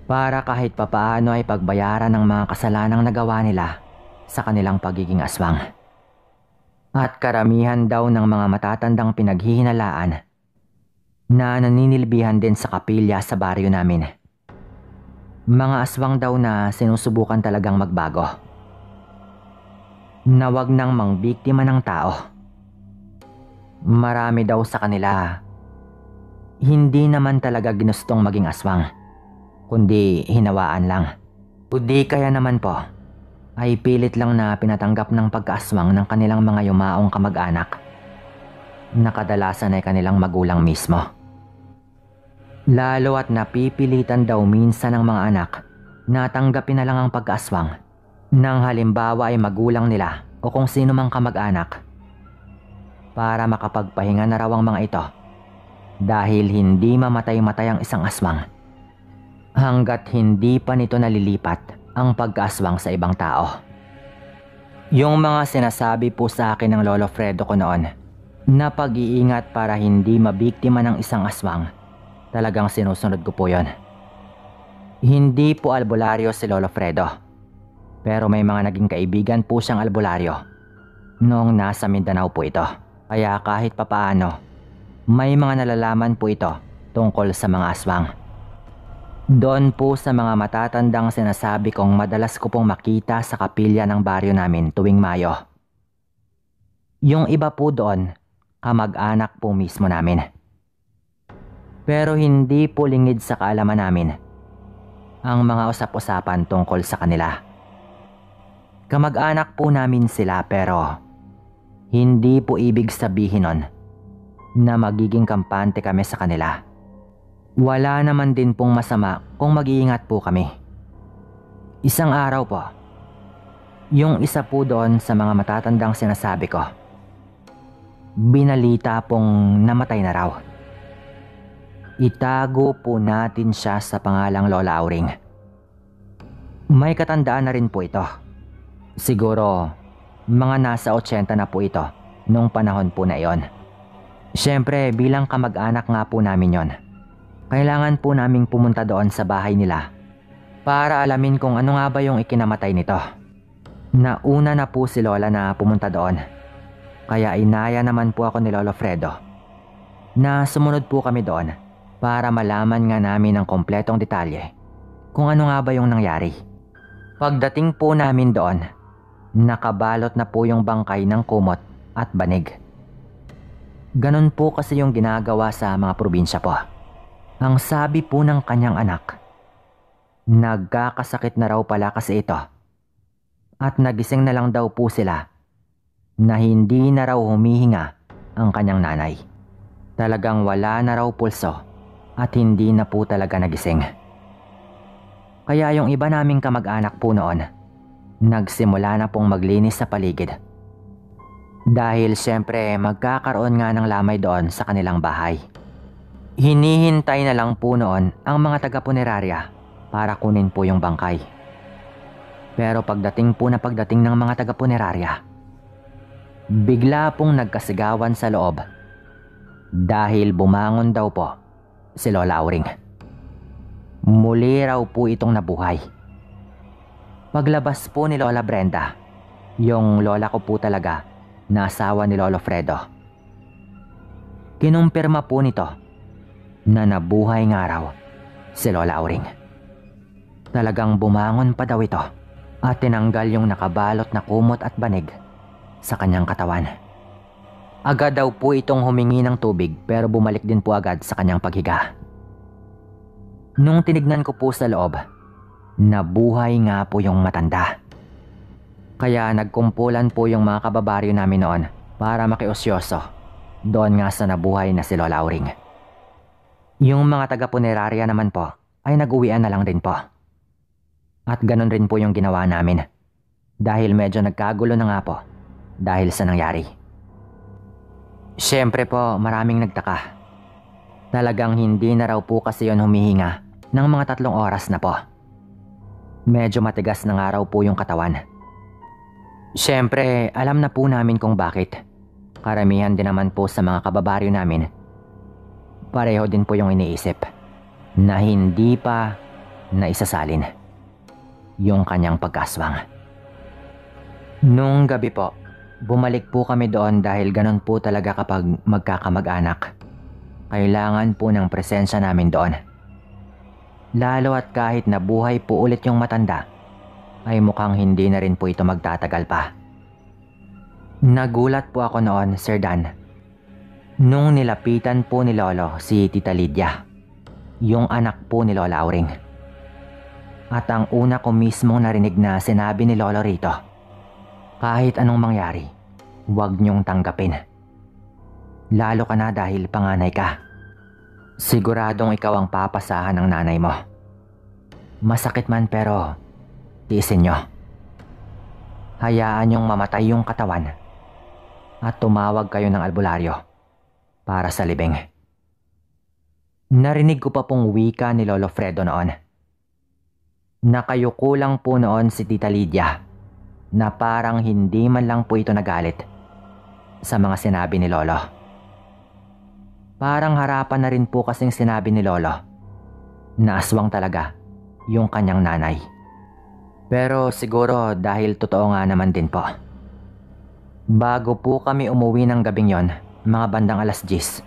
para kahit papaano ay pagbayaran ng mga kasalanang nagawa nila sa kanilang pagiging aswang. At karamihan daw ng mga matatandang pinaghihinalaan na naninilbihan din sa kapilya sa baryo namin, mga aswang daw na sinusubukan talagang magbago, na wag nang mangbiktima ng tao. Marami daw sa kanila hindi naman talaga ginustong maging aswang, kundi hinawaan lang. Kundi kaya naman po ay pilit lang na pinatanggap ng pagkaaswang ng kanilang mga yumaong kamag-anak na kadalasan ay kanilang magulang mismo. Lalo at napipilitan daw minsan ng mga anak na tanggapin na lang ang pagkaaswang nang halimbawa ay magulang nila o kung sino mang kamag-anak para makapagpahinga na raw ang mga ito. Dahil hindi mamatay-matay ang isang aswang hanggat hindi pa nito nalilipat ang pag-aswang sa ibang tao. Yung mga sinasabi po sa akin ng Lolo Fredo ko noon na pag-iingat para hindi mabiktima ng isang aswang, talagang sinusunod ko po yon. Hindi po albularyo si Lolo Fredo, pero may mga naging kaibigan po siyang albularyo noong nasa Mindanao po ito. Kaya kahit papaano may mga nalalaman po ito tungkol sa mga aswang. Doon po sa mga matatandang sinasabi kong madalas ko pong makita sa kapilya ng baryo namin tuwing Mayo. Yung iba po doon, kamag-anak po mismo namin. Pero hindi po lingid sa kaalaman namin ang mga usap-usapan tungkol sa kanila. Kamag-anak po namin sila, pero hindi po ibig sabihin nun na magiging kampante kami sa kanila. Wala naman din pong masama kung mag-iingat po kami. Isang araw po, yung isa po doon sa mga matatandang sinasabi ko, binalita pong namatay na raw. Itago po natin siya sa pangalang Lola Auring. May katandaan na rin po ito. Siguro mga nasa 80 na po ito nung panahon po na iyon. Siyempre bilang kamag-anak nga po namin yon, kailangan po naming pumunta doon sa bahay nila para alamin kung ano nga ba yung ikinamatay nito. Nauna na po si Lola na pumunta doon, kaya inaya naman po ako ni Lolo Fredo na sumunod po kami doon para malaman nga namin ang kompletong detalye kung ano nga ba yung nangyari. Pagdating po namin doon, nakabalot na po yung bangkay ng kumot at banig. Ganon po kasi yung ginagawa sa mga probinsya po. Ang sabi po ng kanyang anak, nagkakasakit na raw pala kasi ito, at nagising na lang daw po sila na hindi na raw humihinga ang kanyang nanay. Talagang wala na raw pulso at hindi na po talaga nagising. Kaya yung iba naming kamag-anak po noon, nagsimula na pong maglinis sa paligid, dahil siyempre magkakaroon nga ng lamay doon sa kanilang bahay. Hinihintay na lang po noon ang mga taga-punerarya para kunin po yung bangkay. Pero pagdating ng mga taga-punerarya, bigla pong nagkasigawan sa loob dahil bumangon daw po si Lola Auring. Muli raw po itong nabuhay. Paglabas po ni Lola Brenda, yung lola ko po talaga na asawa ni Lolo Fredo, kinumpirma po nito na nabuhay nga raw si Lola Auring. Talagang bumangon pa daw ito at tinanggal yung nakabalot na kumot at banig sa kanyang katawan. Agad daw po itong humingi ng tubig, pero bumalik din po agad sa kanyang paghiga. Nung tinignan ko po sa loob, nabuhay nga po yung matanda. Kaya nagkumpulan po yung mga kababaryo namin noon para makiusyoso doon nga sa nabuhay na si Lola Auring. Yung mga taga-punerarya naman po ay nag-uwian na lang din po. At ganun rin po yung ginawa namin, dahil medyo nagkagulo na nga po dahil sa nangyari. Siyempre po maraming nagtaka. Talagang hindi na raw po kasi yun humihinga ng mga 3 oras na po. Medyo matigas na nga raw po yung katawan. Siyempre, alam na po namin kung bakit. Karamihan din naman po sa mga kababaryo namin, pareho din po yung iniisip na hindi pa naisasalin yung kanyang pagkaswang. Nung gabi po, bumalik po kami doon dahil ganun po talaga kapag magkakamag-anak. Kailangan po ng presensya namin doon. Lalo at kahit nabuhay po ulit yung matanda, ay mukhang hindi na rin po ito magtatagal pa. Nagulat po ako noon, Sir Dan, nung nilapitan po ni Lolo si Tita Lydia, yung anak po ni Lola Auring. At ang una ko mismong narinig na sinabi ni Lolo rito, kahit anong mangyari, huwag niyong tanggapin. Lalo ka na dahil panganay ka. Siguradong ikaw ang papasahan ng nanay mo. Masakit man, pero tiisin nyo. Hayaan yung mamatay yung katawan at tumawag kayo ng albularyo para sa libing. Narinig ko pa pong wika ni Lolo Fredo noon. Nakayuko lang po noon si Tita Lydia na parang hindi man lang po ito nagalit sa mga sinabi ni Lolo. Parang harapan na rin po kasing sinabi ni Lolo na aswang talaga yung kanyang nanay. Pero siguro dahil totoo nga naman din po. Bago po kami umuwi ng gabing yon, mga bandang 10:00,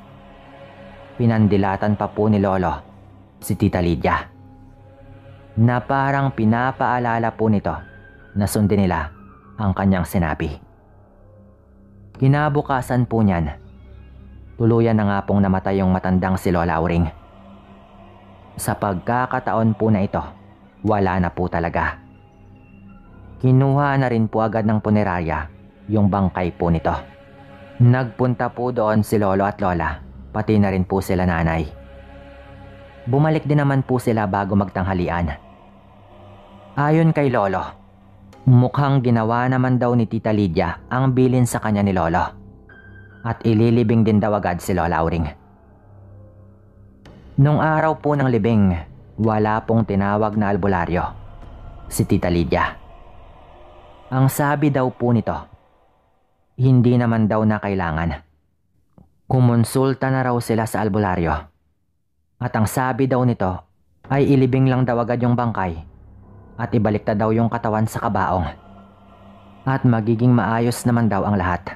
pinandilatan pa po ni Lolo si Tita Lydia, na parang pinapaalala po nito na sundin nila ang kanyang sinabi. Kinabukasan po niyan, tuluyan na nga pong namatay yung matandang si Lola Auring. Sa pagkakataon po na ito, wala na po talaga. Kinuha na rin po agad ng punerarya yung bangkay po nito. Nagpunta po doon si lolo at lola, pati na rin po sila nanay. Bumalik din naman po sila bago magtanghalian. Ayon kay lolo, mukhang ginawa naman daw ni Tita Lydia ang bilin sa kanya ni lolo, at ililibing din daw agad si Lola Auring. Nung araw po ng libing, wala pong tinawag na albularyo si Tita Lydia. Ang sabi daw po nito, hindi naman daw na kailangan. Kumonsulta na raw sila sa albularyo. At ang sabi daw nito ay ilibing lang daw agad yung bangkay at ibalikta daw yung katawan sa kabaong. At magiging maayos naman daw ang lahat.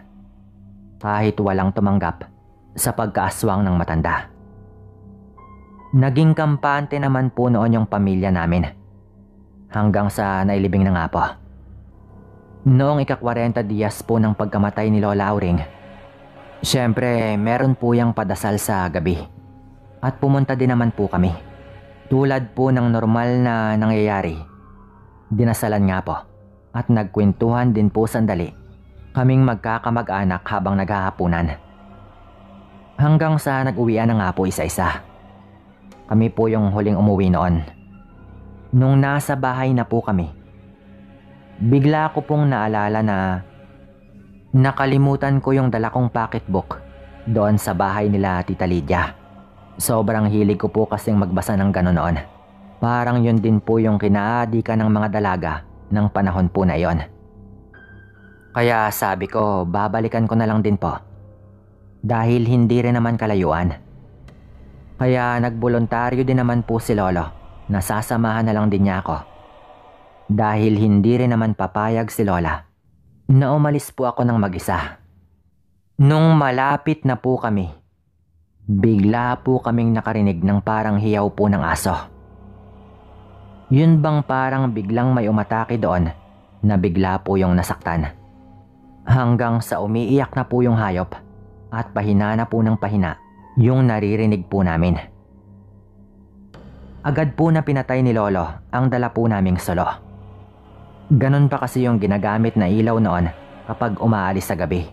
Kahit walang tumanggap sa pagkaaswang ng matanda. Naging kampante naman po noon yung pamilya namin. Hanggang sa nailibing na nga po. Noong ika-40 diyas po ng pagkamatay ni Lola Auring, syempre meron po yung padasal sa gabi. At pumunta din naman po kami. Tulad po ng normal na nangyayari, dinasalan nga po. At nagkwentuhan din po sandali kaming magkakamag-anak habang naghahapunan. Hanggang sa nag-uwian na nga po isa-isa. Kami po yung huling umuwi noon. Nung nasa bahay na po kami, bigla ko pong naalala na nakalimutan ko yung dala kong pocketbook doon sa bahay nila Tita Lydia. Sobrang hilig ko po kasing magbasa ng gano'n noon. Parang yun din po yung kinaadikan ng mga dalaga ng panahon po na yon. Kaya sabi ko, babalikan ko na lang din po. Dahil hindi rin naman kalayuan. Kaya nagboluntaryo din naman po si Lolo na sasamahan na lang din niya ako. Dahil hindi rin naman papayag si Lola na umalis po ako ng mag-isa. Nung malapit na po kami, bigla po kaming nakarinig ng parang hiyaw po ng aso. Yun bang parang biglang may umatake doon na bigla po yung nasaktan. Hanggang sa umiiyak na po yung hayop at pahina na po ng pahina yung naririnig po namin. Agad po na pinatay ni Lolo ang dala po naming solo. Ganon pa kasi yung ginagamit na ilaw noon kapag umaalis sa gabi.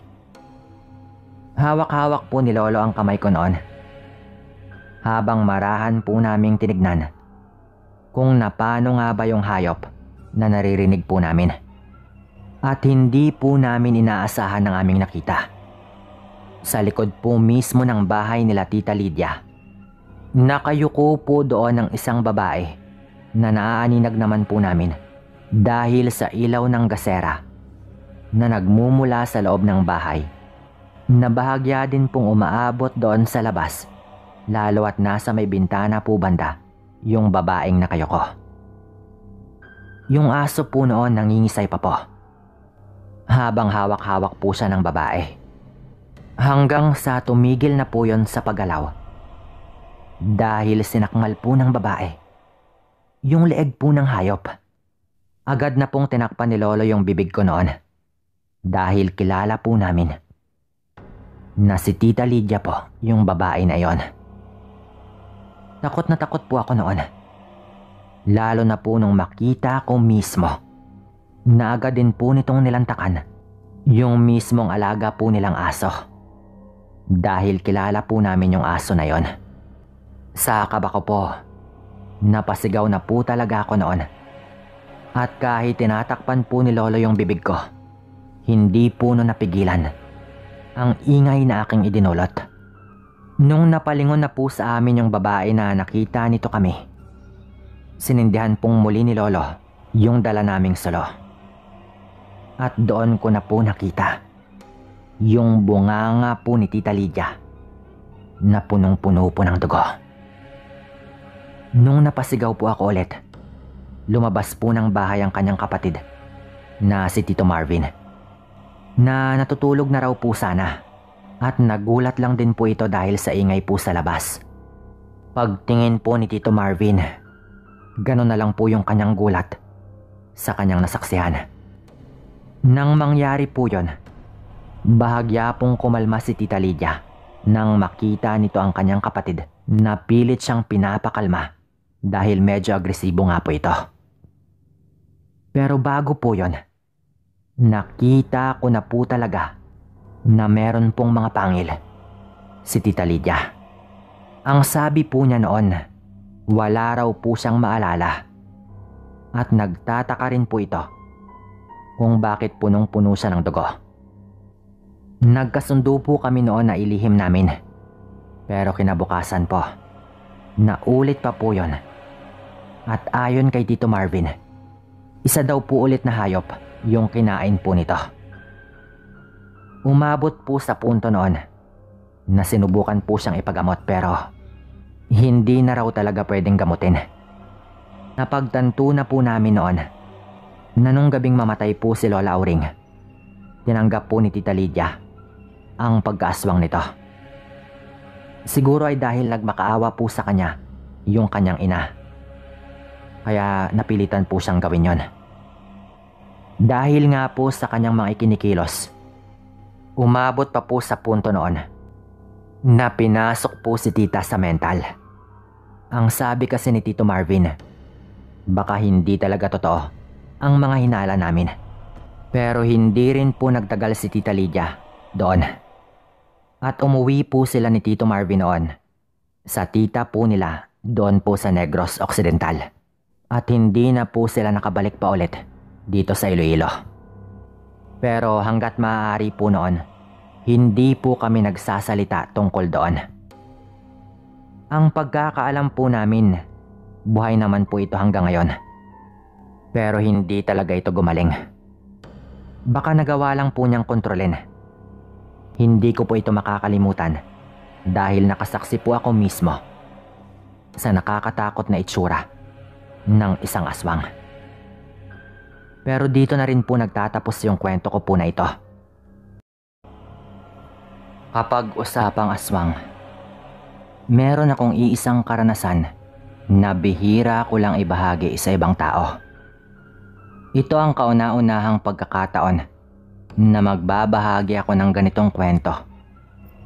Hawak-hawak po ni Lolo ang kamay ko noon. Habang marahan po naming tinignan kung napano nga ba yung hayop na naririnig po namin. At hindi po namin inaasahan ang aming nakita. Sa likod po mismo ng bahay nila Tita Lydia, nakayuko po doon ang isang babae na naaaninag naman po namin dahil sa ilaw ng gasera na nagmumula sa loob ng bahay na bahagya din pong umaabot doon sa labas, lalo at nasa may bintana po banda yung babaeng nakayuko. Yung aso po noon nangingisay pa po habang hawak-hawak po siya ng babae, hanggang sa tumigil na po yon sa paggalaw dahil sinakmal po ng babae yung leeg po ng hayop. Agad na pong tinakpan ni Lolo yung bibig ko noon dahil kilala po namin na si Tita Lydia po yung babae na yon. Takot na takot po ako noon. Lalo na po nung makita ko mismo na agad din po nitong nilantakan yung mismong alaga po nilang aso. Dahil kilala po namin yung aso na yon. Sa kabako po, napasigaw na po talaga ako noon. At kahit tinatakpan po ni Lolo yung bibig ko, hindi po nun napigilan ang ingay na aking idinulot. Nung napalingon na po sa amin yung babae na nakita nito kami, sinindihan pong muli ni Lolo yung dala naming solo. At doon ko na po nakita yung bunganga po ni Tita Lydia na punong-puno po ng dugo. Nung napasigaw po ako ulit, lumabas po ng bahay ang kanyang kapatid na si Tito Marvin na natutulog na raw po sana, at nagulat lang din po ito dahil sa ingay po sa labas. Pagtingin po ni Tito Marvin, ganun na lang po yung kanyang gulat sa kanyang nasaksihan. Nang mangyari po yon, bahagya pong kumalma si Tita Lydia nang makita nito ang kanyang kapatid na pilit siyang pinapakalma dahil medyo agresibo nga po ito. Pero bago po yon, nakita ko na po talaga na meron pong mga pangil si Tita Lydia. Ang sabi po niya noon, wala raw po siyang maalala. At nagtataka rin po ito kung bakit punong-puno siya ng dugo. Nagkasundo po kami noon na ilihim namin. Pero kinabukasan po, naulit pa po yon. At ayon kay Tito Marvin, isa daw po ulit na hayop yung kinain po nito. Umabot po sa punto noon na sinubukan po siyang ipagamot pero hindi na raw talaga pwedeng gamutin. Napagtanto na po namin noon na nung gabing mamatay po si Lola Auring, tinanggap po ni Tita Lydia ang pagkaaswang nito. Siguro ay dahil nagmakaawa po sa kanya yung kanyang ina. Kaya napilitan po siyang gawin yon. Dahil nga po sa kanyang mga ikinikilos, umabot pa po sa punto noon na pinasok po si Tita sa mental. Ang sabi kasi ni Tito Marvin, baka hindi talaga totoo ang mga hinala namin. Pero hindi rin po nagtagal si Tita Lydia doon. At umuwi po sila ni Tito Marvin noon sa tita po nila doon po sa Negros Occidental. At hindi na po sila nakabalik pa ulit dito sa Iloilo. Pero hanggat maaari po noon, hindi po kami nagsasalita tungkol doon. Ang pagkakaalam po namin, buhay naman po ito hanggang ngayon. Pero hindi talaga ito gumaling. Baka nagawa lang po niyang kontrolin. Hindi ko po ito makakalimutan dahil nakasaksi po ako mismo sa nakakatakot na itsura ng isang aswang. Pero dito na rin po nagtatapos yung kwento ko po na ito. Kapag usapang aswang, meron akong iisang karanasan na bihira ko lang ibahagi sa ibang tao. Ito ang kauna-unahang pagkakataon na magbabahagi ako ng ganitong kwento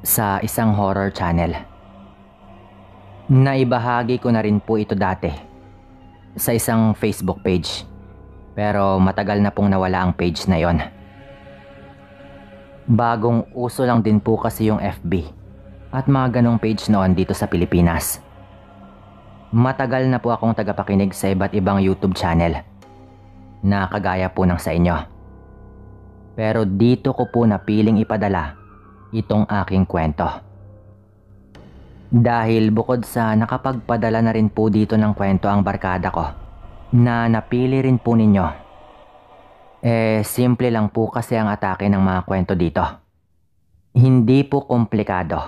sa isang horror channel. Naibahagi ko na rin po ito dati sa isang Facebook page, pero matagal na pong nawala ang page na yon. Bagong uso lang din po kasi yung FB at mga ganong page noon dito sa Pilipinas. Matagal na po akong tagapakinig sa iba't ibang YouTube channel na kagaya po ng sa inyo. Pero dito ko po napiling ipadala itong aking kwento. Dahil bukod sa nakapagpadala na rin po dito ng kwento ang barkada ko na napili rin po ninyo, simple lang po kasi ang atake ng mga kwento dito. Hindi po komplikado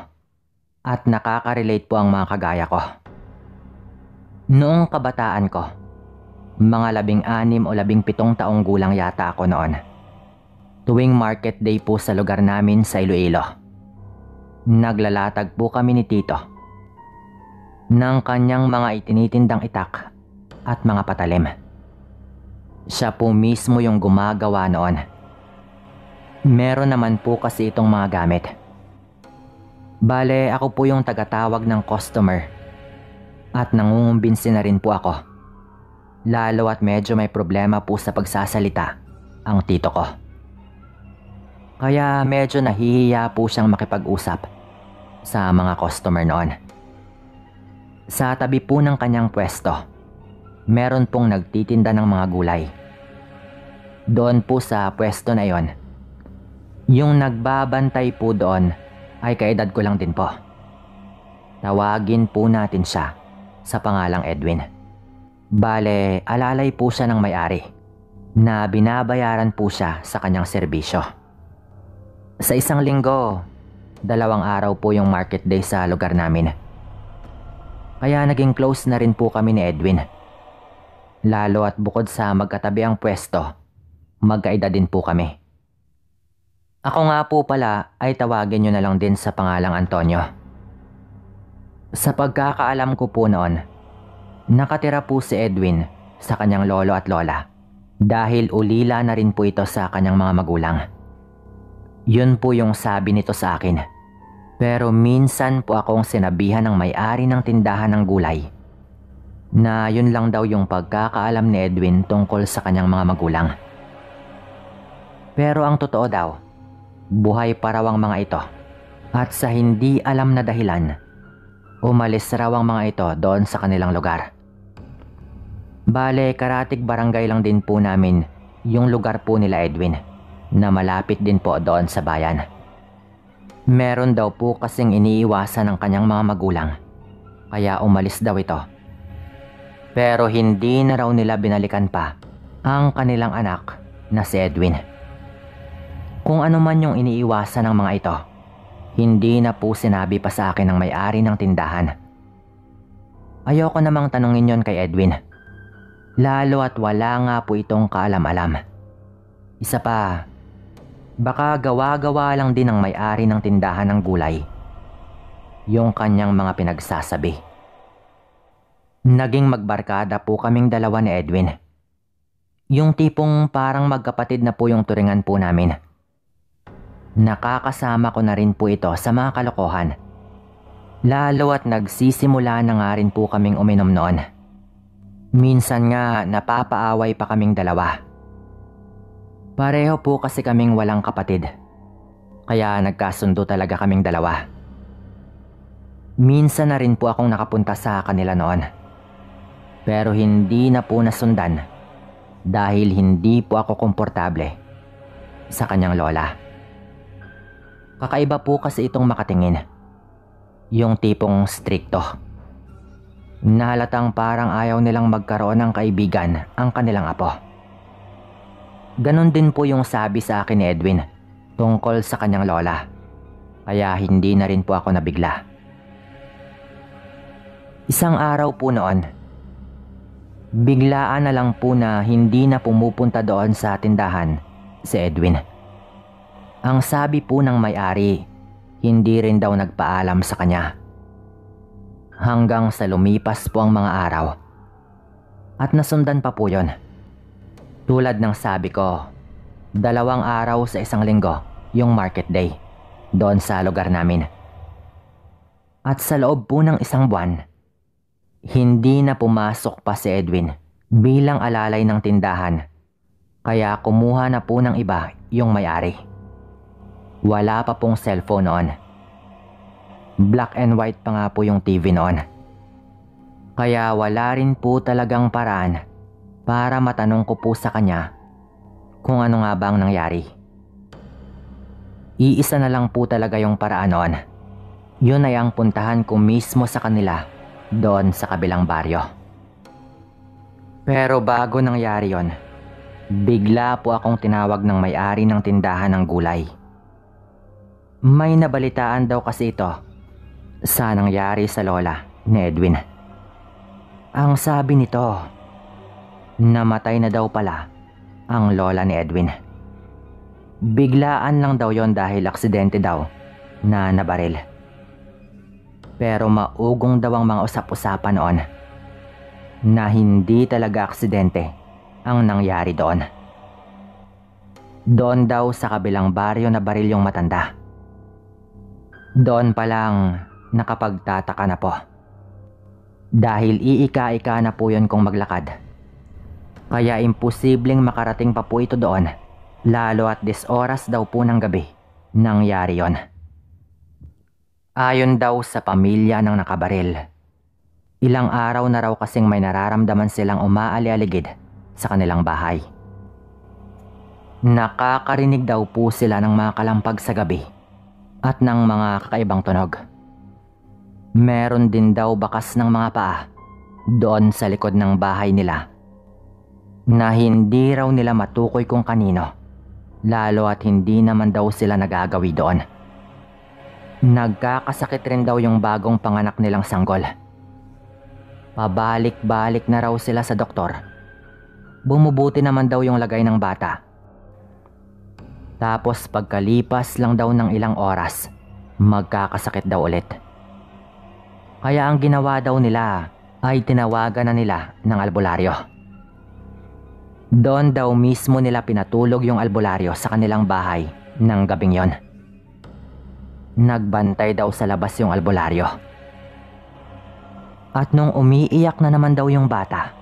at nakaka-relate po ang mga kagaya ko. Noong kabataan ko, mga 16 o 17 taong gulang yata ako noon, tuwing market day po sa lugar namin sa Iloilo, naglalatag po kami ni Tito ng kanyang mga itinitindang itak at mga patalim. Siya po mismo yung gumagawa noon. Meron naman po kasi itong mga gamit. Bale, ako po yung tagatawag ng customer at nangungumbinsi na rin po ako. Lalo at medyo may problema po sa pagsasalita ang tito ko. Kaya medyo nahihiya po siyang makipag-usap sa mga customer noon. Sa tabi po ng kanyang pwesto, meron pong nagtitinda ng mga gulay. Doon po sa pwesto na yon, yung nagbabantay po doon ay kaedad ko lang din po. Tawagin po natin siya sa pangalang Edwin. Bale, alalay po siya ng may-ari na binabayaran po siya sa kanyang serbisyo. Sa isang linggo, 2 araw po yung market day sa lugar namin. Kaya naging close na rin po kami ni Edwin. Lalo at bukod sa magkatabi ang pwesto, magkaedad din po kami. Ako nga po pala ay tawagin nyo na lang din sa pangalang Antonio. Sa pagkakaalam ko po noon, nakatira po si Edwin sa kanyang lolo at lola dahil ulila na rin po ito sa kanyang mga magulang. Yun po yung sabi nito sa akin. Pero minsan po akong sinabihan ng may-ari ng tindahan ng gulay na yun lang daw yung pagkakaalam ni Edwin tungkol sa kanyang mga magulang. Pero ang totoo daw, buhay pa raw ang mga ito at sa hindi alam na dahilan, umalis raw ang mga ito doon sa kanilang lugar. Bale, karatig barangay lang din po namin yung lugar po nila Edwin na malapit din po doon sa bayan. Meron daw po kasing iniiwasan ng kanyang mga magulang kaya umalis daw ito. Pero hindi na raw nila binalikan pa ang kanilang anak na si Edwin. Kung ano man yung iniiwasan ng mga ito, hindi na po sinabi pa sa akin ng may-ari ng tindahan. Ayoko namang tanungin yon kay Edwin, lalo at wala nga po itong kaalam-alam. Isa pa, baka gawa-gawa lang din ng may-ari ng tindahan ng gulay yung kanyang mga pinagsasabi. Naging magbarkada po kaming dalawa ni Edwin. Yung tipong parang magkapatid na po yung turingan po namin. Nakakasama ko na rin po ito sa mga kalokohan, lalo at nagsisimula na nga rin po kaming uminom noon. Minsan nga napapaaway pa kaming dalawa. Pareho po kasi kaming walang kapatid, kaya nagkasundo talaga kaming dalawa. Minsan na rin po akong nakapunta sa kanila noon, pero hindi na po nasundan dahil hindi po ako komportable sa kanyang lola. Kakaiba po kasi itong makatingin, yung tipong strikto. Nahalatang parang ayaw nilang magkaroon ng kaibigan ang kanilang apo. Ganon din po yung sabi sa akin ni Edwin tungkol sa kanyang lola, kaya hindi na rin po ako nabigla. Isang araw po noon, biglaan na lang po na hindi na pumupunta doon sa tindahan si Edwin. Ang sabi po ng may-ari, hindi rin daw nagpaalam sa kanya. Hanggang sa lumipas po ang mga araw at nasundan pa po yon. Tulad ng sabi ko, 2 araw sa 1 linggo yung market day doon sa lugar namin. At sa loob po ng 1 buwan, hindi na pumasok pa si Edwin bilang alalay ng tindahan, kaya kumuha na po ng iba yung may-ari. Wala pa pong cellphone noon. Black and white pa nga po yung TV noon, kaya wala rin po talagang paraan para matanong ko po sa kanya kung ano nga ba ang nangyari. Iisa na lang po talaga yung paraan noon. Yun ay ang puntahan ko mismo sa kanila doon sa kabilang baryo. Pero bago nangyari yon, bigla po akong tinawag ng may-ari ng tindahan ng gulay. May nabalitaan daw kasi ito sa nangyari sa lola ni Edwin. Ang sabi nito, namatay na daw pala ang lola ni Edwin. Biglaan lang daw yon dahil aksidente daw na nabaril. Pero maugong daw ang mga usap-usapan noon na hindi talaga aksidente ang nangyari doon. Doon daw sa kabilang baryo na baril yung matanda. Doon palang nakapagtataka na po, dahil iika-ika na po yun kung maglakad, kaya imposibleng makarating pa po ito doon, lalo at 10 oras daw po ng gabi nangyari yon. Ayon daw sa pamilya ng nakabaril, ilang araw na raw kasing may nararamdaman silang umaali-aligid sa kanilang bahay. Nakakarinig daw po sila ng mga kalampag sa gabi at ng mga kakaibang tunog. Meron din daw bakas ng mga paa doon sa likod ng bahay nila na hindi raw nila matukoy kung kanino, lalo at hindi naman daw sila nagagawi doon. Nagkakasakit rin daw yung bagong panganak nilang sanggol. Pabalik-balik na raw sila sa doktor. Bumubuti naman daw yung lagay ng bata. Tapos pagkalipas lang daw ng ilang oras, magkakasakit daw ulit. Kaya ang ginawa daw nila ay tinawagan na nila ng albularyo. Doon daw mismo nila pinatulog yung albularyo sa kanilang bahay ng gabing yon. Nagbantay daw sa labas yung albularyo. At nung umiiyak na naman daw yung bata,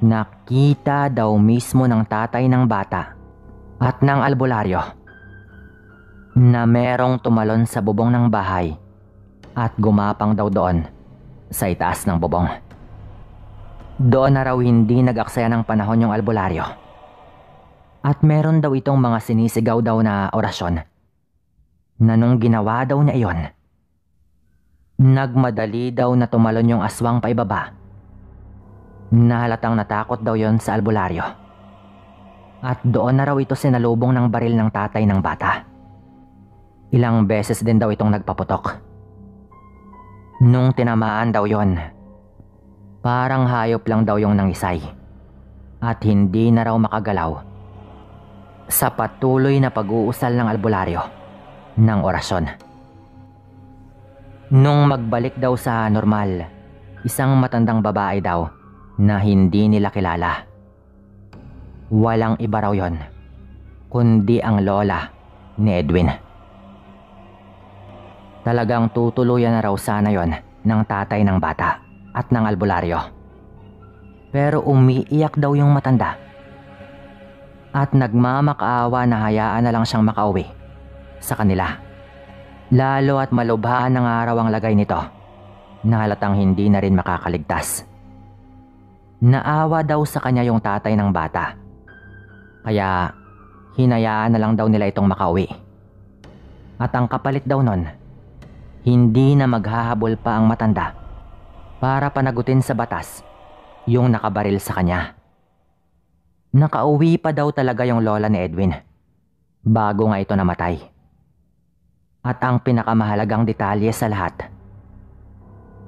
nakita daw mismo ng tatay ng bata at ng albularyo na merong tumalon sa bubong ng bahay at gumapang daw doon sa itaas ng bubong. Doon na raw hindi nag-aksaya ng panahon yung albularyo. At meron daw itong mga sinisigaw daw na orasyon na nung ginawa daw niya iyon, nagmadali daw na tumalon yung aswang paibaba. Nahalatang natakot daw yon sa albularyo. At doon na raw ito sinalubong ng baril ng tatay ng bata. Ilang beses din daw itong nagpaputok. Nung tinamaan daw yon, parang hayop lang daw yung nangisay. At hindi na raw makagalaw sa patuloy na pag-uusal ng albularyo ng orasyon. Nung magbalik daw sa normal, isang matandang babae daw na hindi nila kilala. Walang iba raw yon, kundi ang lola ni Edwin. Talagang tutuluyan na raw sana yon ng tatay ng bata at ng albularyo. Pero umiiyak daw yung matanda. At nagmamakaawa na hayaan na lang siyang makauwi sa kanila. Lalo at malubhaan ng araw ang lagay nito na halatang hindi na rin makakaligtas. Naawa daw sa kanya yung tatay ng bata, kaya hinayaan na lang daw nila itong makauwi. At ang kapalit daw nun, hindi na maghahabol pa ang matanda para panagutin sa batas yung nakabaril sa kanya. Nakauwi pa daw talaga yung lola ni Edwin bago nga ito namatay. At ang pinakamahalagang detalye sa lahat,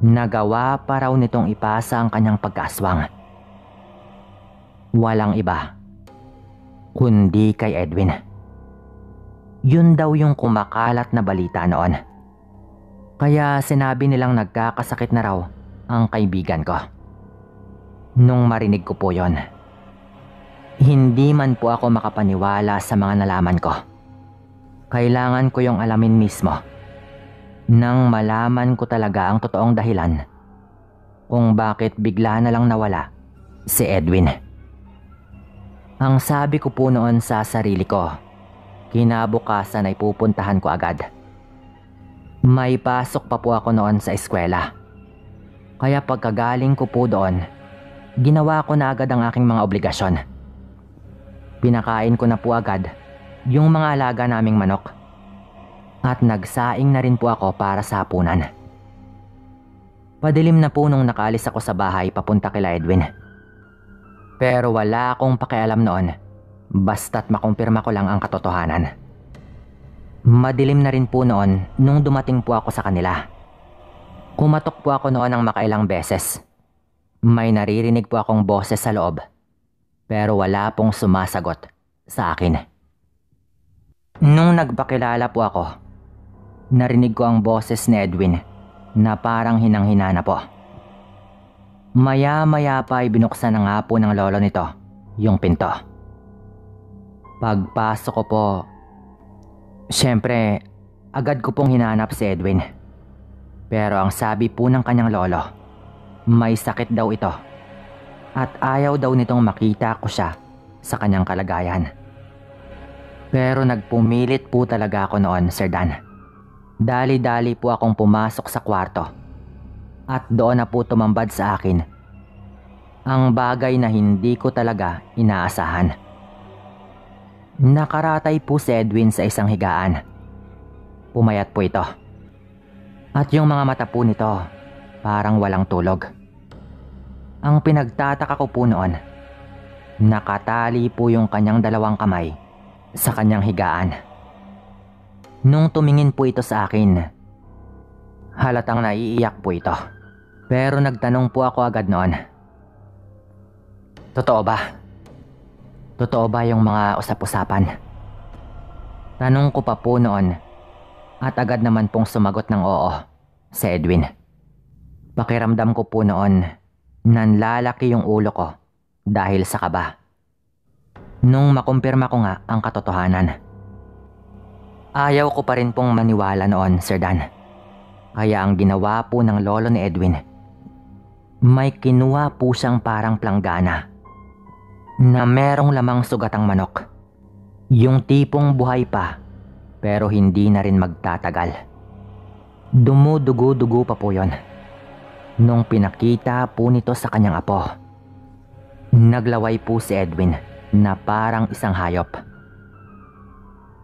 nagawa pa raw nitong ipasa ang kanyang pagkaaswang. Walang iba, kundi kay Edwin. Yun daw yung kumakalat na balita noon. Kaya sinabi nilang nagkakasakit na raw ang kaibigan ko. Nung marinig ko po yon, hindi man po ako makapaniwala sa mga nalaman ko. Kailangan ko yung alamin mismo nang malaman ko talaga ang totoong dahilan kung bakit bigla na lang nawala si Edwin. Ang sabi ko po noon sa sarili ko, kinabukasan ay pupuntahan ko agad. May pasok pa po ako noon sa eskwela. Kaya pagkagaling ko po doon, ginawa ko na agad ang aking mga obligasyon. Pinakain ko na po agad yung mga alaga naming manok at nagsaing na rin po ako para sa hapunan. Padilim na po nung nakaalis ako sa bahay papunta kila Edwin. Pero wala akong pakialam noon basta't makumpirma ko lang ang katotohanan. Madilim na rin po noon nung dumating po ako sa kanila. Kumatok po ako noon ng makailang beses. May naririnig po akong boses sa loob, pero wala pong sumasagot sa akin. Nung nagpakilala po ako, narinig ko ang boses ni Edwin na parang hinang-hina na po. Maya-maya pa ay binuksan na nga po ng lolo nito yung pinto. Pagpasok ko po, syempre agad ko pong hinanap si Edwin. Pero ang sabi po ng kanyang lolo, may sakit daw ito at ayaw daw nitong makita ko siya sa kanyang kalagayan. Pero nagpumilit po talaga ako noon, Sir Dan. Dali-dali po akong pumasok sa kwarto. At doon na po tumambad sa akin ang bagay na hindi ko talaga inaasahan. Nakaratay po si Edwin sa isang higaan. Pumayat po ito. At yung mga mata po nito, parang walang tulog. Ang pinagtataka ko po noon, nakatali po yung kanyang dalawang kamay sa kanyang higaan. Nung tumingin po ito sa akin, halatang naiiyak po ito. Pero nagtanong po ako agad noon, totoo ba? Totoo ba yung mga usap-usapan? Tanong ko pa po noon at agad naman pong sumagot ng oo si Edwin. Pakiramdam ko po noon, nanlalaki yung ulo ko dahil sa kaba nung makumpirma ko nga ang katotohanan. Ayaw ko pa rin pong maniwala noon, Sir Dan. Kaya ang ginawa po ng lolo ni Edwin, may kinuha pusang parang planggana na merong lamang sugatang manok. Yung tipong buhay pa pero hindi na rin magtatagal. Dumudugo-dugo pa po yon. Nung pinakita po nito sa kanyang apo, naglaway po si Edwin na parang isang hayop.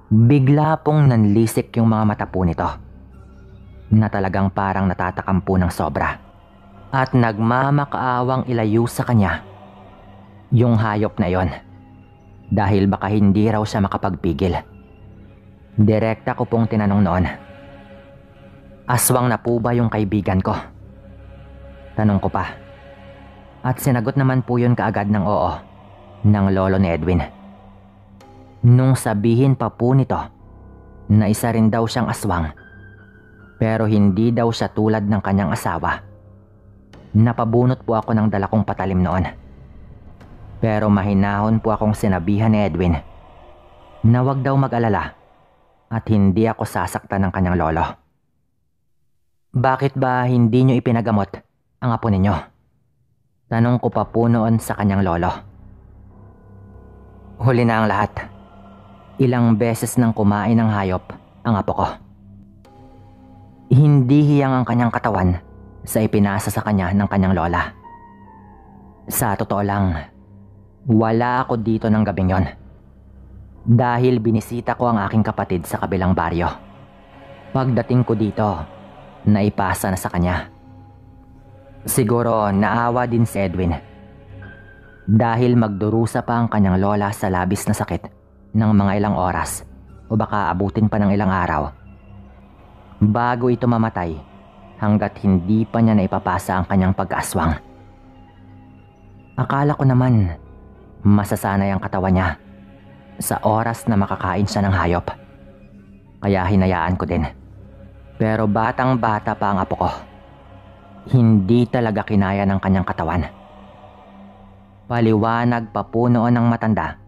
Bigla pong nanlisik yung mga mata po nito na talagang parang natatakam po ng sobra, at nagmamakaawang ilayo sa kanya yung hayop na yon dahil baka hindi raw siya makapagpigil. Direkta ko pong tinanong noon, "Aswang na po ba yung kaibigan ko?" Tanong ko pa, at sinagot naman po yun kaagad ng oo ng lolo ni Edwin. Nung sabihin pa po nito na isa rin daw siyang aswang pero hindi daw siya tulad ng kanyang asawa, napabunot po ako ng dalakong patalim noon. Pero mahinahon po akong sinabihan ni Edwin na wag daw mag-alala at hindi ako sasaktan ng kanyang lolo. "Bakit ba hindi nyo ipinagamot ang apo ninyo?" Tanong ko pa po noon sa kanyang lolo. "Huli na ang lahat. Ilang beses nang kumain ng hayop ang apo ko." Hindi hiyang ang kanyang katawan sa ipinasa sa kanya ng kanyang lola. Sa totoo lang, wala ako dito ng gabing yon dahil binisita ko ang aking kapatid sa kabilang baryo. Pagdating ko dito, naipasa na sa kanya. Siguro naawa din si Edwin dahil magdurusa pa ang kanyang lola sa labis na sakit ng mga ilang oras o baka abutin pa ng ilang araw bago ito mamatay, hanggat hindi pa niya naipapasa ang kanyang pag-aswang. Akala ko naman masasanay ang katawan niya sa oras na makakain siya ng hayop, kaya hinayaan ko din. Pero batang bata pa ang apo ko, hindi talaga kinaya ng kanyang katawan. Paliwanag pa po noon ng matanda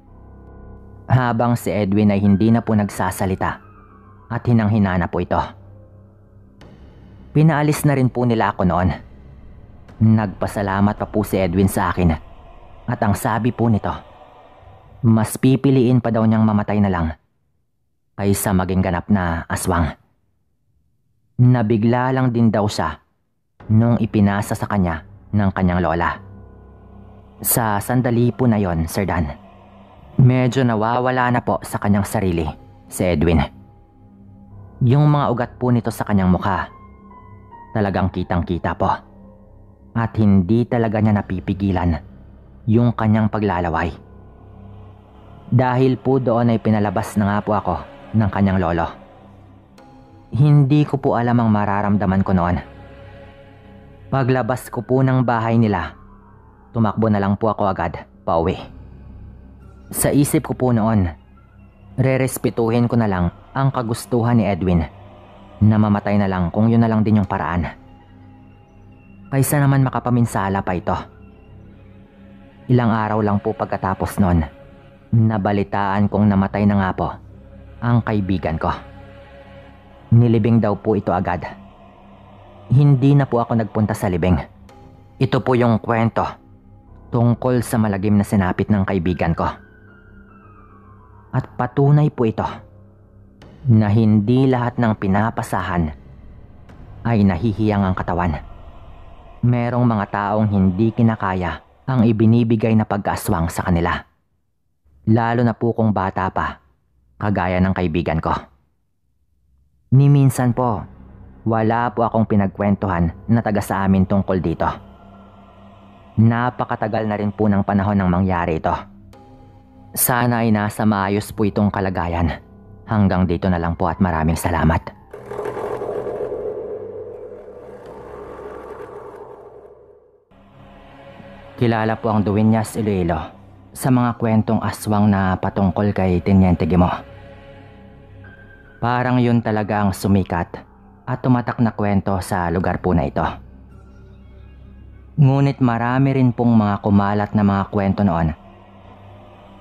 habang si Edwin ay hindi na po nagsasalita at hinanghina na po ito. Pinaalis na rin po nila ako noon. Nagpasalamat pa po si Edwin sa akin, at ang sabi po nito, mas pipiliin pa daw niyang mamatay na lang kaysa maging ganap na aswang. Nabigla lang din daw siya nung ipinasa sa kanya ng kanyang lola. Sa sandali po na yon, Sir Dan, medyo nawawala na po sa kanyang sarili si Edwin. Yung mga ugat po nito sa kanyang mukha, talagang kitang-kita po, at hindi talaga niya napipigilan yung kanyang paglalaway. Dahil po doon ay pinalabas na nga po ako ng kanyang lolo. Hindi ko po alam ang mararamdaman ko noon. Paglabas ko po ng bahay nila, tumakbo na lang po ako agad pauwi. Sa isip ko po noon, rerespetuhin ko na lang ang kagustuhan ni Edwin na mamatay na lang kung yun na lang din yung paraan, kaysa naman makapaminsala pa ito. Ilang araw lang po pagkatapos noon, nabalitaan kong namatay na nga po ang kaibigan ko. Nilibing daw po ito agad. Hindi na po ako nagpunta sa libing. Ito po yung kwento tungkol sa malagim na sinapit ng kaibigan ko. At patunay po ito na hindi lahat ng pinapasahan ay nahihiyang ang katawan. Merong mga taong hindi kinakaya ang ibinibigay na pag-aswang sa kanila, lalo na po kung bata pa, kagaya ng kaibigan ko. Ni minsan po, wala po akong pinagkwentuhan na taga sa amin tungkol dito. Napakatagal na rin po ng panahon ng mangyari ito. Sana ay nasa maayos po itong kalagayan. Hanggang dito na lang po at maraming salamat. Kilala po ang Dumangas, Iloilo sa mga kwentong aswang na patungkol kay Teniente Gimo. Parang yun talaga ang sumikat at tumatak na kwento sa lugar po na ito. Ngunit marami rin pong mga kumalat na mga kwento noon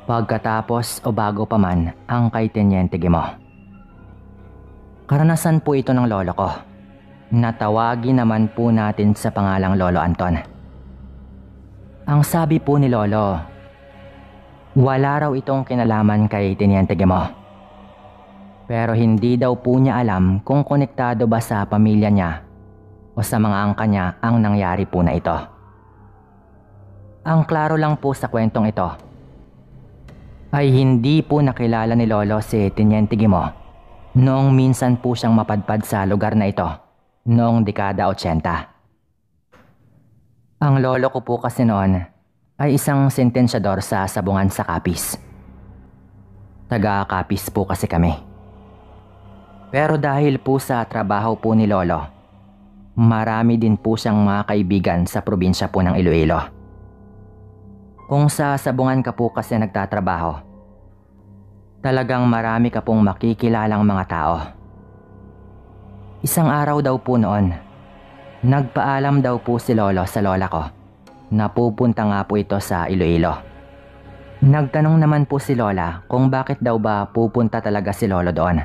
pagkatapos o bago pa man ang kay Teniente Gimo. Karanasan po ito ng lolo ko. Natawagin naman po natin sa pangalang Lolo Anton. Ang sabi po ni Lolo, wala raw itong kinalaman kay Teniente Gimo. Pero hindi daw po niya alam kung konektado ba sa pamilya niya o sa mga angka niya ang nangyari po na ito. Ang klaro lang po sa kwentong ito ay hindi po nakilala ni Lolo si Teniente Gimo noong minsan po siyang mapadpad sa lugar na ito noong dekada 80. Ang lolo ko po kasi noon ay isang sentensyador sa sabungan sa Capiz. Taga-Capiz po kasi kami. Pero dahil po sa trabaho po ni Lolo, marami din po siyang mga kaibigan sa probinsya po ng Iloilo. Kung sa sabungan ka po kasi nagtatrabaho, talagang marami ka pong makikilalang mga tao. Isang araw daw po noon, nagpaalam daw po si Lolo sa lola ko na pupunta nga po ito sa Iloilo. Nagtanong naman po si Lola kung bakit daw ba pupunta talaga si Lolo doon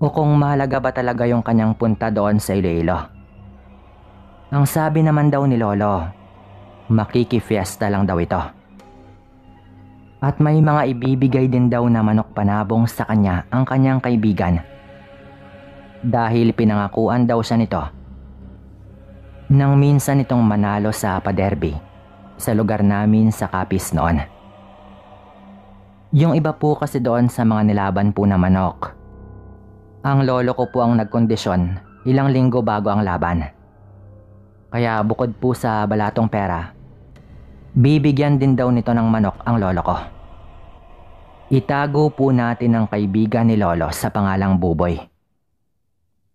o kung mahalaga ba talaga yung kanyang punta doon sa Iloilo. Ang sabi naman daw ni Lolo, makikifiesta lang daw ito. At may mga ibibigay din daw na manok panabong sa kanya ang kanyang kaibigan dahil pinangakuan daw siya nito nang minsan itong manalo sa paderby sa lugar namin sa Capiz noon. Yung iba po kasi doon sa mga nilaban po na manok, ang lolo ko po ang nagkondisyon ilang linggo bago ang laban. Kaya bukod po sa balatong pera, bibigyan din daw nito ng manok ang lolo ko. Itago po natin ang kaibigan ni Lolo sa pangalang Buboy.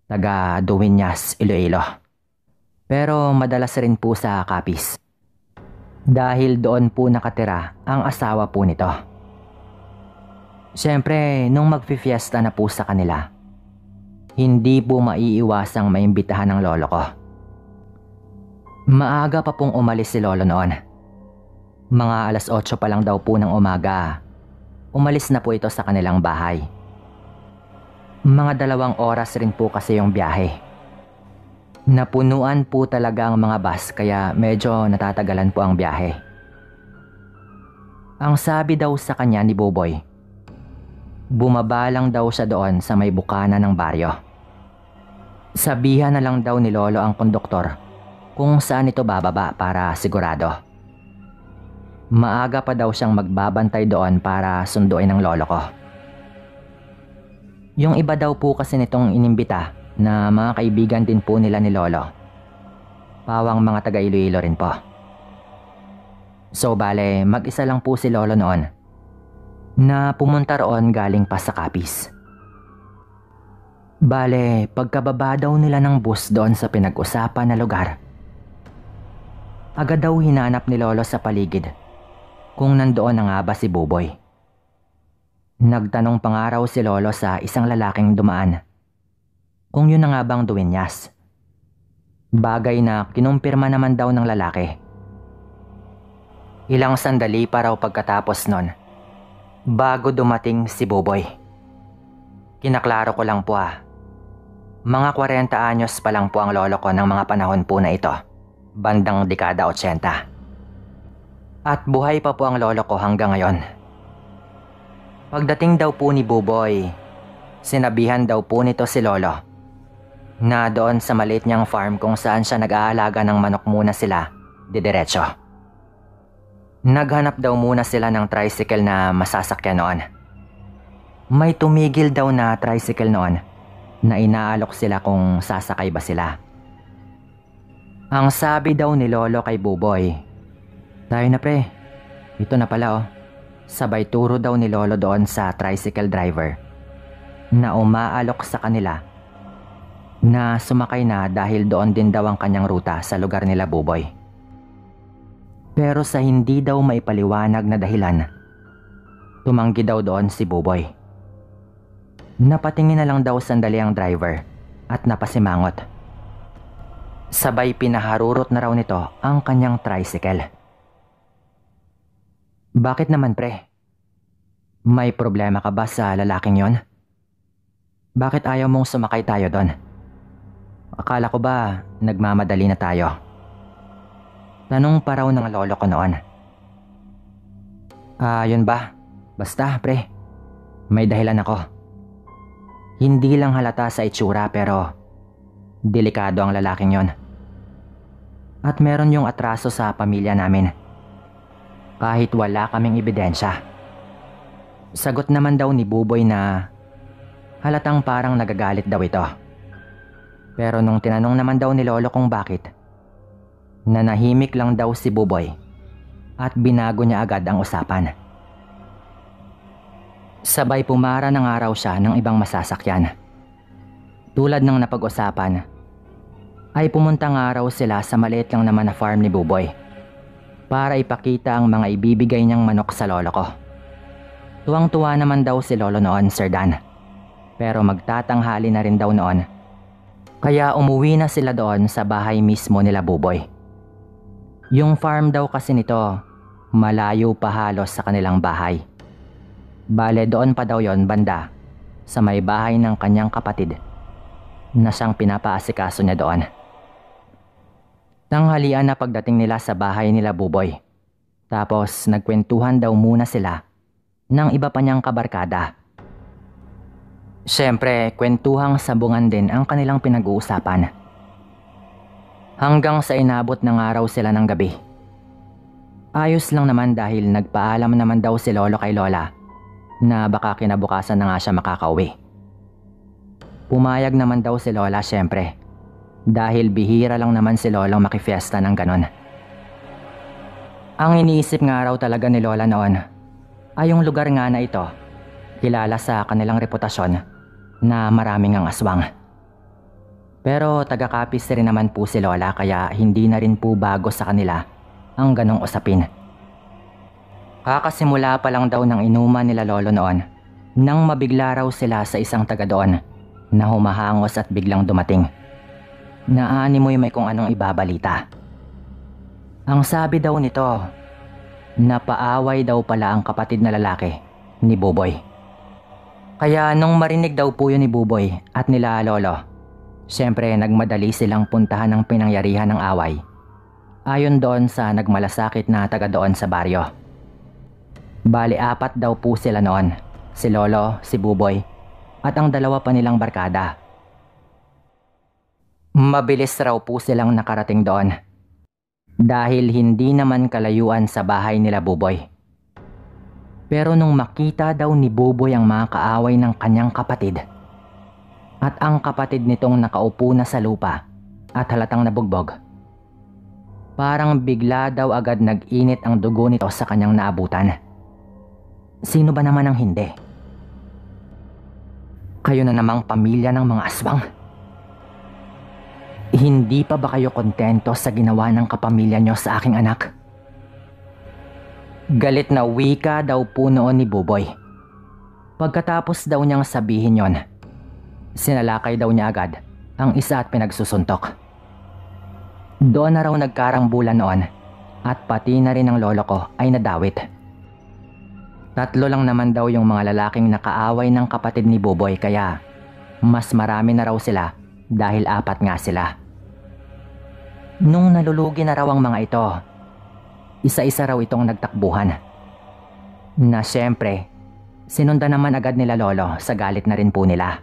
Taga Dumangas, Iloilo. Pero madalas rin po sa Capiz dahil doon po nakatira ang asawa po nito. Siyempre, nung magfifiesta na po sa kanila, hindi po maiiwasang maimbitahan ng lolo ko. Maaga pa pong umalis si Lolo noon. Mga alas 8 pa lang daw po ng umaga, umalis na po ito sa kanilang bahay. Mga 2 oras rin po kasi yung biyahe. Napunuan po talaga ang mga bus kaya medyo natatagalan po ang biyahe. Ang sabi daw sa kanya ni Buboy, bumaba lang daw siya doon sa may bukana ng baryo. Sabihan na lang daw ni Lolo ang konduktor kung saan ito bababa para sigurado. Maaga pa daw siyang magbabantay doon para sunduin ang lolo ko. Yung iba daw po kasi nitong inimbita na mga kaibigan din po nila ni Lolo, pawang mga taga Iloilo rin po. So bale, mag-isa lang po si Lolo noon na pumunta roon galing pa sa Capiz. Bale, pagkababa daw nila ng bus doon sa pinag-usapan na lugar, agad daw hinanap ni Lolo sa paligid kung nandoon na nga ba si Buboy. Nagtanong pa nga raw si Lolo sa isang lalaking dumaan kung yun na nga bang Dumangas. Bagay na kinumpirma naman daw ng lalaki. Ilang sandali pa raw pagkatapos nun, bago dumating si Buboy. Kinaklaro ko lang po mga 40 anyos pa lang po ang lolo ko ng mga panahon po na ito, bandang dekada 80. At buhay pa po ang lolo ko hanggang ngayon. Pagdating daw po ni Buboy, sinabihan daw po nito si Lolo na doon sa maliit niyang farm kung saan siya nag-aalaga ng manok muna sila, didiretso. Naghanap daw muna sila ng tricycle na masasakyan noon. May tumigil daw na tricycle noon na inaalok sila kung sasakay ba sila. Ang sabi daw ni Lolo kay Buboy, tayo na pre, ito na pala oh. Sabay turo daw ni Lolo doon sa tricycle driver na umaalok sa kanila na sumakay na dahil doon din daw ang kanyang ruta sa lugar nila Buboy. Pero sa hindi daw maipaliwanag na dahilan, tumanggi daw doon si Buboy. Napatingin na lang daw sandali ang driver at napasimangot. Sabay pinaharurot na raw nito ang kanyang tricycle. Bakit naman pre? May problema ka ba sa lalaking yon? Bakit ayaw mong sumakay tayo doon? Akala ko ba nagmamadali na tayo? Tanong pa raw ng lolo ko noon. Yun ba? Basta, pre. May dahilan ako. Hindi lang halata sa itsura pero delikado ang lalaking yon. At meron yung atraso sa pamilya namin. Kahit wala kaming ebidensya. Sagot naman daw ni Buboy na halatang parang nagagalit daw ito. Pero nung tinanong naman daw ni lolo kung bakit, nanahimik lang daw si Buboy at binago niya agad ang usapan. Sabay pumara ng araw siya ng ibang masasakyan. Tulad ng napag-usapan, ay pumunta ng araw sila sa maliit lang naman na farm ni Buboy para ipakita ang mga ibibigay niyang manok sa lolo ko. Tuwang-tuwa naman daw si lolo noon, Sir Dan. Pero magtatanghali na rin daw noon. Kaya umuwi na sila doon sa bahay mismo nila Buboy. Yung farm daw kasi nito, malayo pa halos sa kanilang bahay. Bale doon pa daw yon banda sa may bahay ng kanyang kapatid na siyang pinapaasikaso niya doon. Tanghalian na pagdating nila sa bahay nila Buboy. Tapos nagkwentuhan daw muna sila ng iba pa niyang kabarkada. Siyempre, kwentuhang sabungan din ang kanilang pinag-uusapan. Hanggang sa inabot ng araw sila ng gabi. Ayos lang naman dahil nagpaalam naman daw si lolo kay lola na baka kinabukasan na nga siya makakauwi. Pumayag naman daw si lola siyempre. Dahil bihira lang naman si Lolo makifiesta ng ganon. Ang iniisip nga raw talaga ni Lola noon ay yung lugar nga na ito, kilala sa kanilang reputasyon na maraming ang aswang. Pero taga-Capiz rin naman po si Lola kaya hindi na rin po bago sa kanila ang ganong usapin. Kakasimula pa lang daw ng inuman nila Lolo noon nang mabigla raw sila sa isang taga doon na humahangos at biglang dumating. Naaanimoy may kung anong ibabalita. Ang sabi daw nito, napaaway daw pala ang kapatid na lalaki ni Buboy. Kaya nung marinig daw po yun ni Buboy at nila lolo, siyempre nagmadali silang puntahan ng pinangyarihan ng away. Ayon doon sa nagmalasakit na taga doon sa baryo. Bali apat daw po sila noon, si lolo, si Buboy at ang dalawa pa nilang barkada. Mabilis raw po silang nakarating doon dahil hindi naman kalayuan sa bahay nila Buboy. Pero nung makita daw ni Buboy ang mga kaaway ng kanyang kapatid at ang kapatid nitong nakaupo na sa lupa at halatang nabugbog, parang bigla daw agad nag-init ang dugo nito sa kanyang naabutan. Sino ba naman ang hindi? Kayo na namang pamilya ng mga aswang? Hindi pa ba kayo kontento sa ginawa ng kapamilya nyo sa aking anak? Galit na wika daw po noon ni Buboy. Pagkatapos daw niyang sabihin yon, sinalakay daw niya agad ang isa at pinagsusuntok. Doon na raw nagkarangbulan noon at pati na rin ang lolo ko ay nadawit. Tatlo lang naman daw yung mga lalaking nakaaway ng kapatid ni Buboy kaya mas marami na raw sila dahil apat nga sila. Nung nalulugi na raw ang mga ito, isa-isa raw itong nagtakbuhan. Na siyempre, sinundan naman agad nila lolo sa galit na rin po nila.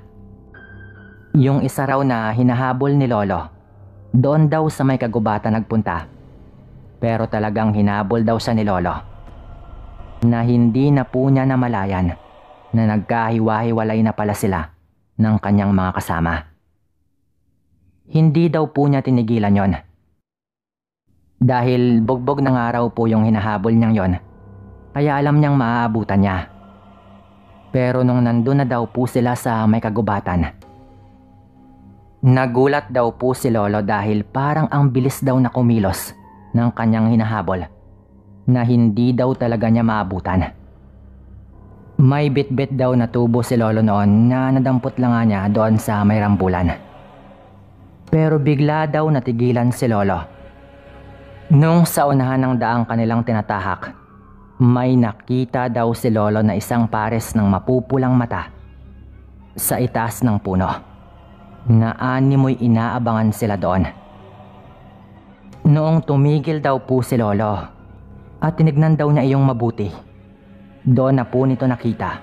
Yung isa raw na hinahabol ni lolo, doon daw sa may kagubatan nagpunta. Pero talagang hinabol daw siya ni lolo. Na hindi na po niya namalayan na nagkahiwa-hiwalay na pala sila ng kanyang mga kasama. Hindi daw po niya tinigilan yon. Dahil bugbog ng araw po yung hinahabol niyang yon, kaya alam niyang maaabutan niya. Pero nung nandun na daw po sila sa may kagubatan, nagulat daw po si lolo dahil parang ang bilis daw na kumilos ng kanyang hinahabol na hindi daw talaga niya maaabutan. May bit-bit daw na tubo si lolo noon na nadampot lang nga niya doon sa may rambulan. Pero bigla daw natigilan si lolo. Nung sa unahan ng daang kanilang tinatahak, may nakita daw si lolo na isang pares ng mapupulang mata sa itaas ng puno. Naanimoy inaabangan sila doon. Noong tumigil daw po si Lolo at tinignan daw niya iyong mabuti, doon na po nito nakita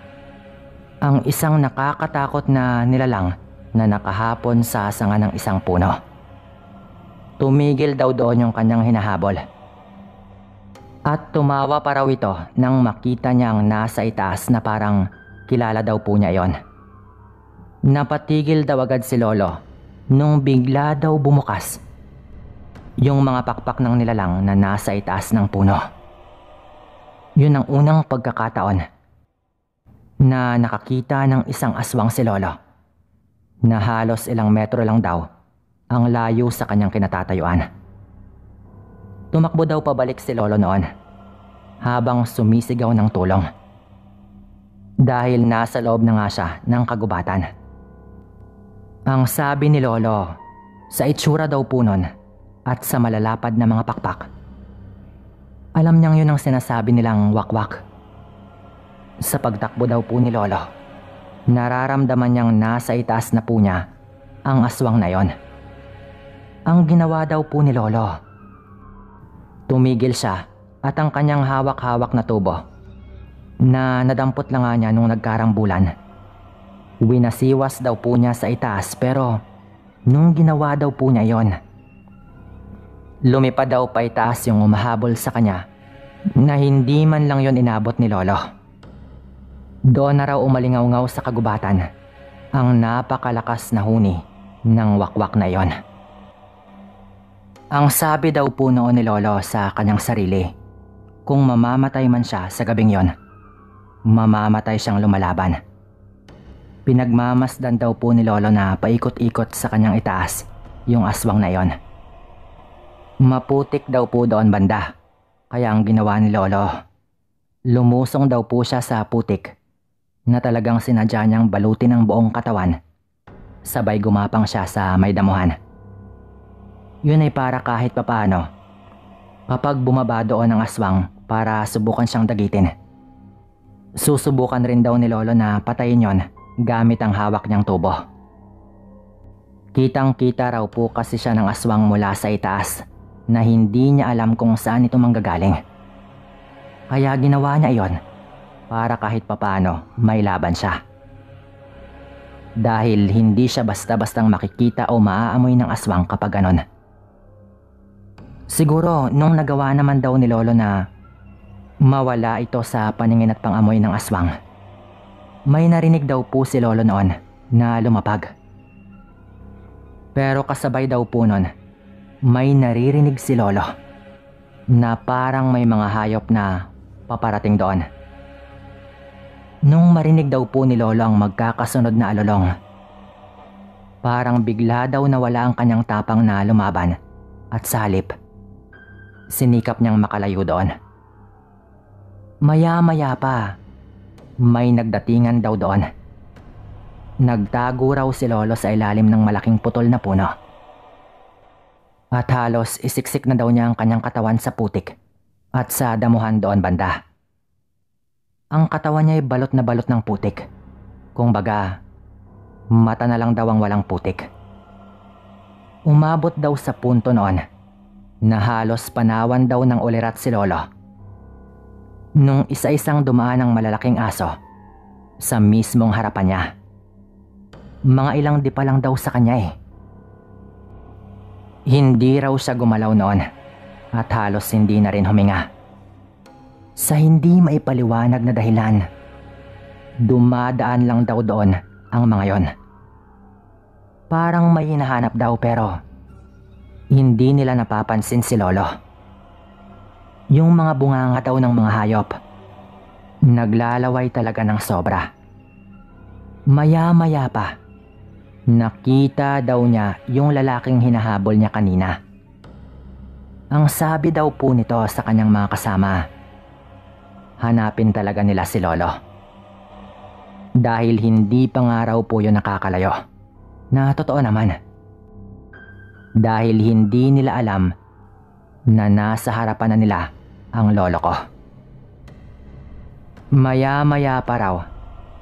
ang isang nakakatakot na nilalang na nakahapon sa sanga ng isang puno. Tumigil daw doon yung kanyang hinahabol at tumawa pa raw ito nang makita niyang nasa itaas na parang kilala daw po niya yon. Napatigil daw agad si Lolo nung bigla daw bumukas yung mga pakpak ng nilalang na nasa itaas ng puno. Yun ang unang pagkakataon na nakakita ng isang aswang si Lolo na halos ilang metro lang daw ang layo sa kanyang kinatatayuan. Tumakbo daw pabalik si Lolo noon habang sumisigaw ng tulong dahil nasa loob na nga siya ng kagubatan. Ang sabi ni Lolo, sa itsura daw po nun at sa malalapad na mga pakpak, alam niyang yun ang sinasabi nilang wakwak. Sa pagtakbo daw po ni Lolo, nararamdaman niyang nasa itaas na po niya ang aswang na yon. Ang ginawa daw po ni Lolo, tumigil siya at ang kanyang hawak-hawak na tubo na nadampot lang nga niya nung nagkarambulan, winasiwas daw po niya sa itaas. Pero nung ginawa daw po niya yon, lumipad daw pa itaas yung umahabol sa kanya na hindi man lang yon inabot ni Lolo. Doon na raw umalingaw-ngaw sa kagubatan ang napakalakas na huni ng wakwak na yon. Ang sabi daw po noon ni Lolo sa kanyang sarili, kung mamamatay man siya sa gabing yon, mamamatay siyang lumalaban. Pinagmamasdan daw po ni Lolo na paikot-ikot sa kanyang itaas yung aswang na yon. Maputik daw po doon banda, kaya ang ginawa ni Lolo, lumusong daw po siya sa putik na talagang sinadya niyang balutin ang buong katawan, sabay gumapang siya sa may damuhan. Yun ay para kahit papaano, kapag bumaba doon ang aswang para subukan siyang dagitin, susubukan rin daw ni Lolo na patayin yon gamit ang hawak niyang tubo. Kitang-kita raw po kasi siya ng aswang mula sa itaas na hindi niya alam kung saan ito manggagaling. Kaya ginawa niya iyon para kahit papaano may laban siya. Dahil hindi siya basta-bastang makikita o maaamoy ng aswang kapag ganon. Siguro nung nagawa naman daw ni Lolo na mawala ito sa paningin at pangamoy ng aswang, may narinig daw po si Lolo noon na lumapag. Pero kasabay daw po nun, may naririnig si Lolo na parang may mga hayop na paparating doon. Nung marinig daw po ni Lolo ang magkakasunod na alulong, parang bigla daw nawala ang kanyang tapang na lumaban at salip, sinikap niyang makalayo doon. Maya-maya pa, may nagdatingan daw doon. Nagtago raw si Lolo sa ilalim ng malaking putol na puno at halos isiksik na daw niya ang kanyang katawan sa putik at sa damuhan doon banda. Ang katawan niya ay balot na balot ng putik, kung baga mata na lang daw ang walang putik. Umabot daw sa punto noon na halos panawan daw ng ulirat si Lolo nung isa-isang dumaan ang malalaking aso sa mismong harapan niya. Mga ilang dipa lang daw sa kanya eh. Hindi raw siya gumalaw noon at halos hindi na rin huminga. Sa hindi maipaliwanag na dahilan, dumadaan lang daw doon ang mga yon. Parang may hinahanap daw pero hindi nila napapansin si Lolo. Yung mga bunganga daw ng mga hayop, naglalaway talaga ng sobra. Maya-maya pa, nakita daw niya yung lalaking hinahabol niya kanina. Ang sabi daw po nito sa kanyang mga kasama, hanapin talaga nila si Lolo. Dahil hindi pa nga raw po yun nakakalayo, na totoo naman. Dahil hindi nila alam na nasa harapan na nila ang Lolo ko. Maya-maya pa raw,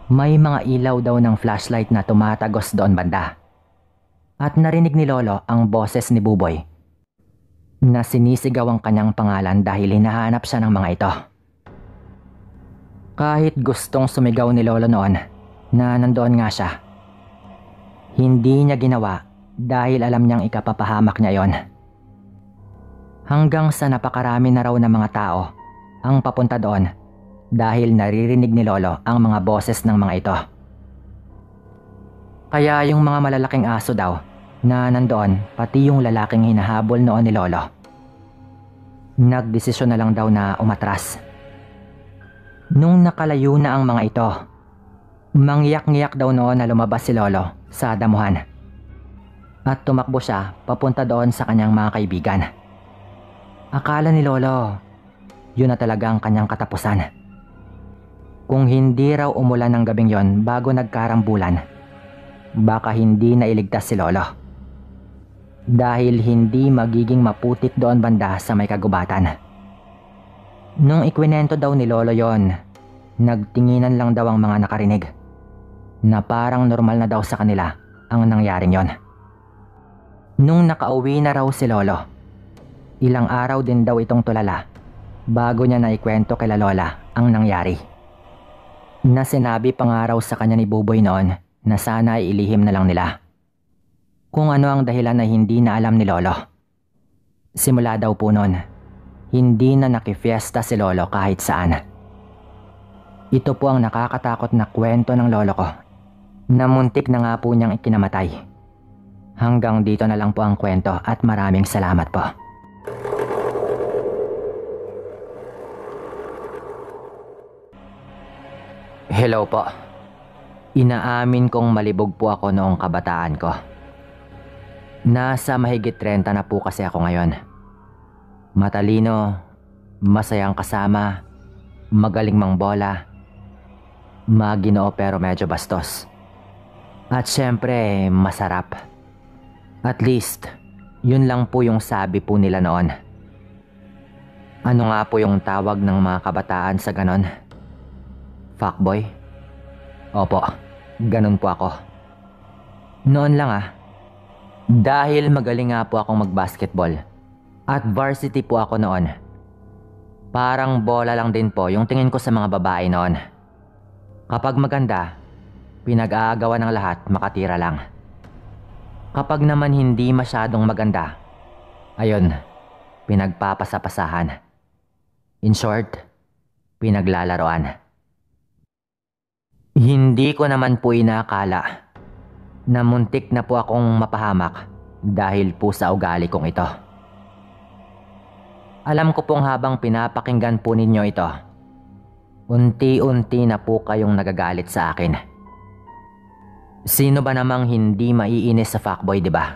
may mga ilaw daw ng flashlight na tumatagos doon banda. At narinig ni Lolo ang boses ni Buboy na sinisigaw ang kanyang pangalan dahil hinahanap siya ng mga ito. Kahit gustong sumigaw ni Lolo noon na nandoon nga siya, hindi niya ginawa dahil alam niyang ikapapahamak niya yon. Hanggang sa napakarami na raw ng mga tao ang papunta doon dahil naririnig ni Lolo ang mga boses ng mga ito. Kaya yung mga malalaking aso daw na nandoon pati yung lalaking hinahabol noon ni Lolo, nagdesisyon na lang daw na umatras. Nung nakalayo na ang mga ito, mangyak-ngyak daw noon na lumabas si Lolo sa damuhan at tumakbo siya papunta doon sa kanyang mga kaibigan. Akala ni Lolo, yun na talaga ang kanyang katapusan. Kung hindi raw umulan ng gabing yon bago nagkarambulan, baka hindi nailigtas si Lolo dahil hindi magiging maputik doon banda sa may kagubatan. Nung ikwinento daw ni Lolo yon, nagtinginan lang daw ang mga nakarinig na parang normal na daw sa kanila ang nangyaring yon. Nung nakauwi na raw si Lolo, ilang araw din daw itong tulala bago niya naikwento kay Lola ang nangyari. Na sinabi pa nga raw sa kanya ni Buboy noon na sana ilihim na lang nila kung ano ang dahilan na hindi na alam ni Lolo. Simula daw po noon, hindi na nakifiesta si Lolo kahit saan. Ito po ang nakakatakot na kwento ng Lolo ko na muntik na nga po niyang ikinamatay. Hanggang dito na lang po ang kwento at maraming salamat po. Hello po. Inaamin kong malibog po ako noong kabataan ko. Nasa mahigit 30 na po kasi ako ngayon. Matalino, masayang kasama, magaling mangbola, maginoo pero medyo bastos. At syempre, masarap. At least, yun lang po yung sabi po nila noon. Ano nga po yung tawag ng mga kabataan sa ganon? Fuckboy? Opo, ganun po ako. Noon lang Dahil magaling nga po akong magbasketball at varsity po ako noon, parang bola lang din po yung tingin ko sa mga babae noon. Kapag maganda, pinag-aagawan ng lahat, makatira lang. Kapag naman hindi masyadong maganda, ayun, pinagpapasapasahan. In short, pinaglalaroan. Hindi ko naman po inaakala na muntik na po akong mapahamak dahil po sa ugali kong ito. Alam ko pong habang pinapakinggan po ninyo ito, unti-unti na po kayong nagagalit sa akin. Sino ba namang hindi maiinis sa fuckboy, di ba?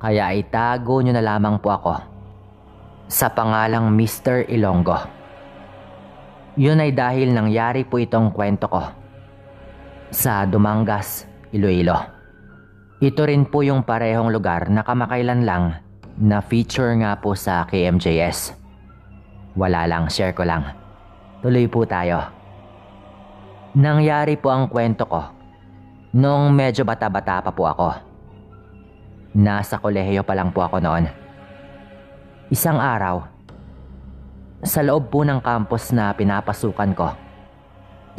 Kaya itago nyo na lamang po ako sa pangalang Mr. Ilonggo. Yun ay dahil nangyari po itong kwento ko sa Dumangas, Iloilo. Ito rin po yung parehong lugar na kamakailan lang na feature nga po sa KMJS. Wala lang, share ko lang. Tuloy po tayo. Nangyari po ang kwento ko noong medyo bata-bata pa po ako. Nasa kolehiyo pa lang po ako noon. Isang araw, sa loob po ng campus na pinapasukan ko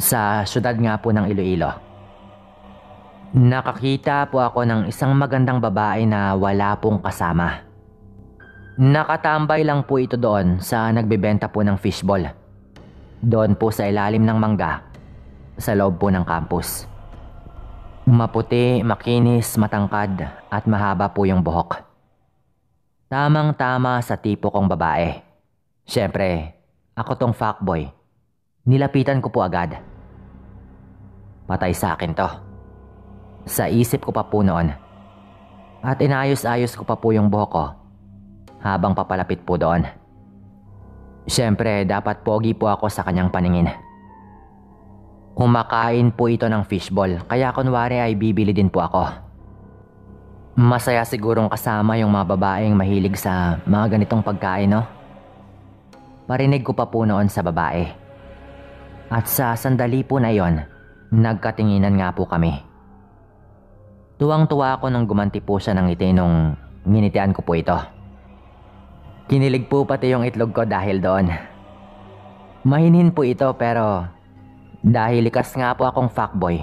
sa syudad nga po ng Iloilo, nakakita po ako ng isang magandang babae na wala pong kasama. Nakatambay lang po ito doon sa nagbebenta po ng fishball, doon po sa ilalim ng mangga sa loob po ng campus. Maputi, makinis, matangkad at mahaba po yung buhok. Tamang-tama sa tipo kong babae. Siyempre, ako tong fuckboy. Nilapitan ko po agad. Patay sa akin to. Sa isip ko pa po noon. At inayos-ayos ko pa po yung buhok ko habang papalapit po doon. Siyempre, dapat pogi po ako sa kanyang paningin. Kumakain po ito ng fishball, kaya kunwari ay bibili din po ako. Masaya sigurong kasama yung mga babaeng mahilig sa mga ganitong pagkain, no? Parinig ko pa po noon sa babae. At sa sandali po na yon, nagkatinginan nga po kami. Tuwang-tuwa ako nung gumanti po siya ng ngiti nung nginitian ko po ito. Kinilig po pati yung itlog ko dahil doon. Mahinhin po ito pero dahil likas nga po akong fuckboy,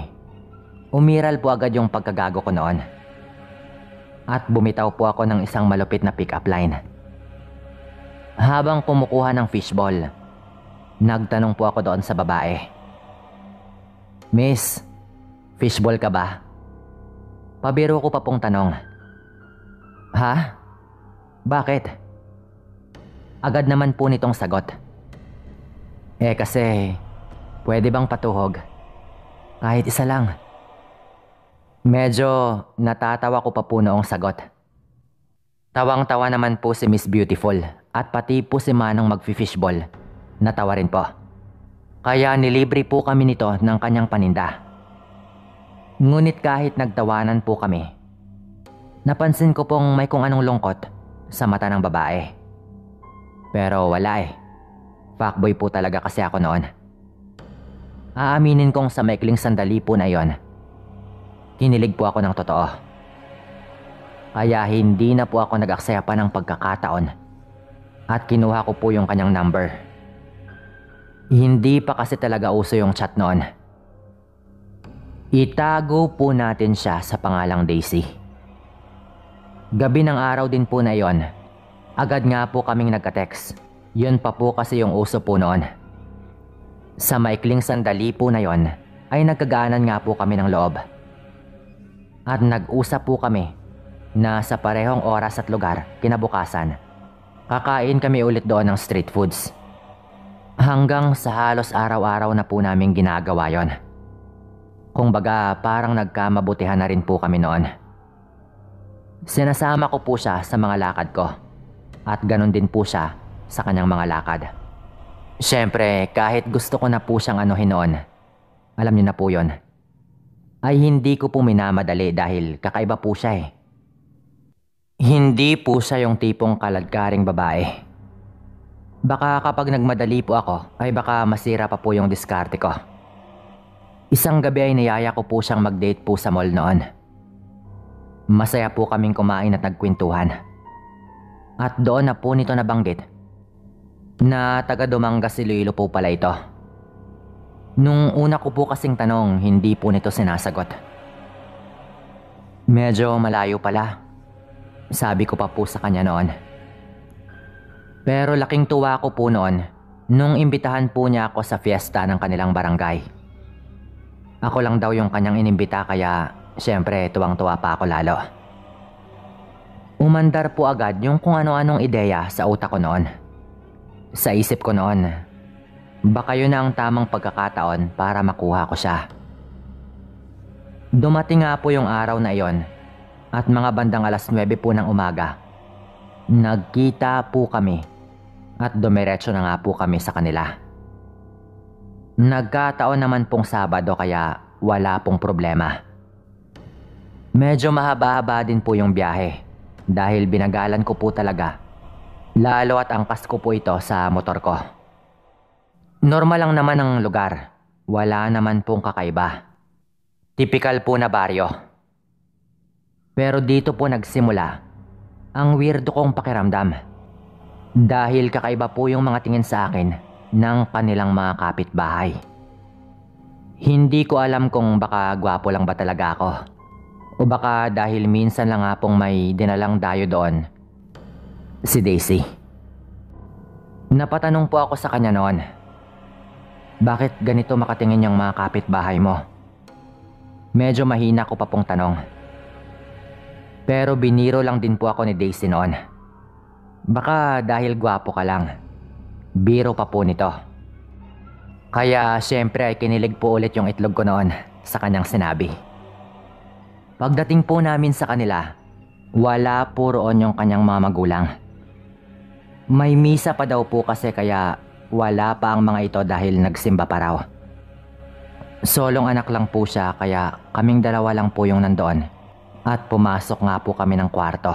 umiral po agad yung pagkagago ko noon. At bumitaw po ako ng isang malupit na pick-up line. Habang kumukuha ng fishball, nagtanong po ako doon sa babae. Miss, fishball ka ba? Pabiro ko pa pong tanong. Ha? Bakit? Agad naman po nitong sagot. Eh kasi, pwede bang patuhog? Kahit isa lang. Medyo natatawa ko pa po noong sagot. Tawang-tawa naman po si Miss Beautiful at pati po si Manong magfi-fishball. Natawa rin po. Kaya nilibre po kami nito ng kanyang paninda. Ngunit kahit nagtawanan po kami, napansin ko pong may kung anong lungkot sa mata ng babae. Pero wala eh. Fuckboy po talaga kasi ako noon. Aaminin kong sa maikling sandali po na yon, kinilig po ako ng totoo. Kaya hindi na po ako nag-aksaya pa ng pagkakataon at kinuha ko po yung kanyang number. Hindi pa kasi talaga uso yung chat noon. Itago po natin siya sa pangalang Daisy. Gabi ng araw din po na yon, agad nga po kaming nagka-text. Yun pa po kasi yung uso po noon. Sa maikling sandali po na yon ay nagkagaanan nga po kami ng loob. At nag-usap po kami na sa parehong oras at lugar kinabukasan, kakain kami ulit doon ng street foods. Hanggang sa halos araw-araw na po namin ginagawa yon. Kung baga parang nagkamabutihan na rin po kami noon. Sinasama ko po siya sa mga lakad ko at ganun din po siya sa kanyang mga lakad. Siyempre kahit gusto ko na po siyang anuhin noon, alam niyo na po yon, ay hindi ko po minamadali dahil kakaiba po siya eh. Hindi po siya yung tipong kaladkaring babae. Baka kapag nagmadali po ako ay baka masira pa po yung diskarte ko. Isang gabi ay niyaya ko po siyang mag-date po sa mall noon. Masaya po kaming kumain at nagkwentuhan. At doon na po nito nabanggit na taga Dumangas, Iloilo po pala ito. Nung una ko po kasing tanong, hindi po nito sinasagot. Medyo malayo pala, sabi ko pa po sa kanya noon. Pero laking tuwa ko po noon nung imbitahan po niya ako sa fiesta ng kanilang barangay. Ako lang daw yung kanyang inimbita kaya syempre tuwang-tuwa pa ako lalo. Umandar po agad yung kung ano-anong ideya sa utak ko noon. Sa isip ko noon, baka yun ang tamang pagkakataon para makuha ko siya. Dumating nga po yung araw na iyon at mga bandang alas 9 po ng umaga, nagkita po kami at dumiretso na nga po kami sa kanila. Nagkataon naman pong Sabado kaya wala pong problema. Medyo mahaba-haba din po yung biyahe dahil binagalan ko po talaga, lalo at angkas ko po ito sa motor ko. Normal lang naman ang lugar, wala naman pong kakaiba. Typical po na baryo. Pero dito po nagsimula ang weirdo kong pakiramdam. Dahil kakaiba po yung mga tingin sa akin ng kanilang mga kapitbahay. Hindi ko alam kung baka gwapo lang ba talaga ako, o baka dahil minsan lang nga pong may dinalang dayo doon si Daisy. Napatanong po ako sa kanya noon, bakit ganito makatingin yung mga kapitbahay mo? Medyo mahina ko pa pong tanong. Pero biniro lang din po ako ni Daisy noon. Baka dahil gwapo ka lang. Biro pa po nito. Kaya syempre ay kinilig po ulit yung itlog ko noon sa kanyang sinabi. Pagdating po namin sa kanila, wala po roon yung kanyang mga magulang. May misa pa daw po kasi kaya wala pa ang mga ito dahil nagsimba pa raw. Solong anak lang po siya kaya kaming dalawa lang po yung nandoon. At pumasok nga po kami ng kwarto.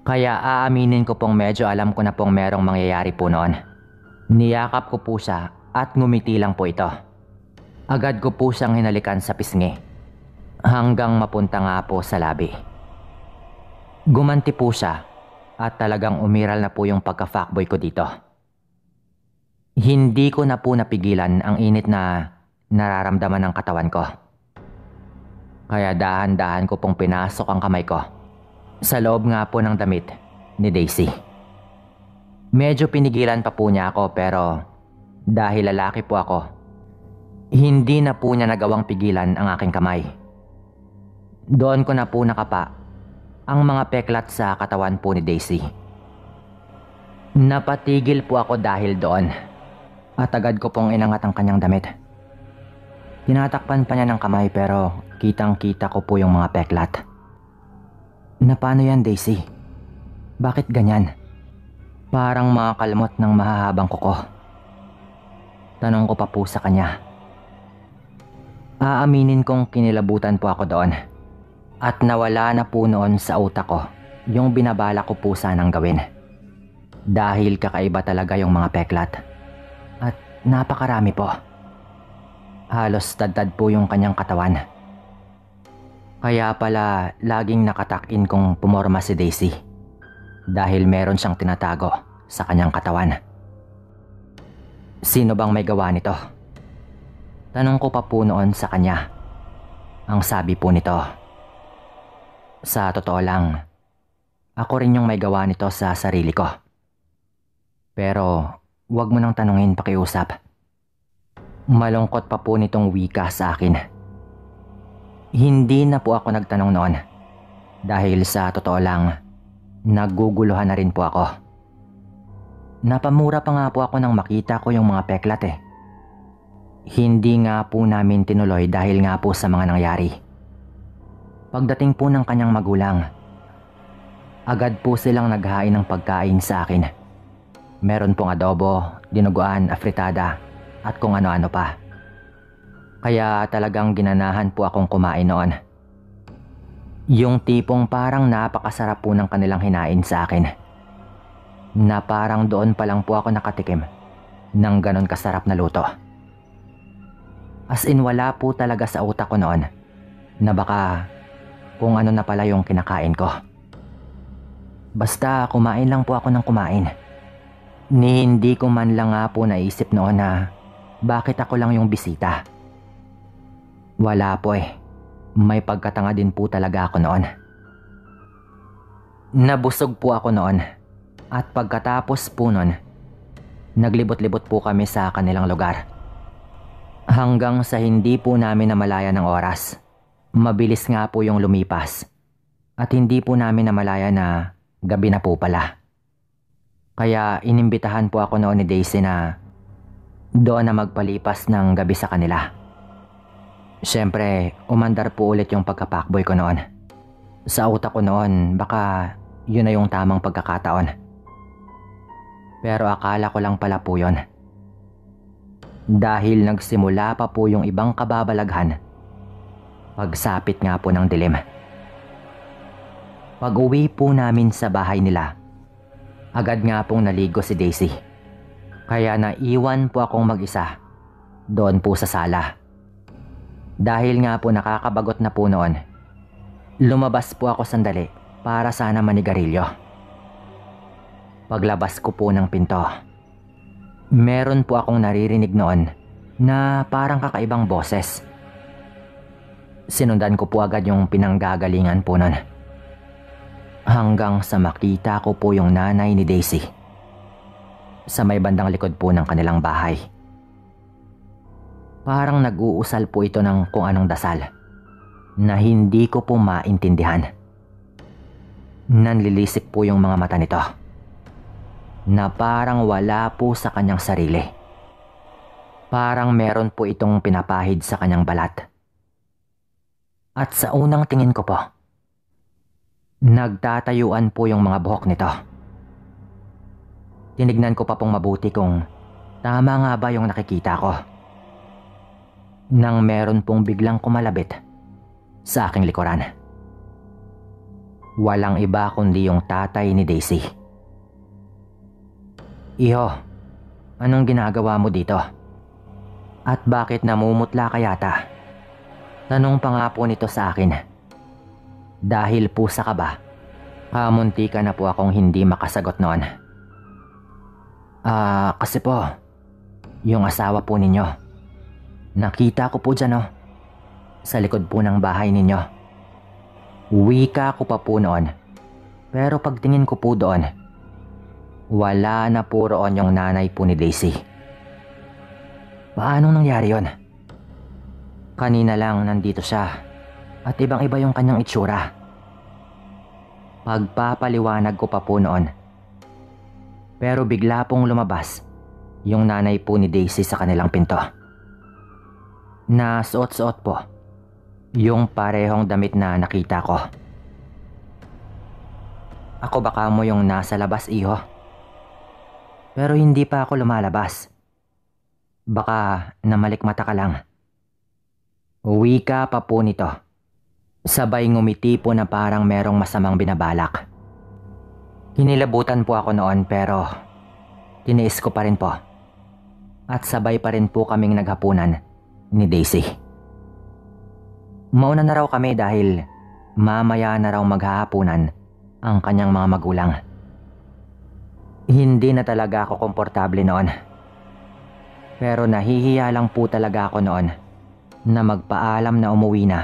Kaya aaminin ko pong medyo alam ko na pong merong mangyayari po noon. Niyakap ko po siya at ngumiti lang po ito. Agad ko po siyang hinalikan sa pisngi hanggang mapunta nga po sa labi. Gumanti po siya at talagang umiral na po yung pagka-fuckboy ko dito. Hindi ko na po napigilan ang init na nararamdaman ng katawan ko. Kaya dahan-dahan ko pong pinasok ang kamay ko sa loob nga po ng damit ni Daisy. Medyo pinigilan pa po niya ako pero dahil lalaki po ako, hindi na po niya nagawang pigilan ang aking kamay. Doon ko na po nakapa ang mga peklat sa katawan po ni Daisy. Napatigil po ako dahil doon at agad ko pong inangat ang kanyang damit. Tinatakpan pa niya ng kamay pero kitang-kita ko po yung mga peklat. Na paano yan, Daisy? Bakit ganyan? Parang mga kalmot ng mahahabang kuko. Tanong ko pa po sa kanya. Aaminin kong kinilabutan po ako doon at nawala na po noon sa utak ko yung binabala ko po sanang gawin. Dahil kakaiba talaga yung mga peklat at napakarami po. Halos tadtad po yung kanyang katawan. Kaya pala laging nakatakin kung pumorma si Daisy dahil meron siyang tinatago sa kanyang katawan. Sino bang may gawa nito? Tanong ko pa po noon sa kanya. Ang sabi po nito, sa totoo lang, ako rin yung may gawa nito sa sarili ko. Pero wag mo nang tanungin, pakiusap. Malungkot pa po nitong wika sa akin. Hindi na po ako nagtanong noon. Dahil sa totoo lang, naguguluhan na rin po ako. Napamura pa nga po ako nang makita ko yung mga peklat eh. Hindi nga po namin tinuloy dahil nga po sa mga nangyari. Pagdating po ng kanyang magulang, agad po silang naghain ng pagkain sa akin. Meron pong adobo, dinuguan, afritada at kung ano-ano pa. Kaya talagang ginanahan po akong kumain noon. Yung tipong parang napakasarap po ng kanilang hinain sa akin. Na parang doon pa lang po ako nakatikim ng ganon kasarap na luto. As in wala po talaga sa utak ko noon na baka kung ano na pala yung kinakain ko. Basta kumain lang po ako ng kumain. Ni hindi ko man lang nga po naisip noon na bakit ako lang yung bisita. Wala po eh. May pagkatanga din po talaga ako noon. Nabusog po ako noon at pagkatapos po noon, naglibot-libot po kami sa kanilang lugar. Hanggang sa hindi po namin namalayan ng oras, mabilis nga po yung lumipas at hindi po namin namalayan na gabi na po pala. Kaya inimbitahan po ako noon ni Daisy na doon na magpalipas ng gabi sa kanila. Siyempre, umandar po ulit yung pagka-fuckboy ko noon. Sa utak ko noon, baka yun na yung tamang pagkakataon. Pero akala ko lang pala po yun. Dahil nagsimula pa po yung ibang kababalaghan, pagsapit nga po ng dilim. Pag-uwi po namin sa bahay nila, agad nga pong naligo si Daisy. Kaya naiwan po akong mag-isa doon po sa sala. Dahil nga po nakakabagot na po noon, lumabas po ako sandali para sana manigarilyo. Paglabas ko po ng pinto, meron po akong naririnig noon na parang kakaibang boses. Sinundan ko po agad yung pinanggagalingan po noon. Hanggang sa makita ko po yung nanay ni Daisy sa may bandang likod po ng kanilang bahay. Parang nag-uusal po ito ng kung anong dasal na hindi ko po maintindihan. Nanlilisik po yung mga mata nito na parang wala po sa kanyang sarili. Parang meron po itong pinapahid sa kanyang balat. At sa unang tingin ko po, nagtatayuan po yung mga buhok nito. Tinignan ko pa pong mabuti kung tama nga ba yung nakikita ko. Nang meron pong biglang kumalabit sa aking likuran. Walang iba kundi yung tatay ni Daisy. "Iho, anong ginagawa mo dito? At bakit namumutla ka yata?" Tanong pa nga po nito sa akin. Dahil po sa kaba Muntikan na po akong hindi makasagot noon. Kasi po, yung asawa po ninyo, nakita ko po dyan, no? Sa likod po ng bahay ninyo. Wika ko pa po noon. Pero pagtingin ko po doon, wala na po roon yung nanay po ni Daisy. Paano nangyari yon? Kanina lang nandito siya at ibang-iba yung kanyang itsura. Pagpapaliwanag ko pa po noon. Pero bigla pong lumabas yung nanay po ni Daisy sa kanilang pinto. Nasuot-suot po yung parehong damit na nakita ko. Ako baka mo yung nasa labas, iho. Pero hindi pa ako lumalabas. Baka namalikmata ka lang. Wika pa po nito. Sabay ngumiti po na parang merong masamang binabalak. Kinilabutan po ako noon pero tiniis ko pa rin po. At sabay pa rin po kaming naghapunan ni Daisy. Mauna na raw kami dahil mamaya na raw maghahapunan ang kanyang mga magulang. Hindi na talaga ako komportable noon. Pero nahihiya lang po talaga ako noon na magpaalam na umuwi na.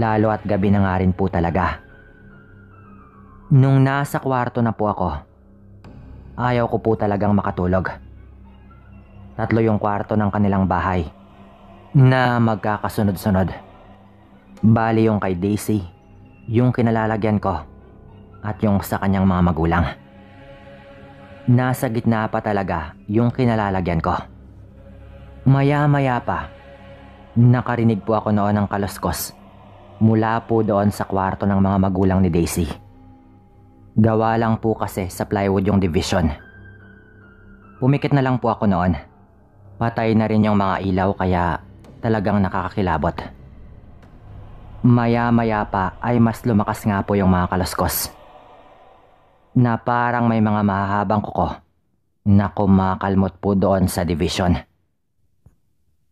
Lalo at gabi na nga rin po talaga. Nung nasa kwarto na po ako, ayaw ko po talagang makatulog. Tatlo yung kwarto ng kanilang bahay na magkakasunod-sunod. Bali yung kay Daisy, yung kinalalagyan ko, at yung sa kanyang mga magulang. Nasa gitna pa talaga yung kinalalagyan ko. Maya-maya pa, nakarinig po ako noon ng kaluskos mula po doon sa kwarto ng mga magulang ni Daisy. Gawa lang po kasi sa plywood yung division. Pumikit na lang po ako noon. Patay na rin yung mga ilaw kaya talagang nakakakilabot. Maya-maya pa ay mas lumakas nga po yung mga kaluskos. Na parang may mga mahahabang kuko na kumakalmot po doon sa division.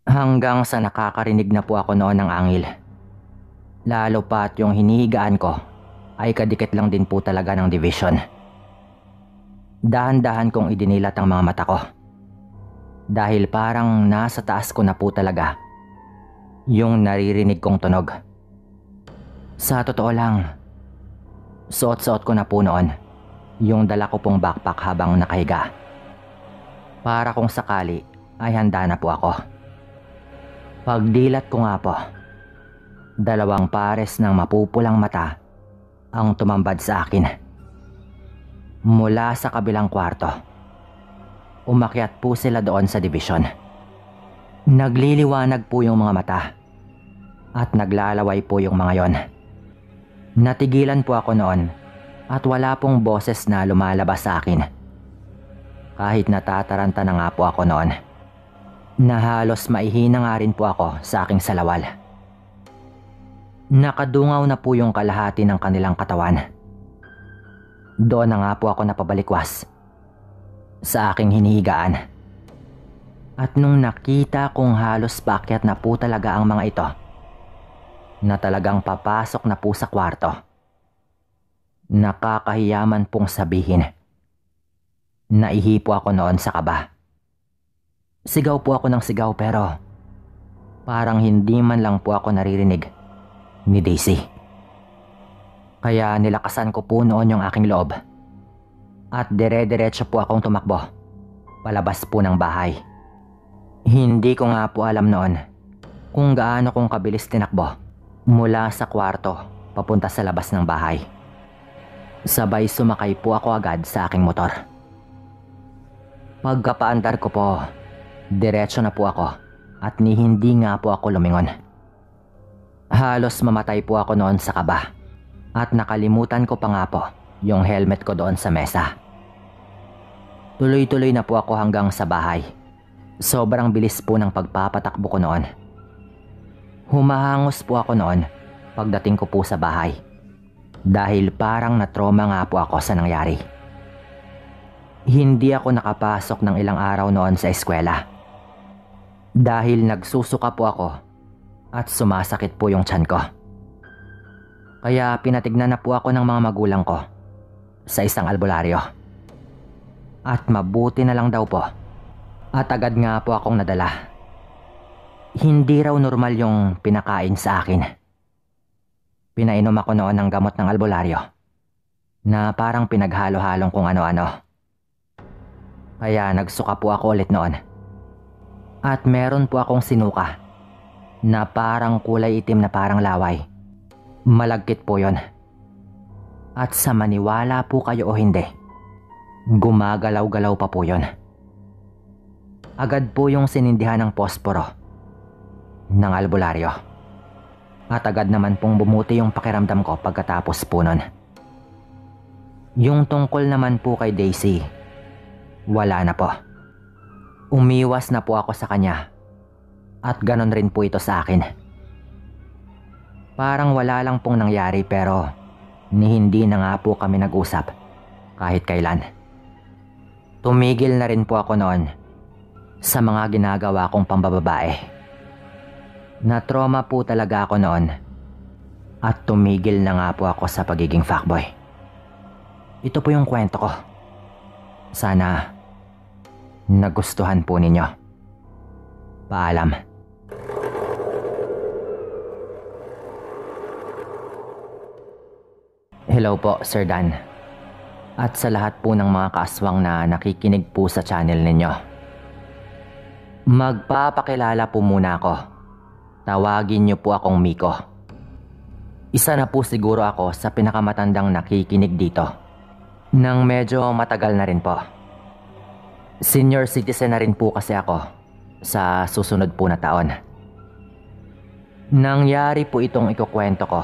Hanggang sa nakakarinig na po ako noon ng angil. Lalo pa at yung hinihigaan ko ay kadikit lang din po talaga ng division. Dahan-dahan kong idinilat ang mga mata ko. Dahil parang nasa taas ko na po talaga yung naririnig kong tunog. Sa totoo lang, suot-suot ko na po noon yung dala ko pong backpack habang nakahiga. Para kung sakali ay handa na po ako. Pagdilat ko nga po, dalawang pares ng mapupulang mata ang tumambad sa akin. Mula sa kabilang kwarto, umakyat po sila doon sa division. Nagliliwanag po yung mga mata at naglalaway po yung mga yon. Natigilan po ako noon at wala pong boses na lumalabas sa akin. Kahit natataranta na nga po ako noon, na halos maihina nga rin po ako sa aking salawal. Nakadungaw na po yung kalahati ng kanilang katawan. Doon na nga po ako napabalikwas sa aking hinihigaan. At nung nakita kong halos paakyat na po talaga ang mga ito, na talagang papasok na po sa kwarto, nakakahiyaman pong sabihin. Naihi po ako noon sa kaba. Sigaw po ako ng sigaw pero parang hindi man lang po ako naririnig ni Daisy. Kaya nilakasan ko po noon yung aking loob at dire-diretso po akong tumakbo palabas po ng bahay. Hindi ko nga po alam noon kung gaano kong kabilis tinakbo mula sa kwarto papunta sa labas ng bahay. Sabay sumakay po ako agad sa aking motor. Pagkapaandar ko po, diretso na po ako at ni hindi nga po ako lumingon. Halos mamatay po ako noon sa kaba at nakalimutan ko pa nga po yung helmet ko doon sa mesa. Tuloy-tuloy na po ako hanggang sa bahay. Sobrang bilis po ng pagpapatakbo ko noon. Humahangos po ako noon pagdating ko po sa bahay. Dahil parang natroma nga po ako sa nangyari. Hindi ako nakapasok ng ilang araw noon sa eskwela. Dahil nagsusuka po ako at sumasakit po yung tiyan ko. Kaya pinatignan na po ako ng mga magulang ko sa isang albularyo. At mabuti na lang daw po. At agad nga po akong nadala. Hindi raw normal yung pinakain sa akin. Pinainom ako noon ng gamot ng albularyo na parang pinaghalo-halong kung ano-ano. Kaya nagsuka po ako ulit noon. At meron po akong sinuka na parang kulay itim na parang laway. Malagkit po yon. At sa maniwala po kayo o hindi, gumagalaw-galaw pa po yon. Agad po yung sinindihan ng posporo ng albularyo. At agad naman pong bumuti yung pakiramdam ko pagkatapos po nun. Yung tungkol naman po kay Daisy, wala na po. Umiwas na po ako sa kanya. At ganon rin po ito sa akin. Parang wala lang pong nangyari, pero ni hindi na nga po kami nag-usap kahit kailan. Tumigil na rin po ako noon sa mga ginagawa kong pambababae. Na-trauma po talaga ako noon. At tumigil na nga po ako sa pagiging fuckboy. Ito po yung kwento ko. Sana nagustuhan po ninyo. Paalam. Hello po, Sir Dan. At sa lahat po ng mga kaaswang na nakikinig po sa channel ninyo. Magpapakilala po muna ako. Tawagin niyo po akong Miko. Isa na po siguro ako sa pinakamatandang nakikinig dito. Nang medyo matagal na rin po. Senior citizen na rin po kasi ako sa susunod po na taon. Nangyari po itong ikukwento ko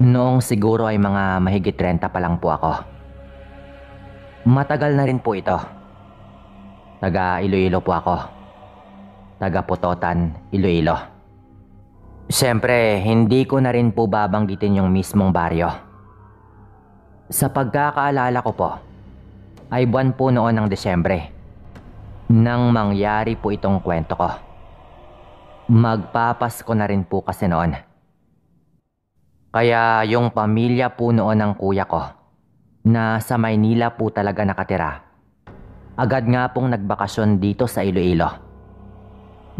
noong siguro ay mga mahigit 30 pa lang po ako. Matagal na rin po ito. Taga Iloilo po ako. Taga Pototan, Iloilo. Siyempre, hindi ko na rin po babanggitin yung mismong baryo. Sa pagkakaalala ko po, ay buwan po noon ng Desyembre nang mangyari po itong kwento ko. Magpapasko na rin po kasi noon. Kaya yung pamilya po noon ng kuya ko na sa Maynila po talaga nakatira, agad nga pong nagbakasyon dito sa Iloilo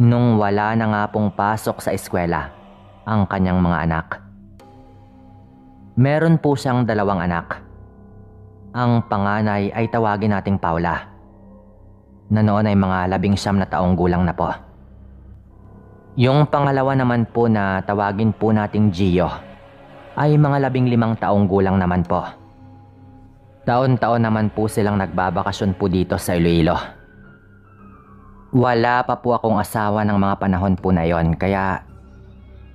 nung wala na nga pong pasok sa eskwela ang kanyang mga anak. Meron po siyang dalawang anak. Ang panganay ay tawagin nating Paula, na noon ay mga 19 na taong gulang na po. Yung pangalawa naman po, na tawagin po nating Gio, ay mga 15 taong gulang naman po. Taon-taon naman po silang nagbabakasyon po dito sa Iloilo. Wala pa po akong asawa ng mga panahon po na yon, kaya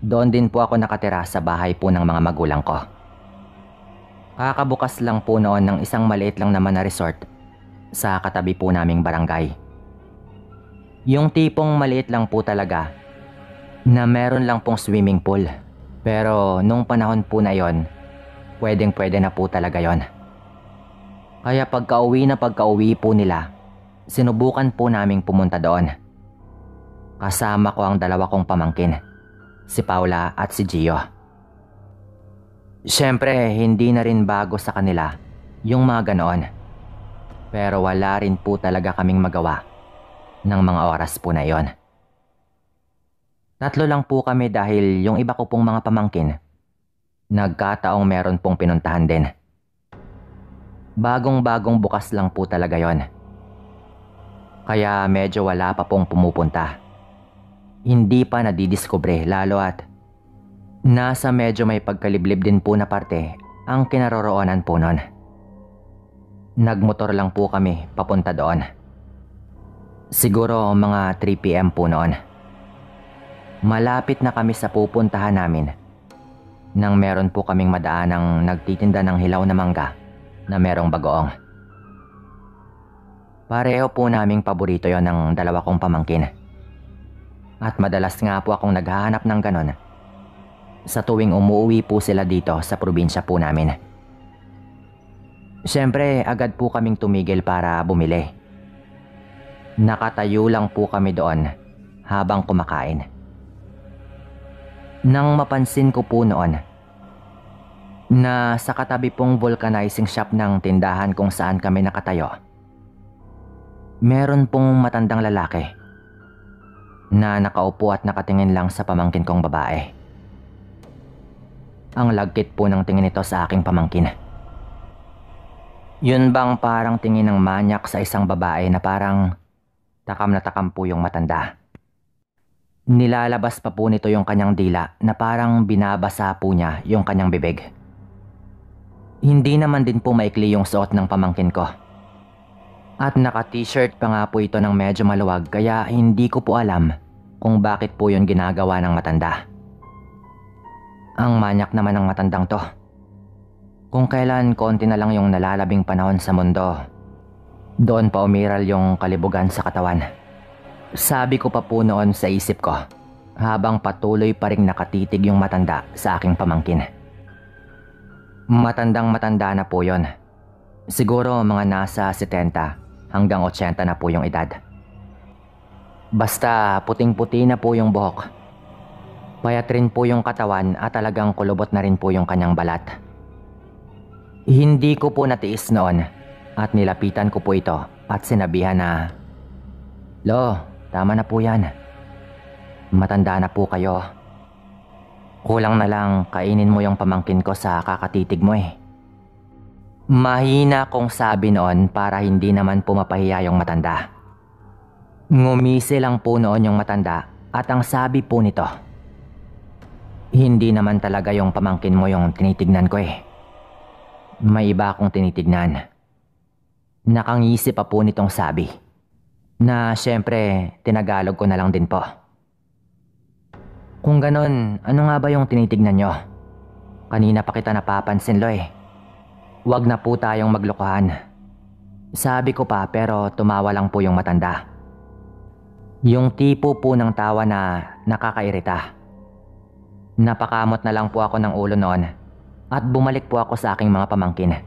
doon din po ako nakatira sa bahay po ng mga magulang ko. Kakabukas lang po noon ng isang maliit lang naman na resort sa katabi po naming barangay. Yung tipong maliit lang po talaga na meron lang pong swimming pool. Pero nung panahon po na yon, pwedeng pwede na po talaga yon. Kaya pagka-uwi po nila, sinubukan po naming pumunta doon. Kasama ko ang dalawa kong pamangkin, si Paula at si Gio. Siyempre, hindi na rin bago sa kanila yung mga ganoon. Pero wala rin po talaga kaming magawa ng mga oras po na yon. Tatlo lang po kami dahil yung iba ko pong mga pamangkin, nagkataong meron pong pinuntahan din. Bagong-bagong bukas lang po talaga yon. Kaya medyo wala pa pong pumupunta. Hindi pa nadidiskubre, lalo at nasa medyo may pagkaliblib din po na parte ang kinaroroonan po nun. Nagmotor lang po kami papunta doon. Siguro mga 3 PM po noon. Malapit na kami sa pupuntahan namin nang meron po kaming madaanang nagtitinda ng hilaw na mangga na merong bagoong. Pareho po naming paborito yon ng dalawa kong pamangkin. At madalas nga po akong naghahanap ng ganon sa tuwing umuwi po sila dito sa probinsya po namin. Siyempre, agad po kaming tumigil para bumili. Nakatayo lang po kami doon habang kumakain. Nang mapansin ko po noon, na sa katabi pong vulcanizing shop ng tindahan kung saan kami nakatayo. Meron pong matandang lalaki na nakaupo at nakatingin lang sa pamangkin kong babae. Ang lagkit po ng tingin nito sa aking pamangkin. Yun bang parang tingin ng manyak sa isang babae na parang takam na takam po yung matanda. Nilalabas pa po nito yung kanyang dila na parang binabasa po niya yung kanyang bibig. Hindi naman din po maikli yung suot ng pamangkin ko. At naka-t-shirt pa nga po ito ng medyo maluwag kaya hindi ko po alam kung bakit po yun ginagawa ng matanda. Ang manyak naman ng matandang to. Kung kailan konti na lang yung nalalabing panahon sa mundo, doon pa umiral yung kalibugan sa katawan. Sabi ko pa po noon sa isip ko habang patuloy pa rin nakatitig yung matanda sa aking pamangkin. Matandang matanda na po yun. Siguro mga nasa 70 hanggang 80 na po yung edad. Basta puting-puti na po yung buhok. Payat rin po yung katawan at talagang kulubot na rin po yung kanyang balat. Hindi ko po natiis noon at nilapitan ko po ito at sinabihan na, "Lo, tama na po yan. Matanda na po kayo. Kulang na lang kainin mo yung pamangkin ko sa kakatitig mo eh." Mahina kong sabi noon para hindi naman po mapahiya yung matanda. Ngumisi lang po noon yung matanda at ang sabi po nito, "Hindi naman talaga yung pamangkin mo yung tinitignan ko eh. May iba akong tinitignan." Nakangisi pa po nitong sabi na syempre tinagalog ko na lang din po. "Kung ganon, ano nga ba yung tinitignan nyo? Kanina pa kita napapansin, Lo eh. Wag na po tayong maglokohan." Sabi ko pa pero tumawa lang po yung matanda. Yung tipo po ng tawa na nakakairita. Napakamot na lang po ako ng ulo noon at bumalik po ako sa aking mga pamangkin.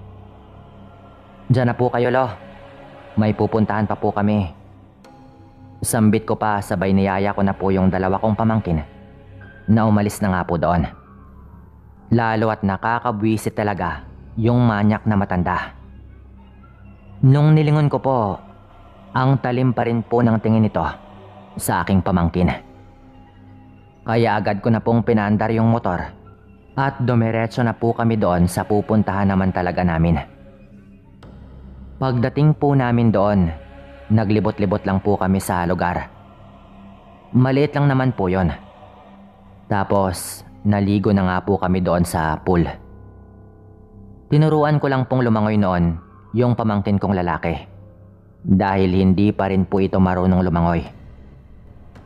"Diyan na po kayo, Lo. May pupuntahan pa po kami." Sambit ko pa, sabay niyaya ko na po yung dalawa kong pamangkin na umalis na nga po doon. Lalo at nakakabwisit talaga yung manyak na matanda. Nung nilingon ko po, ang talim pa rin po ng tingin nito sa aking pamangkin. Kaya agad ko na pong pinaandar yung motor at dumiretso na po kami doon sa pupuntahan naman talaga namin. Pagdating po namin doon, naglibot-libot lang po kami sa lugar. Maliit lang naman po yon. Tapos naligo na nga po kami doon sa pool. Tinuruan ko lang pong lumangoy noon yung pamangkin kong lalaki dahil hindi pa rin po ito marunong lumangoy.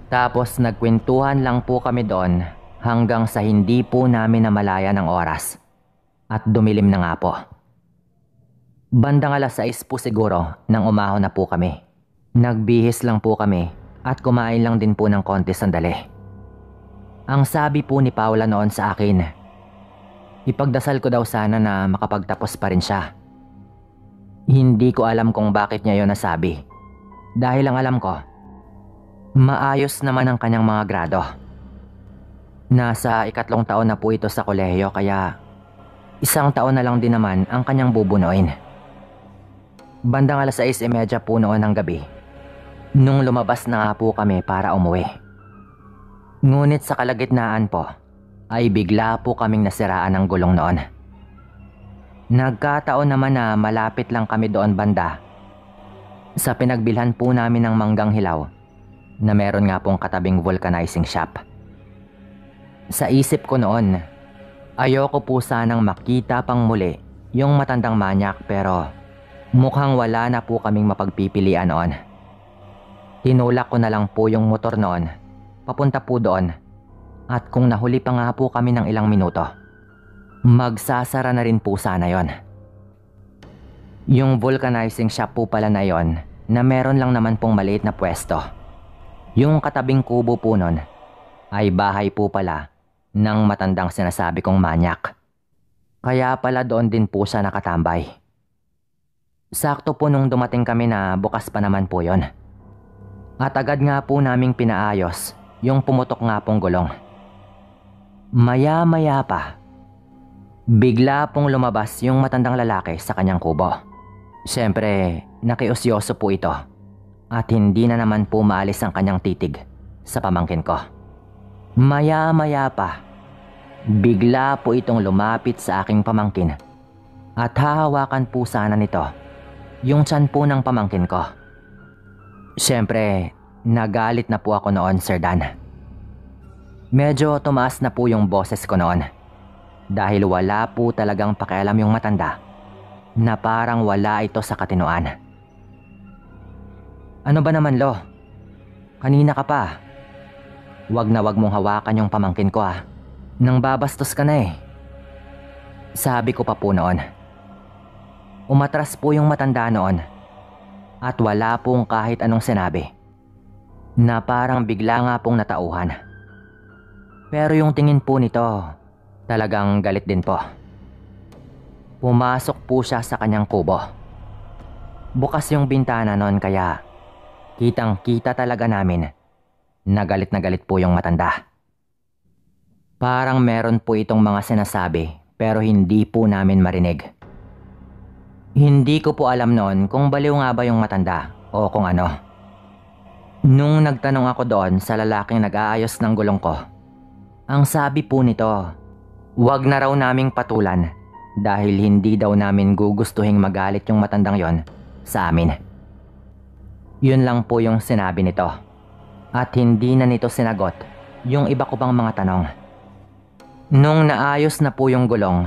Tapos nagkwentuhan lang po kami doon hanggang sa hindi po namin namalaya ng oras at dumilim na nga po. Bandang alas 6 po siguro nang umaho na po kami. Nagbihis lang po kami at kumain lang din po ng konti sandali. Ang sabi po ni Paula noon sa akin, ipagdasal ko daw sana na makapagtapos pa rin siya. Hindi ko alam kung bakit niya yun nasabi. Dahil ang alam ko, maayos naman ang kanyang mga grado. Nasa 2 taon na po ito sa kolehiyo kaya 1 taon na lang din naman ang kanyang bubunuin. Bandang alas 6:30 po noon ng gabi nung lumabas na po kami para umuwi. Ngunit sa kalagitnaan po ay bigla po kaming nasiraan ng gulong noon. Nagkataon naman na malapit lang kami doon banda sa pinagbilhan po namin ng manggang hilaw na meron nga pong katabing vulcanizing shop. Sa isip ko noon, ayoko po sanang makita pang muli yung matandang manyak pero mukhang wala na po kaming mapagpipilian noon. Tinulak ko na lang po yung motor noon papunta po doon. At kung nahuli pa nga po kami ng ilang minuto, magsasara na rin po sana yon. Yung vulcanizing shop po pala na yon na meron lang naman pong maliit na pwesto. Yung katabing kubo po nun ay bahay po pala ng matandang sinasabi kong manyak. Kaya pala doon din po siya nakatambay. Sakto po nung dumating kami na bukas pa naman po yon. At agad nga po naming pinaayos yung pumutok nga pong gulong. Maya-maya pa, Bigla pong lumabas yung matandang lalaki sa kanyang kubo. Siyempre, nakiusyoso po ito at hindi na naman po maalis ang kanyang titig sa pamangkin ko. Maya-maya pa, bigla po itong lumapit sa aking pamangkin at hahawakan po sana nito yung tiyan po ng pamangkin ko. Siyempre, nagalit na po ako noon, Sir Dan. Medyo tumaas na po yung boses ko noon dahil wala po talagang pakialam yung matanda na parang wala ito sa katinoan. Ano ba naman, Lo? Kanina ka pa. Wag na wag mong hawakan yung pamangkin ko, ah. Nang babastos ka na eh. Sabi ko pa po noon. Umatras po yung matanda noon at wala pong kahit anong sinabi, na parang bigla nga pong natauhan. Pero yung tingin po nito, talagang galit din po. Pumasok po siya sa kanyang kubo. Bukas yung bintana noon kaya kitang-kita talaga namin na galit po yung matanda. Parang meron po itong mga sinasabi pero hindi po namin marinig. Hindi ko po alam noon kung baliw nga ba yung matanda o kung ano. Nung nagtanong ako doon sa lalaking nag-aayos ng gulong ko, ang sabi po nito, wag na raw naming patulan dahil hindi daw namin gugustuhin magalit yung matandang yon sa amin. Yun lang po yung sinabi nito at hindi na nito sinagot yung iba ko pang mga tanong. Nung naayos na po yung gulong,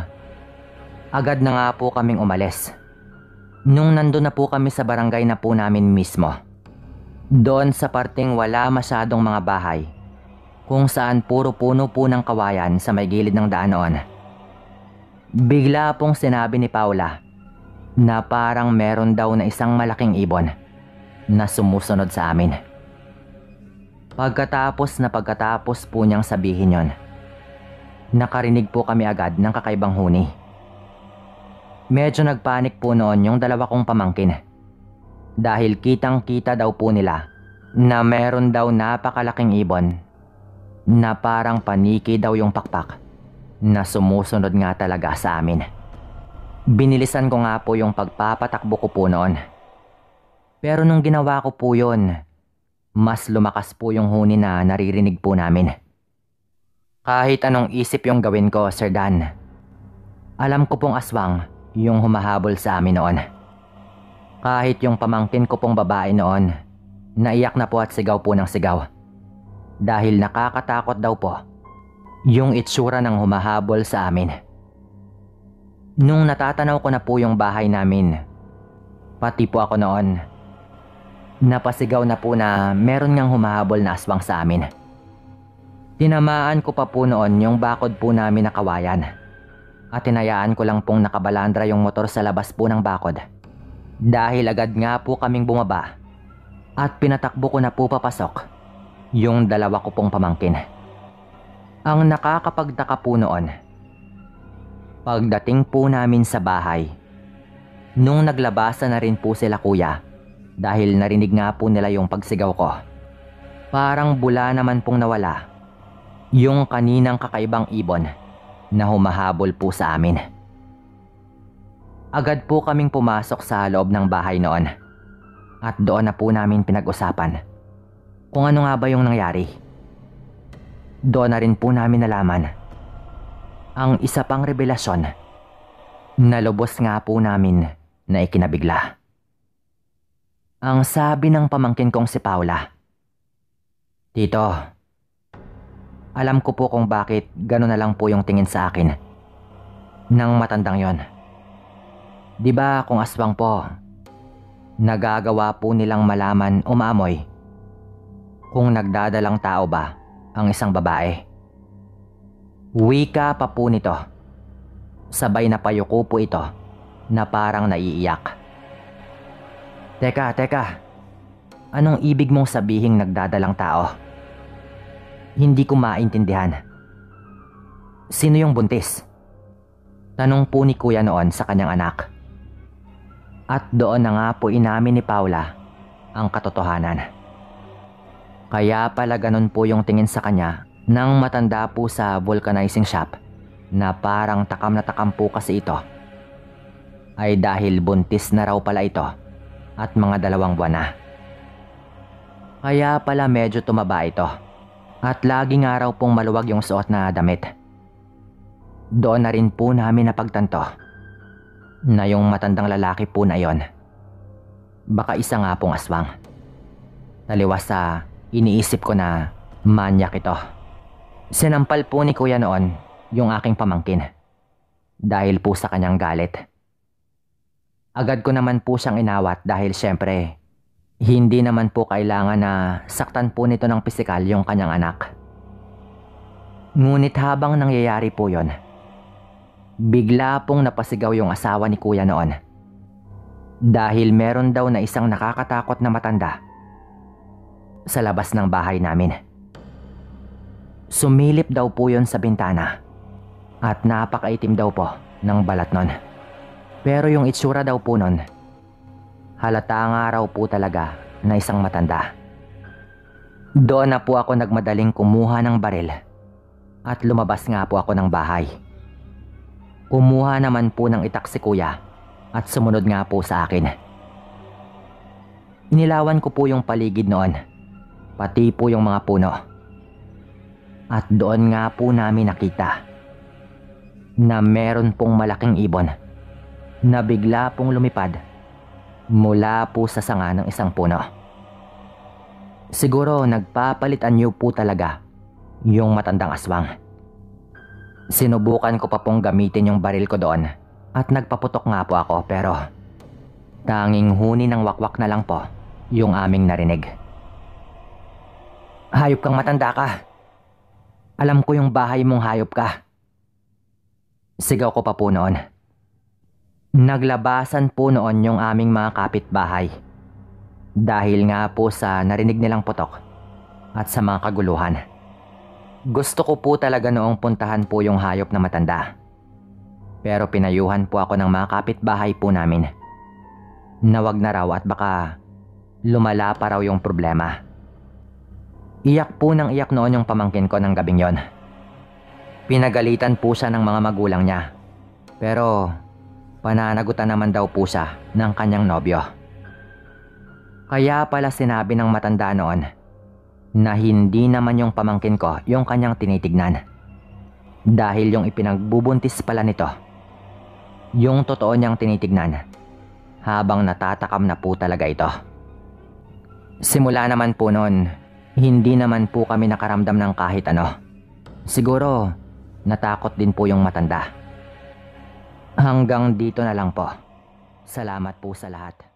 agad na nga po kaming umalis. Nung nandun na po kami sa barangay na po namin mismo, doon sa parting wala masyadong mga bahay, kung saan puro puno po ng kawayan sa may gilid ng daan noon. Bigla pong sinabi ni Paula na parang meron daw na isang malaking ibon na sumusunod sa amin. Pagkatapos po niyang sabihin yon, nakarinig po kami agad ng kakaibang huni. Medyo nagpanik po noon yung dalawa kong pamangkin dahil kitang-kita daw po nila na meron daw napakalaking ibon na parang paniki daw yung pakpak na sumusunod nga talaga sa amin. Binilisan ko nga po yung pagpapatakbo ko po noon. Pero nung ginawa ko po yun, mas lumakas po yung huni na naririnig po namin. Kahit anong isip yung gawin ko, Sir Dan, alam ko pong aswang yung humahabol sa amin noon. Kahit yung pamangkin ko pong babae noon, naiyak na po at sigaw po ng sigaw. Dahil nakakatakot daw po yung itsura ng humahabol sa amin. Nung natatanaw ko na po yung bahay namin, pati po ako noon, napasigaw na po na meron ngang humahabol na aswang sa amin. Tinamaan ko pa po noon yung bakod po namin na kawayan at tinayaan ko lang pong nakabalandra yung motor sa labas po ng bakod dahil agad nga po kaming bumaba at pinatakbo ko na po papasok yung dalawa ko pong pamangkin. Ang nakakapagtaka po noon, pagdating po namin sa bahay, nung naglabasa na rin po sila, kuya, dahil narinig nga po nila yung pagsigaw ko. Parang bula naman pong nawala yung kaninang kakaibang ibon na humahabol po sa amin. Agad po kaming pumasok sa loob ng bahay noon at doon na po namin pinag-usapan kung ano nga ba yung nangyari. Doon na rin po namin nalaman ang isa pang revelasyon na lubos nga po namin na ikinabigla. Ang sabi ng pamangkin kong si Paula, "Tito, alam ko po kung bakit gano'n na lang po yung tingin sa akin ng matandang yon. Diba kung aswang po, nagagawa po nilang malaman o maamoy kung nagdadalang tao ba ang isang babae." Wika pa po nito. Sabay na payuko po ito na parang naiiyak. Teka, anong ibig mong sabihing nagdadalang tao? Hindi ko maintindihan. Sino yung buntis? Tanong po ni kuya noon sa kanyang anak. At doon na nga po inamin ni Paula ang katotohanan. Kaya pala ganun po yung tingin sa kanya ng matanda po sa vulcanizing shop na parang takam na takam po kasi ito, ay dahil buntis na raw pala ito at mga 2 buwan na. Kaya pala medyo tumaba ito at lagi nga raw pong maluwag yung suot na damit. Doon na rin po namin napagtanto na yung matandang lalaki po na yon, baka isa nga pong aswang. Taliwas sa iniisip ko na manyak ito. Sinampal po ni Kuya noon yung aking pamangkin dahil po sa kanyang galit. Agad ko naman po siyang inawat dahil syempre, hindi naman po kailangan na saktan po nito ng pisikal yung kanyang anak. Ngunit habang nangyayari po yon, bigla pong napasigaw yung asawa ni Kuya noon. Dahil meron daw na isang nakakatakot na matanda sa labas ng bahay namin. Sumilip daw po yon sa bintana at napakaitim daw po ng balat nun. Pero yung itsura daw po nun, halata nga raw po talaga na isang matanda. Doon na po ako nagmadaling kumuha ng baril at lumabas nga po ako ng bahay. Kumuha naman po ng itak si Kuya at sumunod nga po sa akin. Inilawan ko po yung paligid noon, pati po yung mga puno. At doon nga po namin nakita na meron pong malaking ibon na bigla pong lumipad mula po sa sanga ng isang puno. Siguro nagpapalitan niyo po talaga yung matandang aswang. Sinubukan ko pa pong gamitin yung baril ko doon at nagpaputok nga po ako, pero tanging huni ng wakwak na lang po yung aming narinig. "Hayop kang matanda ka. Alam ko yung bahay mong hayop ka." Sigaw ko pa po noon. Naglabasan po noon yung aming mga kapitbahay dahil nga po sa narinig nilang putok at sa mga kaguluhan. Gusto ko po talaga noong puntahan po yung hayop na matanda, pero pinayuhan po ako ng mga kapitbahay po namin na wag na raw at baka lumala pa raw yung problema. Iyak po ng iyak noon yung pamangkin ko ng gabing yon. Pinagalitan po siya ng mga magulang niya, pero pananagutan naman daw po siya ng kanyang nobyo. Kaya pala sinabi ng matanda noon na hindi naman yung pamangkin ko yung kanyang tinitignan, dahil yung ipinagbubuntis pala nito yung totoo niyang tinitignan habang natatakam na po talaga ito. Simula naman po noon, hindi naman po kami nakaramdam ng kahit ano. Siguro natakot din po yung matanda. Hanggang dito na lang po. Salamat po sa lahat.